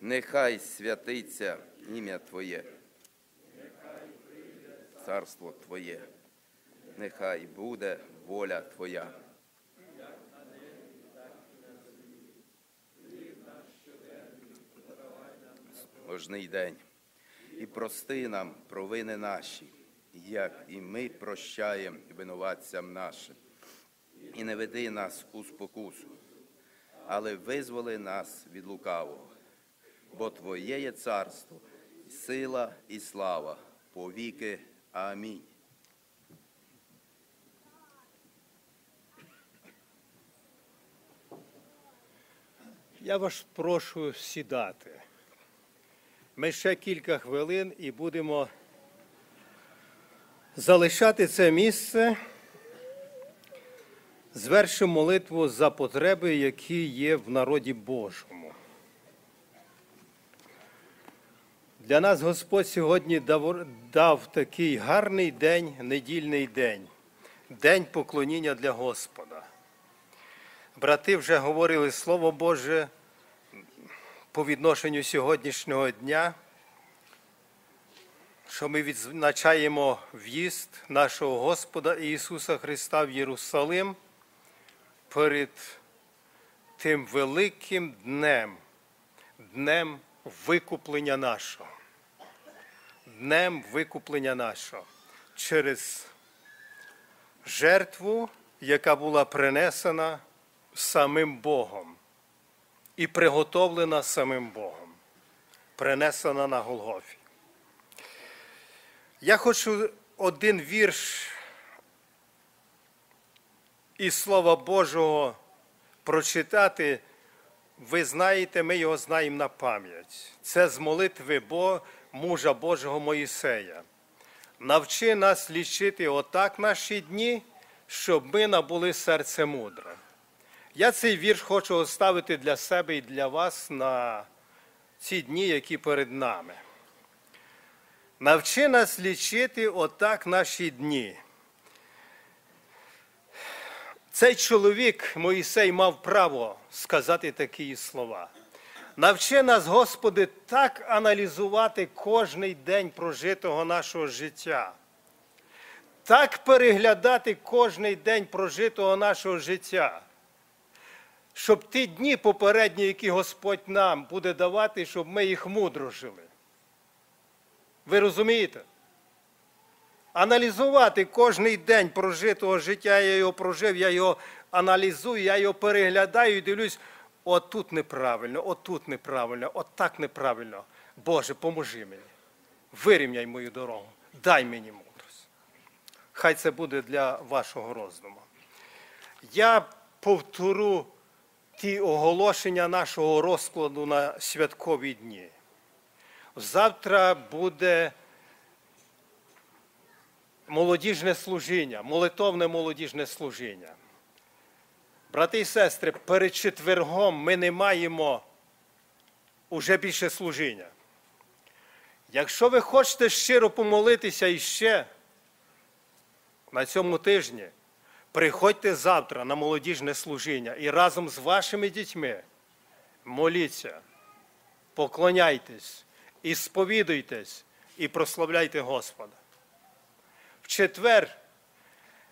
Нехай святиться ім'я Твоє, царство Твоє, нехай буде воля Твоя. Кожний день. І прости нам провини наші, як і ми прощаємо винуватцям нашим. І не веди нас у спокусу, але визволи нас від лукавого. Бо Твоє є царство, сила і слава повіки. Амінь. Я вас прошу сідати. Ми ще кілька хвилин і будемо залишати це місце, звершимо молитву за потреби, які є в народі Божому. Для нас Господь сьогодні дав, дав такий гарний день, недільний день, день поклоніння для Господа. Брати вже говорили Слово Боже по відношенню сьогоднішнього дня, що ми відзначаємо в'їзд нашого Господа Ісуса Христа в Єрусалим перед тим великим днем, днем викуплення нашого, днем викуплення нашого через жертву, яка була принесена самим Богом. І приготовлена самим Богом, принесена на Голгофі. Я хочу один вірш із Слова Божого прочитати. Ви знаєте, ми його знаємо на пам'ять. Це з молитви Бо, мужа Божого Моїсея. Навчи нас лічити отак наші дні, щоб ми набули серце мудре. Я цей вірш хочу оставити для себе і для вас на ці дні, які перед нами. Навчи нас лічити отак наші дні. Цей чоловік, Моїсей, мав право сказати такі слова. Навчи нас, Господи, так аналізувати кожний день прожитого нашого життя. Так переглядати кожний день прожитого нашого життя. Щоб ті дні попередні, які Господь нам буде давати, щоб ми їх мудро жили. Ви розумієте? аналізувати кожний день прожитого життя, я його прожив, я його аналізую, я його переглядаю і дивлюсь, отут неправильно, отут неправильно, отак неправильно. Боже, поможи мені, вирівняй мою дорогу, дай мені мудрість. Хай це буде для вашого роздуму. Я повторю ті оголошення нашого розкладу на святкові дні. Завтра буде молодіжне служіння, молитовне молодіжне служіння. Брати і сестри, перед четвергом ми не маємо уже більше служіння. Якщо ви хочете щиро помолитися іще на цьому тижні, приходьте завтра на молодіжне служіння і разом з вашими дітьми моліться, поклоняйтесь, і сповідуйтесь, і прославляйте Господа. В четвер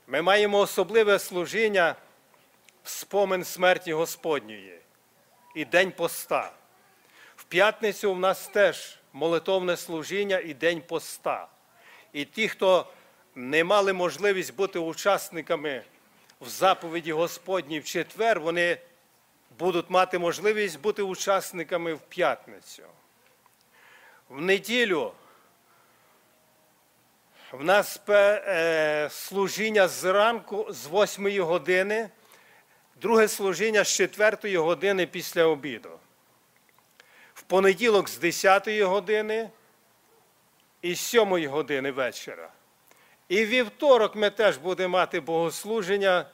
ми маємо особливе служіння «Вспомин смерті Господньої» і «День поста». В п'ятницю в нас теж молитовне служіння і «День поста». І ті, хто не мали можливість бути учасниками в заповіді Господній в четвер, вони будуть мати можливість бути учасниками в п'ятницю. В неділю в нас служіння зранку з восьмої години, друге служіння з четвертої години після обіду. В понеділок з десятої години і з сьомої години вечора. І вівторок ми теж будемо мати богослужіння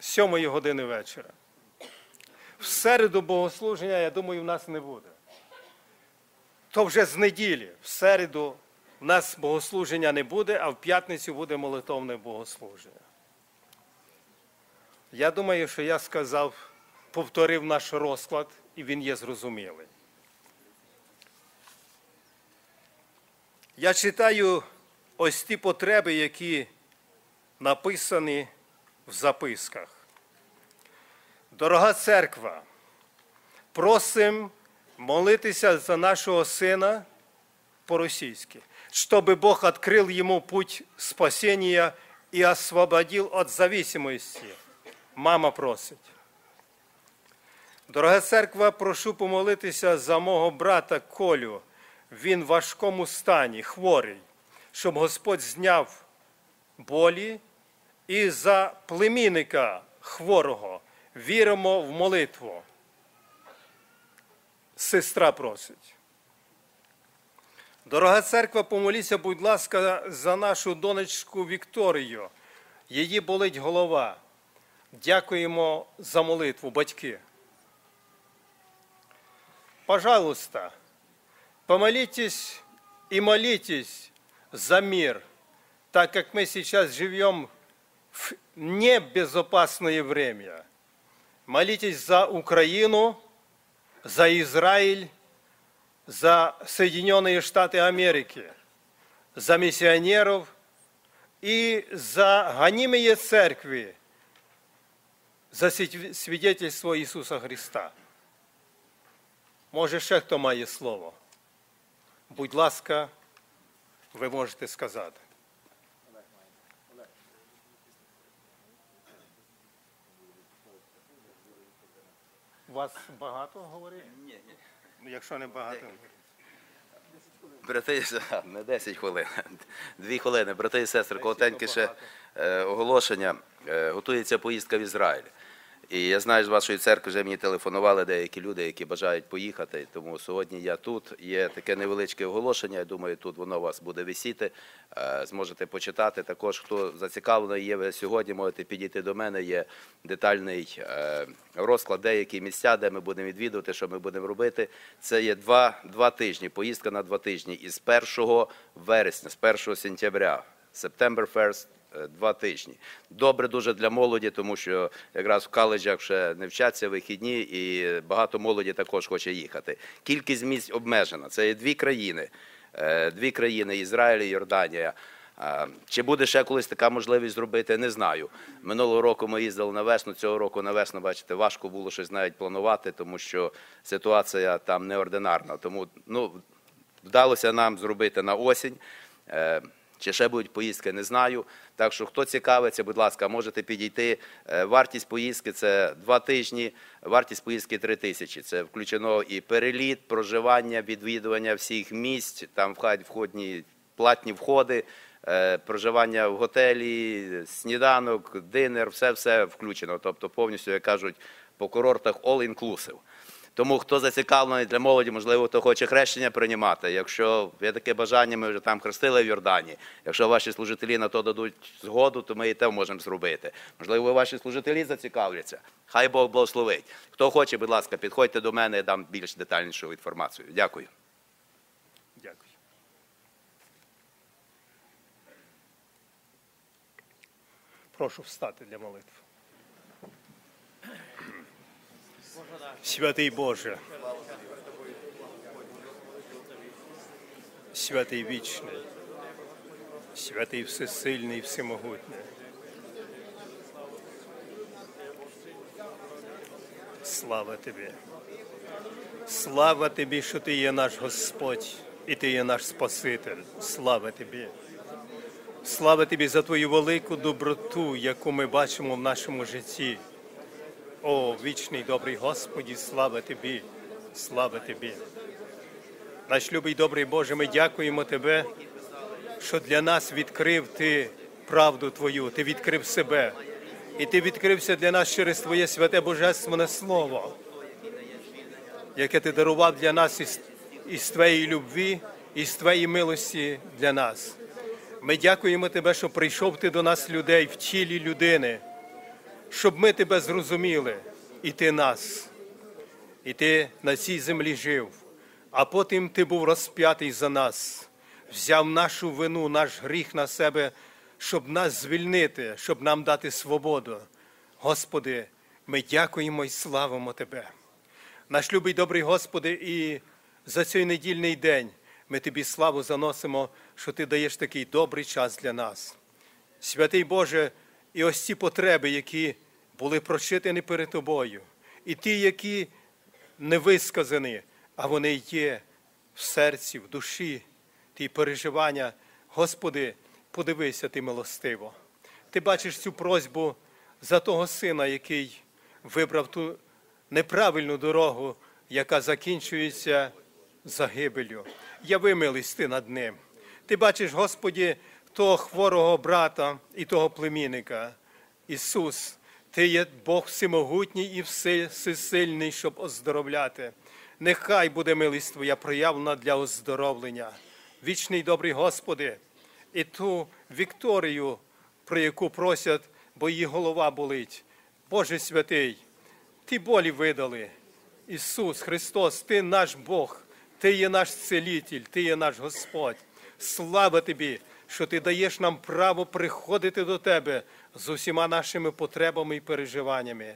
з сьомої години вечора. В середу богослужіння, я думаю, в нас не буде. То вже з неділі, в середу в нас богослуження не буде, а в п'ятницю буде молитовне богослуження. Я думаю, що я сказав, повторив наш розклад, і він є зрозумілий. Я читаю ось ті потреби, які написані в записках. Дорога церква, просим молитися за нашого сина по-російськи, чтобы Бог открыл ему путь спасения и освободил от зависимости. Мама просить. Дорога церква, прошу помолитися за мого брата Колю. Він в важкому стані, хворий, щоб Господь зняв болі. І за племінника хворого віримо в молитву. Сестра просить. Дорога церква, помоліться, будь ласка, за нашу донечку Вікторію. Її болить голова. Дякуємо за молитву, батьки. Пожалуйста, помолитесь и молитесь за мир, так как мы сейчас живем в небезопасное время. Молитесь за Украину, за Израиль, за Соединенные Штаты Америки, за миссионеров и за гонимые церкви, за свидетельство Иисуса Христа. Може, ще хто має слово? Будь ласка, ви можете сказати. Вас багато говорить? Ні, ні. Якщо не багато. Брати, не десять хвилин, дві хвилини. Брати і сестри, коротеньке ще оголошення. Готується поїздка в Ізраїль. І я знаю, з вашої церкви вже мені телефонували деякі люди, які бажають поїхати, тому сьогодні я тут. Є таке невеличке оголошення, я думаю, тут воно у вас буде висіти, зможете почитати. Також, хто зацікавлений є, ви сьогодні можете підійти до мене, є детальний розклад, деякі місця, де ми будемо відвідувати, що ми будемо робити. Це є два, два тижні, поїздка на два тижні, із першого вересня, з першого сентября, септембер перший. Два тижні. Добре дуже для молоді, тому що якраз в коледжах ще не вчаться вихідні і багато молоді також хоче їхати. Кількість місць обмежена. Це є дві країни. Дві країни – Ізраїль і Йорданія. Чи буде ще колись така можливість зробити, не знаю. Минулого року ми їздили на весну, цього року на весну, бачите, важко було щось навіть планувати, тому що ситуація там неординарна. Тому ну, вдалося нам зробити на осінь. Чи ще будуть поїздки, не знаю. Так що, хто цікавиться, будь ласка, можете підійти. Вартість поїздки – це два тижні, вартість поїздки – три тисячі. Це включено і переліт, проживання, відвідування всіх місць, там входні, платні входи, проживання в готелі, сніданок, динер, все-все включено. Тобто повністю, як кажуть, по курортах all-inclusive. Тому, хто зацікавлений, для молоді, можливо, хто хоче хрещення приймати. Якщо є таке бажання, ми вже там хрестили в Йордані. Якщо ваші служителі на то дадуть згоду, то ми і те можемо зробити. Можливо, ваші служителі зацікавляться. Хай Бог благословить. Хто хоче, будь ласка, підходьте до мене, я дам більш детальнішу інформацію. Дякую. Дякую. Прошу встати для молитви. Святий Боже, святий вічний, святий всесильний і всемогутний. Слава Тобі. Слава Тобі, що Ти є наш Господь і Ти є наш Спаситель. Слава Тобі. Слава Тобі за Твою велику доброту, яку ми бачимо в нашому житті. О, вічний, добрий Господі, слава Тобі, слава Тобі. Наш любий, добрий Боже, ми дякуємо Тебе, що для нас відкрив Ти правду Твою, Ти відкрив себе. І Ти відкрився для нас через Твоє святе божественне Слово, яке Ти дарував для нас із, із Твоєї любві, із Твоєї милості для нас. Ми дякуємо Тебе, що прийшов Ти до нас людей в тілі людини, щоб ми Тебе зрозуміли, і Ти нас, і Ти на цій землі жив, а потім Ти був розп'ятий за нас, взяв нашу вину, наш гріх на себе, щоб нас звільнити, щоб нам дати свободу. Господи, ми дякуємо і славимо Тебе. Наш любий, добрий Господи, і за цей недільний день ми Тобі славу заносимо, що Ти даєш такий добрий час для нас. Святий Боже, і ось ці потреби, які були прочитані перед Тобою, і ті, які не висказані, а вони є в серці, в душі, ті переживання. Господи, подивися Ти милостиво. Ти бачиш цю просьбу за того сина, який вибрав ту неправильну дорогу, яка закінчується загибеллю. Яви милість Ти над ним. Ти бачиш, Господи, того хворого брата і того племінника. Ісус, Ти є Бог всемогутній і всесильний, щоб оздоровляти. Нехай буде милість Твоя проявлена для оздоровлення. Вічний добрий Господи, і ту Вікторію, про яку просять, бо її голова болить. Боже святий, Ти болі видали. Ісус Христос, Ти наш Бог, Ти є наш Цілитель, Ти є наш Господь. Слава Тобі, що Ти даєш нам право приходити до Тебе з усіма нашими потребами і переживаннями.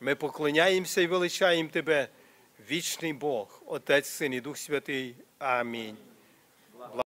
Ми поклоняємося і величаємо Тебе, вічний Бог, Отець, Син і Дух Святий. Амінь.